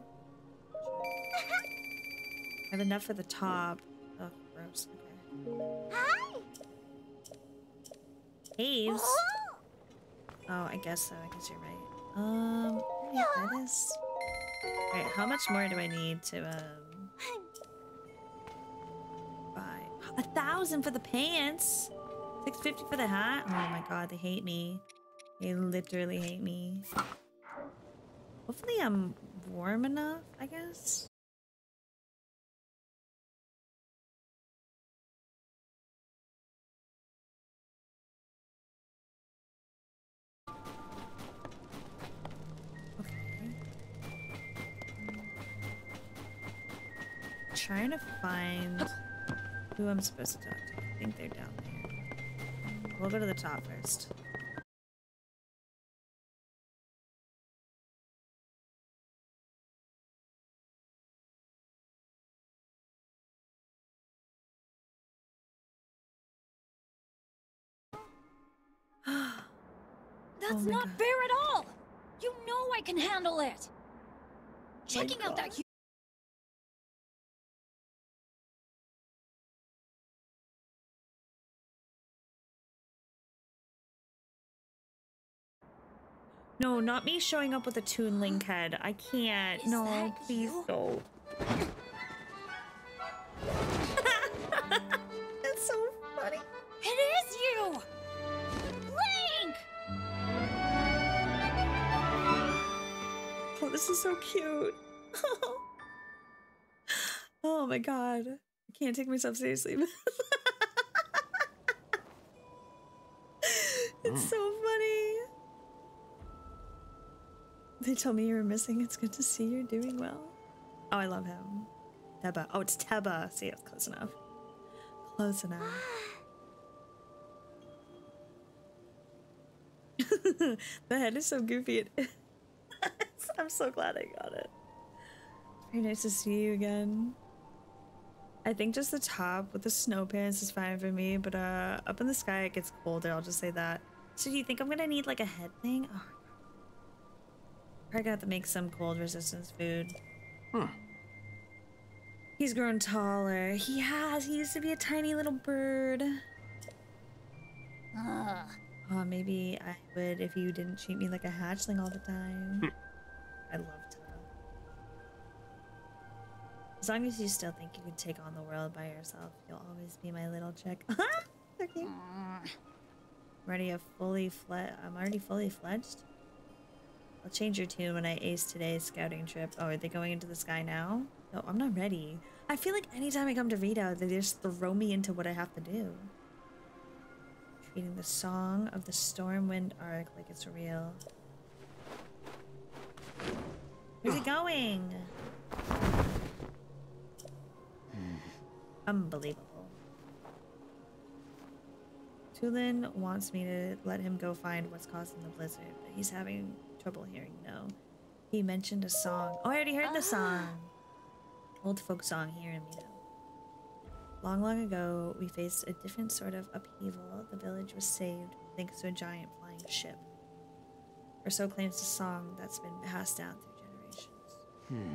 Sure. I have enough for the top. Oh, gross. Okay. Hi! Haze? Oh, I guess so. I guess you're right. Um, yeah. That is... Alright, how much more do I need to, um... buy? A thousand for the pants! six fifty for the hat? Oh my god, they hate me. They literally hate me. Hopefully I'm warm enough, I guess? Trying to find who I'm supposed to talk to. I think they're down there. We'll go to the top first. That's oh not God. Fair at all! You know I can handle it! Checking out that... No, not me showing up with a Toon Link head. I can't. Is no, please you? Don't. That's so funny. It is you! Link! Oh, this is so cute. Oh my god. I can't take myself seriously. It's mm. so funny. They told me you were missing. It's good to see you're doing well. Oh, I love him. Teba. Oh, it's Teba. See, it's close enough. Close enough. The head is so goofy. I'm so glad I got it. Very nice to see you again. I think just the top with the snow pants is fine for me, but uh, up in the sky it gets colder. I'll just say that. So do you think I'm gonna need like a head thing? Oh, I got to make some cold resistance food. Hmm. He's grown taller. He has. He used to be a tiny little bird. Uh. Oh, maybe I would if you didn't treat me like a hatchling all the time. Hmm. I love to. As long as you still think you can take on the world by yourself, you'll always be my little chick. Okay. I'm already a fully fledged. I'm already fully fledged. I'll change your tune when I ace today's scouting trip. Oh, are they going into the sky now? No, I'm not ready. I feel like anytime I come to readout, they just throw me into what I have to do. Treating the song of the Stormwind arc like it's real. Where's it going? Unbelievable. Tulin wants me to let him go find what's causing the blizzard, but he's having... trouble hearing no. He mentioned a song. Oh, I already heard the song. Old folk song, hearing me now. Long, long ago, we faced a different sort of upheaval. The village was saved thanks to a giant flying ship. Or so claims the song that's been passed down through generations. Hmm.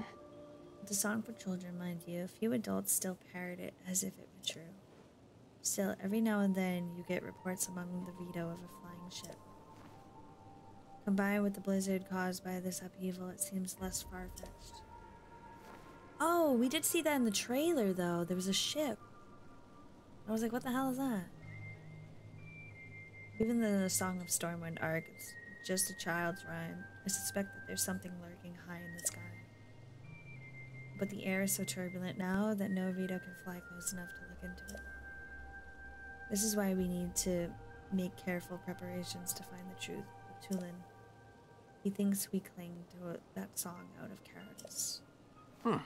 It's a song for children, mind you. Few adults still parrot it as if it were true. Still, every now and then, you get reports among the veto of a flying ship. Combined with the blizzard caused by this upheaval, it seems less far-fetched. Oh, we did see that in the trailer, though. There was a ship. I was like, what the hell is that? Even the Song of Stormwind arc, it's just a child's rhyme. I suspect that there's something lurking high in the sky. But the air is so turbulent now that no veto can fly close enough to look into it. This is why we need to make careful preparations to find the truth. Tulin. He thinks we cling to that song out of cowardice. Huh.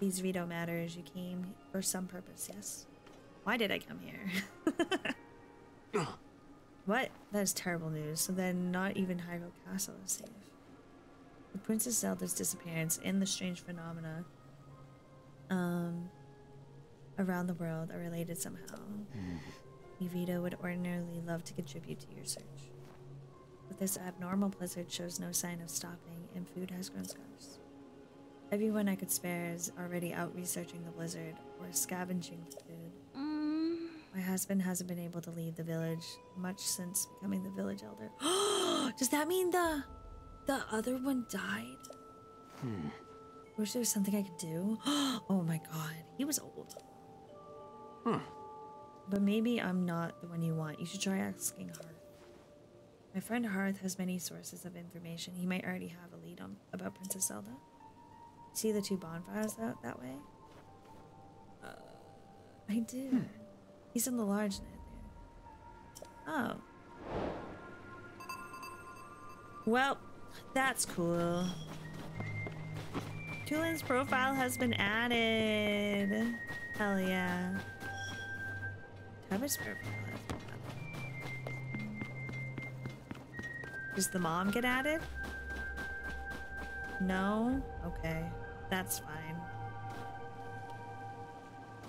These Rito matters. You came for some purpose, yes? Why did I come here? uh. What? That is terrible news. So then not even Hyrule Castle is safe. The Princess Zelda's disappearance and the strange phenomena um, around the world are related somehow. Evita would ordinarily love to contribute to your search. But this abnormal blizzard shows no sign of stopping, and food has grown scarce. Everyone I could spare is already out researching the blizzard or scavenging for food. Mm. My husband hasn't been able to leave the village much since becoming the village elder. Does that mean the the other one died? Hmm. Wish there was something I could do. Oh my god, he was old. Huh. But maybe I'm not the one you want. You should try asking Hearth. My friend Hearth has many sources of information. He might already have a lead on about Princess Zelda. See the two bonfires out that way? Uh, I do. Hmm. He's in the large net there. Oh. Well, that's cool. Tulin's profile has been added. Hell yeah. Teba's profile has been added. Does the mom get added? No? Okay. That's fine.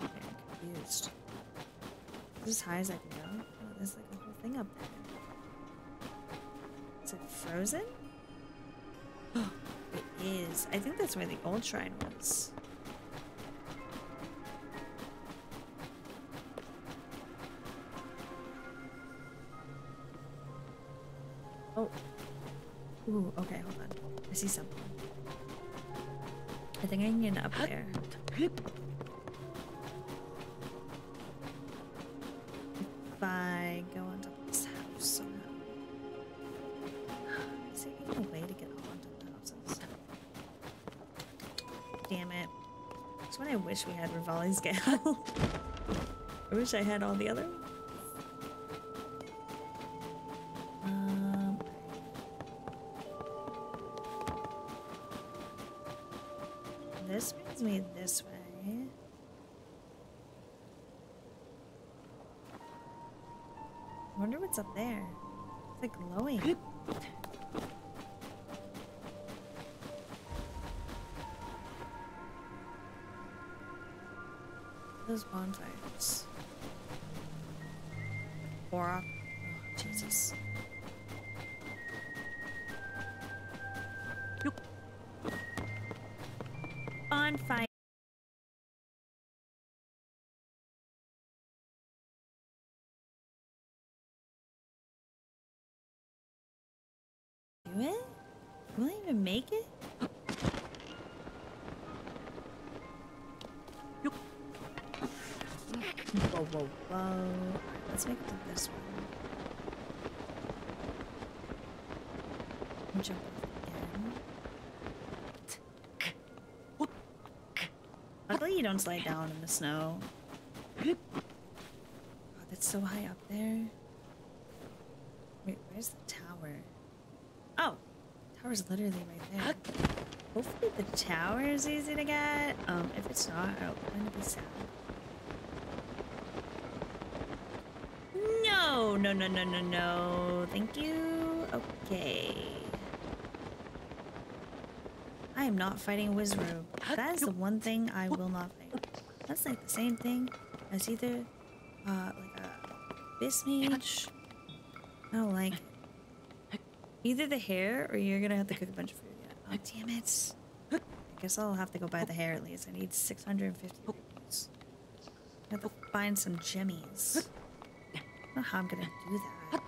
I'm confused. Is this as high as I can go? Oh, there's like a whole thing up there. Is it frozen? Oh, it is. I think that's where the old shrine was. Oh. Ooh, okay, hold on. I see something. I think I can get up there. If I go on top of this house somehow. Is there even a way to get up on top of the houses? Damn it. That's when I wish we had Rivali's Gale. I wish I had all the other ones. Me this way. I wonder what's up there. It's like glowing. Those bonfires. Aura. Oh, Jesus. On fire. Do it? Will I even make it? Nope. Whoa, whoa, whoa. Let's make it to this one. I'm jumping. Luckily you don't slide down in the snow. God, that's so high up there. Wait, where's the tower? Oh, the tower's literally right there. Hopefully the tower is easy to get. Um, if it's not, I'll kind of be sad. No, no, no, no, no, no. Thank you. Okay. I am not fighting Wizrobe. That is the one thing I will not fight. That's like the same thing as either uh, like a Bismage. I don't like it. Either the hair or you're gonna have to cook a bunch of food. Oh damn it! I guess I'll have to go buy the hair at least. I need six hundred fifty rupees. I have to find some jimmies. I don't know how I'm gonna do that.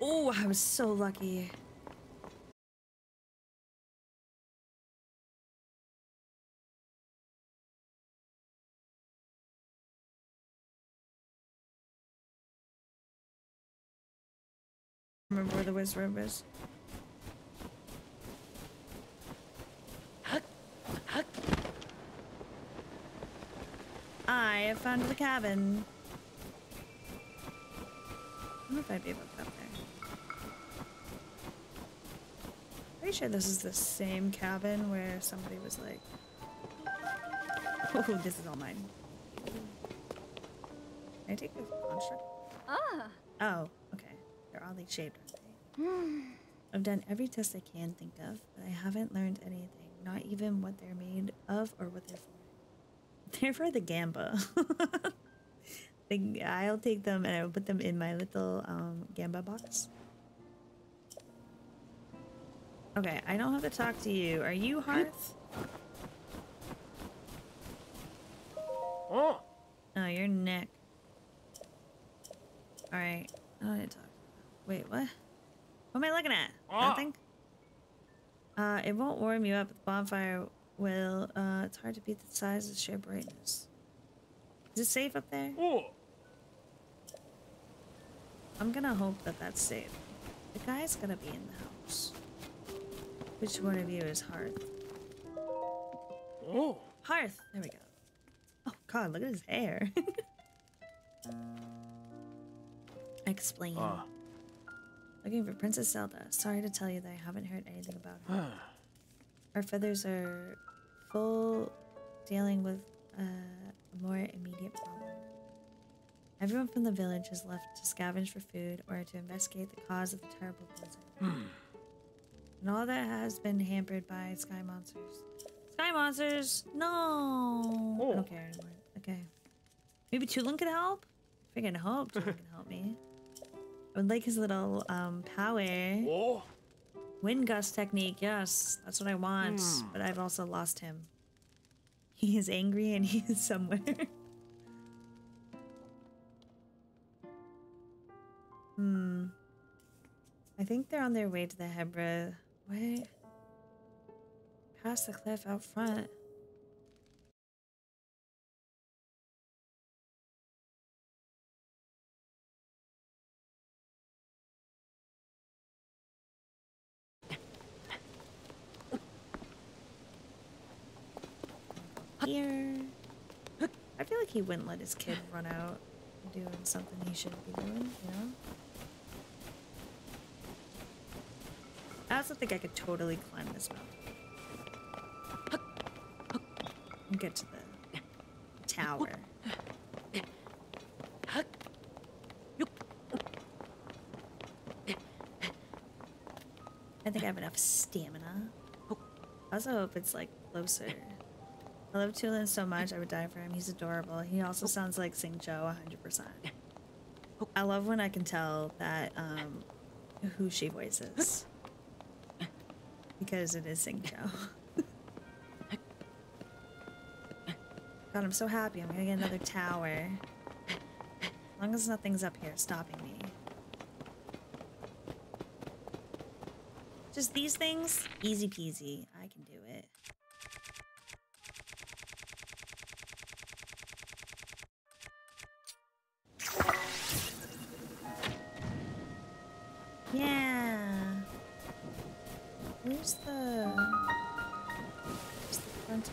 Oh, I was so lucky. Remember where the Wizrobe is. I have found the cabin. I wonder if I'd be able to get up there. Pretty sure this is the same cabin where somebody was like, oh, this is all mine. Can I take this construct? Ah. Oh, okay. They're oddly shaped, aren't they? I've done every test I can think of, but I haven't learned anything. Not even what they're made of or what they're for. They're for the Gamba. the, I'll take them and I'll put them in my little um, Gamba box. Okay, I don't have to talk to you. Are you Hearth? Oh, oh, your neck. All right. Oh, I talk. Wait, what? What am I looking at? Oh. Nothing. Uh, it won't warm you up. The bonfire will. Uh, it's hard to beat the size of the sheer brightness. Is it safe up there? Oh. I'm gonna hope that that's safe. The guy's gonna be in the house. Which one of you is Hearth? Oh. Hearth. There we go. Oh God, look at his hair. Explain. Uh. Looking for Princess Zelda. Sorry to tell you that I haven't heard anything about her. Her feathers are full, dealing with uh, a more immediate problem. Everyone from the village is left to scavenge for food or to investigate the cause of the terrible blizzard. And all that has been hampered by sky monsters. Sky monsters? No! Oh. I don't care anymore. Okay. Maybe Tulin could help? Freaking hope Tulin can help me. I would like his little um, power. Whoa. Wind gust technique, yes. That's what I want. Mm. But I've also lost him. He is angry and he is somewhere. Hmm. I think they're on their way to the Hebra. Wait. Past the cliff out front. Here. I feel like he wouldn't let his kid run out doing something he shouldn't be doing, you know? I also think I could totally climb this mountain and get to the tower. I think I have enough stamina. I also hope it's like closer. I love Tulin so much, I would die for him. He's adorable. He also sounds like Sing Joe one hundred percent. I love when I can tell that um, who she voices. Because it is Sing Joe. God, I'm so happy. I'm gonna get another tower. As long as nothing's up here stopping me. Just these things, easy peasy. I can do it. Yeah. Where's the... Where's the front?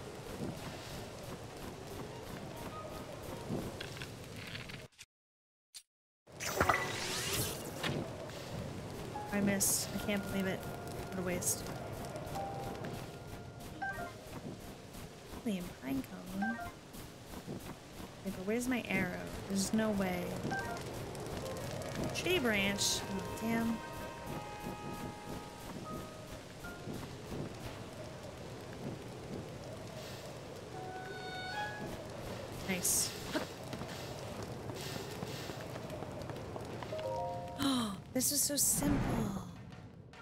I missed. I can't believe it. What a waste. Liam Pine Cone. Okay, but where's my arrow? There's no way. Tree branch. Oh, damn. Nice. Oh, this is so simple.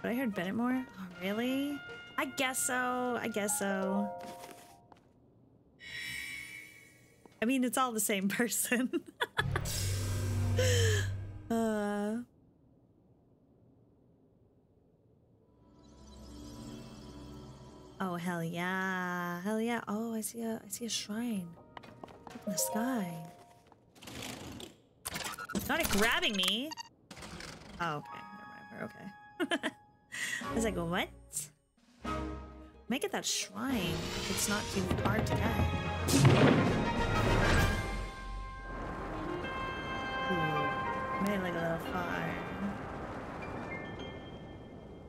But I heard Bennett more? Oh, really? I guess so. I guess so. I mean, it's all the same person. uh... Oh, hell yeah. Hell yeah. Oh, I see a, I see a shrine. Up in the sky. Not it grabbing me. Oh, okay. Never mind. We're okay. I was like, what? Make it that shrine if it's not too hard to get. Made it like a little far.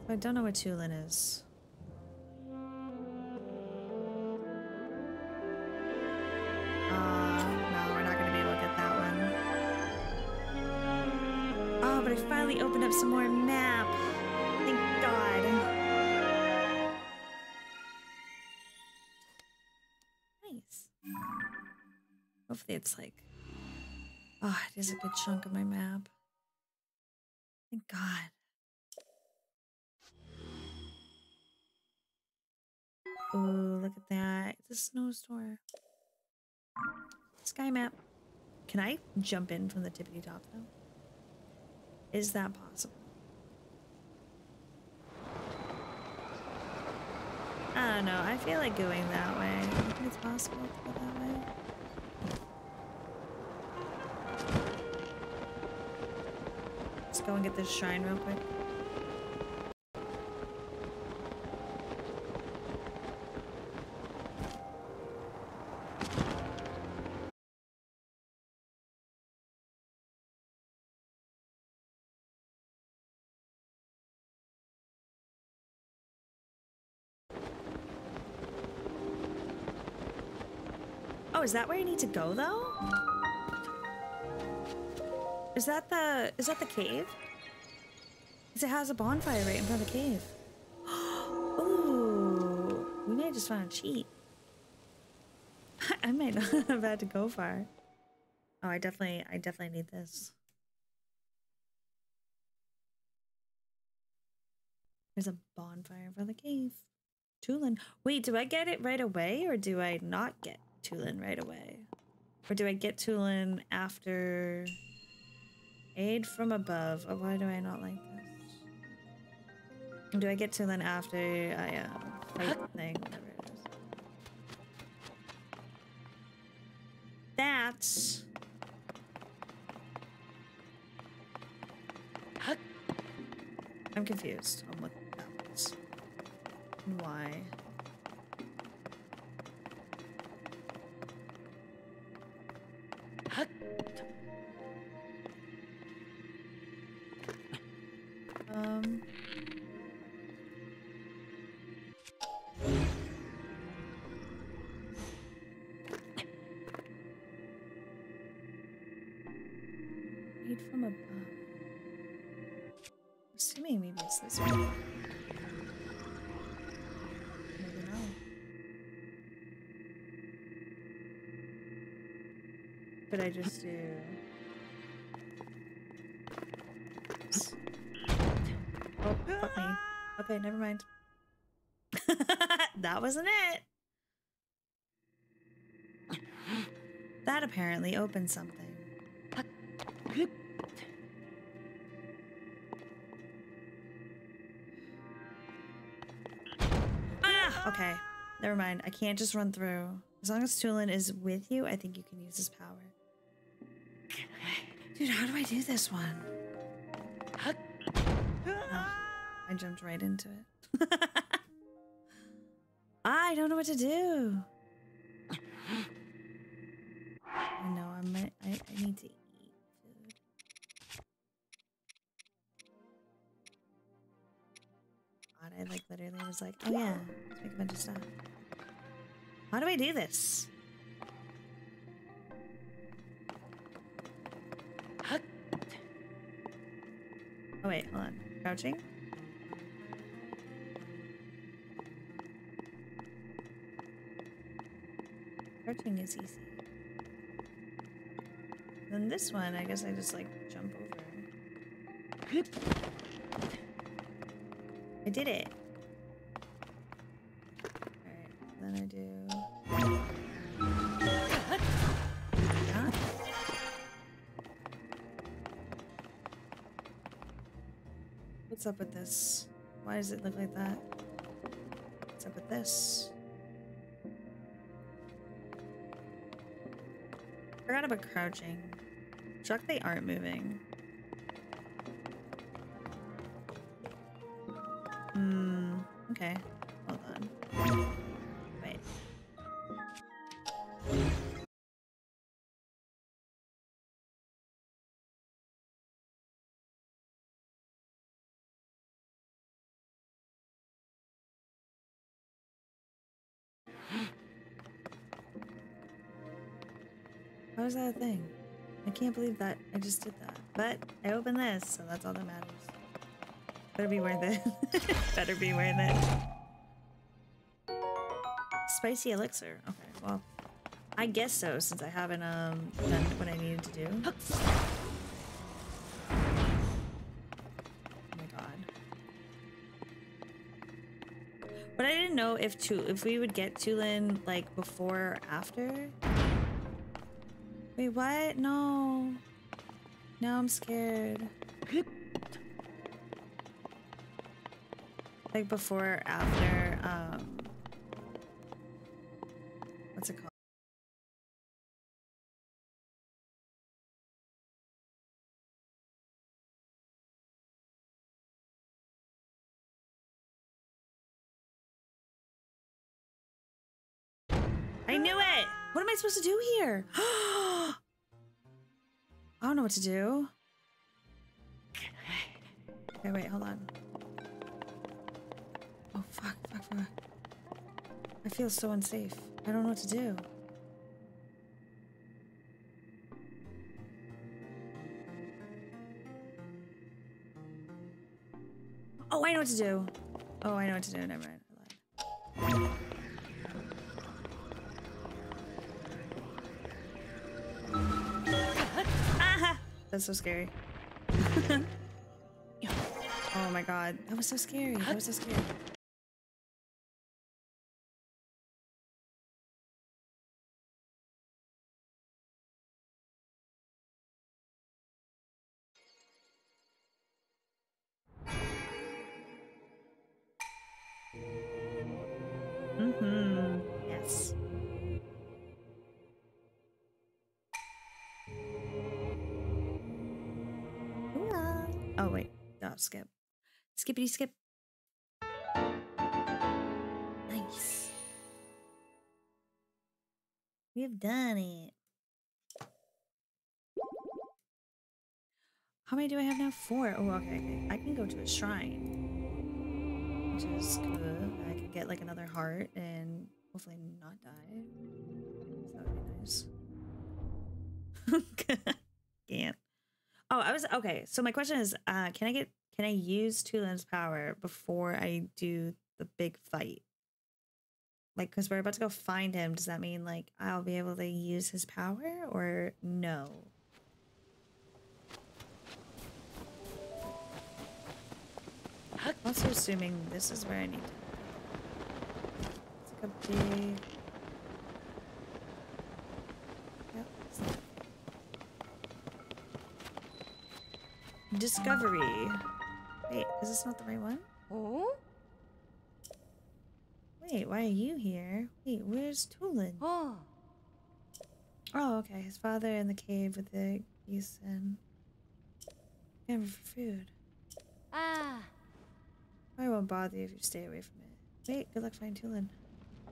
I don't know what Tulin is. Open up some more map. Thank God. Nice. Hopefully it's like Oh, it is a good chunk of my map. Thank God. Oh, look at that. It's a snowstorm. Sky map. Can I jump in from the tippity top though? Is that possible? I don't know. I feel like going that way. I think it's possible to go that way. Let's go and get this shrine real quick. Oh, is that where you need to go though? Is that the is that the cave? Because it has a bonfire right in front of the cave. Ooh, we may have just found a cheat. I might not have had to go far. Oh, I definitely I definitely need this. There's a bonfire in front of the cave. Tulin. Wait, do I get it right away or do I not get it? Tulin right away, or do I get Tulin after aid from above? Oh, why do I not like this? Do I get Tulin after I uh, fight thing? Whatever it is. That's I'm confused on what that was and why. Um. Aid from above. Assuming maybe it's this one. Maybe not. But I just do. Fuck me. Okay, never mind. That wasn't it. That apparently opened something. Ah, okay, never mind. I can't just run through. As long as Tulin is with you, I think you can use his power. Dude, how do I do this one? I jumped right into it. I don't know what to do. I know I might. I, I need to eat food. God, I like literally was like, oh yeah, let's make a bunch of stuff. How do I do this? Oh wait, hold on. Crouching. Is easy. Then this one, I guess I just like jump over. I did it. Alright, then I do. Yeah. What's up with this? Why does it look like that? What's up with this? I forgot about crouching. Chuck, they aren't moving. Hmm. Okay. Hold on. Wait. How is that a thing? I can't believe that I just did that. But I opened this, so that's all that matters. Better be worth it. Better be worth it. Spicy elixir. Okay, well, I guess so, since I haven't um, done what I needed to do. Oh my god. But I didn't know if to if we would get Tulin like before or after. Wait, what? No. Now I'm scared. Like before or after, um what's it called? I knew it! What am I supposed to do here? I don't know what to do. Okay, wait, hold on. Oh, fuck, fuck, fuck. I feel so unsafe. I don't know what to do. Oh, I know what to do. Oh, I know what to do. Never mind. I lied. Aha! That's so scary. Oh my god. That was so scary. That was so scary. Skip. Skippity skip. Nice. We have done it. How many do I have now? Four. Oh, okay, okay. I can go to a shrine. Which is good. I can get like another heart and hopefully not die. So that would be nice. Can't. Oh, I was okay. So my question is, uh, can I get Can I use Tulin's power before I do the big fight? Like, because we're about to go find him. Does that mean, like, I'll be able to use his power or no? I'm also assuming this is where I need to. It's like a big... Yep. Discovery. Wait, is this not the right one? Oh. Wait, why are you here? Wait, where's Tulin? Oh. Oh, okay. His father in the cave with the geese and hammer for food. Ah. I won't bother you if you stay away from it. Wait, good luck finding Tulin.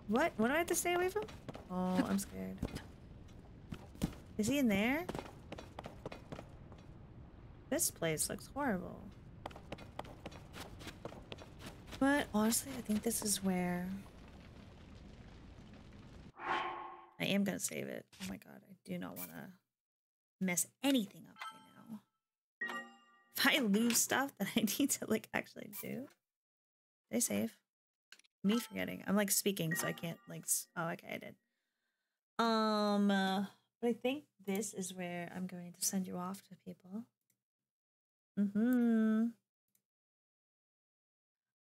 What? What do I have to stay away from? Oh, I'm scared. Is he in there? This place looks horrible. But honestly, I think this is where I am gonna save it. Oh my god, I do not want to mess anything up right now. If I lose stuff that I need to like actually do, did I save? Me forgetting. I'm like speaking, so I can't like. Oh, okay, I did. Um, uh, but I think this is where I'm going to send you off to people. Mm-hmm.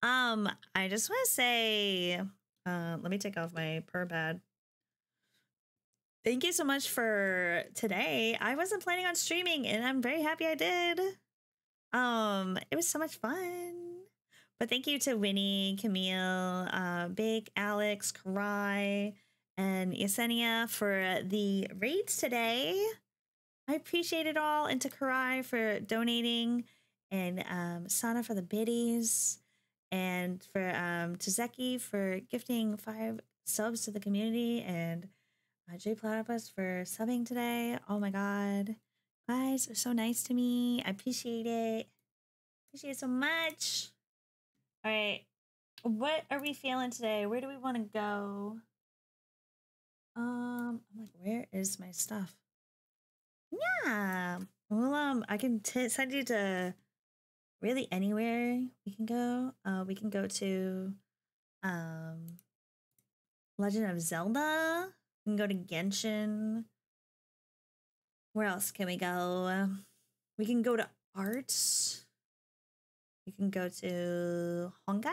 Um, I just want to say, uh, let me take off my purr pad. Thank you so much for today. I wasn't planning on streaming and I'm very happy I did. Um, it was so much fun. But thank you to Winnie, Camille, uh, Big, Alex, Karai, and Yesenia for the raids today. I appreciate it all, and to Karai for donating, and um, Sana for the biddies, and for um, Tozeki for gifting five subs to the community, and uh, J Platypus for subbing today. Oh my god, guys are so nice to me. I appreciate it. Appreciate it so much. All right, what are we feeling today? Where do we want to go? Um, I'm like, where is my stuff? Yeah, well, um, I can t send you to really anywhere we can go. Uh, we can go to um, Legend of Zelda. can go to Genshin. Where else can we go? We can go to art. We can go to Honkai.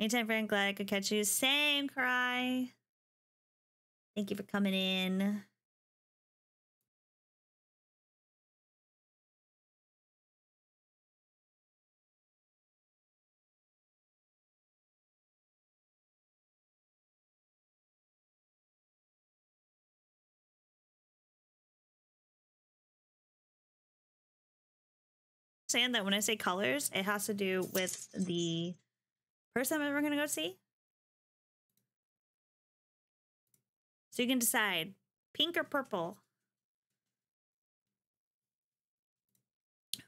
Anytime, friend. Glad I could catch you. Same, Cry. Thank you for coming in. Understand that when I say colors, it has to do with the person I'm ever going to go see. So you can decide pink or purple.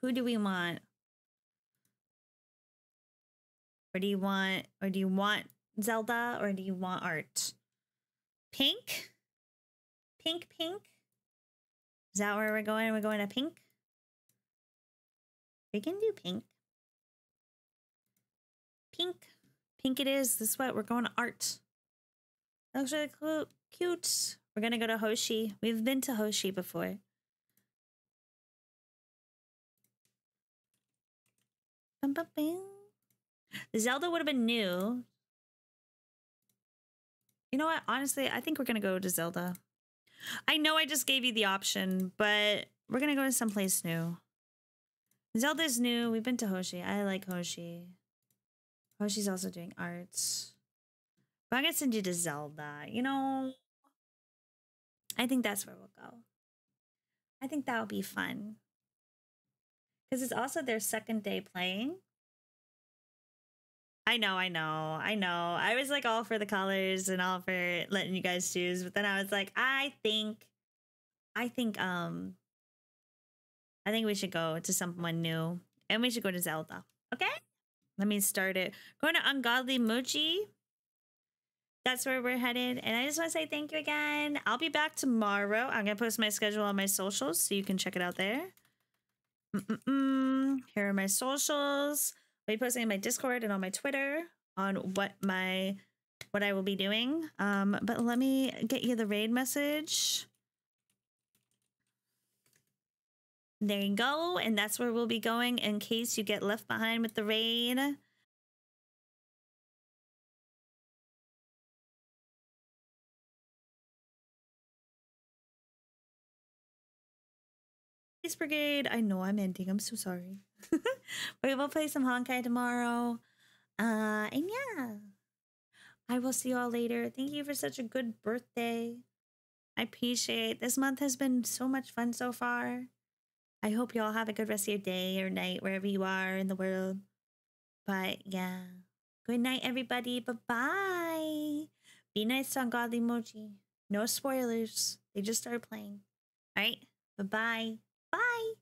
Who do we want? Or do you want, or do you want Zelda, or do you want art? Pink? Pink, pink? Is that where we're going? We're going to pink? We can do pink. Pink. Pink it is. This is what we're going to art. That looks really cute. We're going to go to Hoshi. We've been to Hoshi before. Bum, bum, bum. Zelda would have been new. You know what? Honestly, I think we're going to go to Zelda. I know I just gave you the option, but we're going to go to someplace new. Zelda's new. We've been to Hoshi. I like Hoshi. Hoshi's also doing arts. But I'm going to send you to Zelda. You know, I think that's where we'll go. I think that'll be fun. Because it's also their second day playing. I know, I know, I know. I was like all for the colors and all for letting you guys choose. But then I was like, I think, I think, um... I think we should go to someone new, and we should go to Zelda. Okay, let me start it. Going to Ungodly Mochi. That's where we're headed. And I just want to say thank you again. I'll be back tomorrow. I'm going to post my schedule on my socials, so you can check it out there. Mm-mm-mm. Here are my socials. I'll be posting in my Discord and on my Twitter on what my what I will be doing. Um, but let me get you the raid message. There you go, and that's where we'll be going in case you get left behind with the raid. Peace Brigade. I know I'm ending. I'm so sorry. We will play some Honkai tomorrow. Uh, and yeah, I will see you all later. Thank you for such a good birthday. I appreciate it. This month has been so much fun so far. I hope you all have a good rest of your day or night, wherever you are in the world. But yeah, good night, everybody. Bye-bye. Be nice to Ungodly Mochi. No spoilers. They just started playing. All right. Bye-bye. Bye.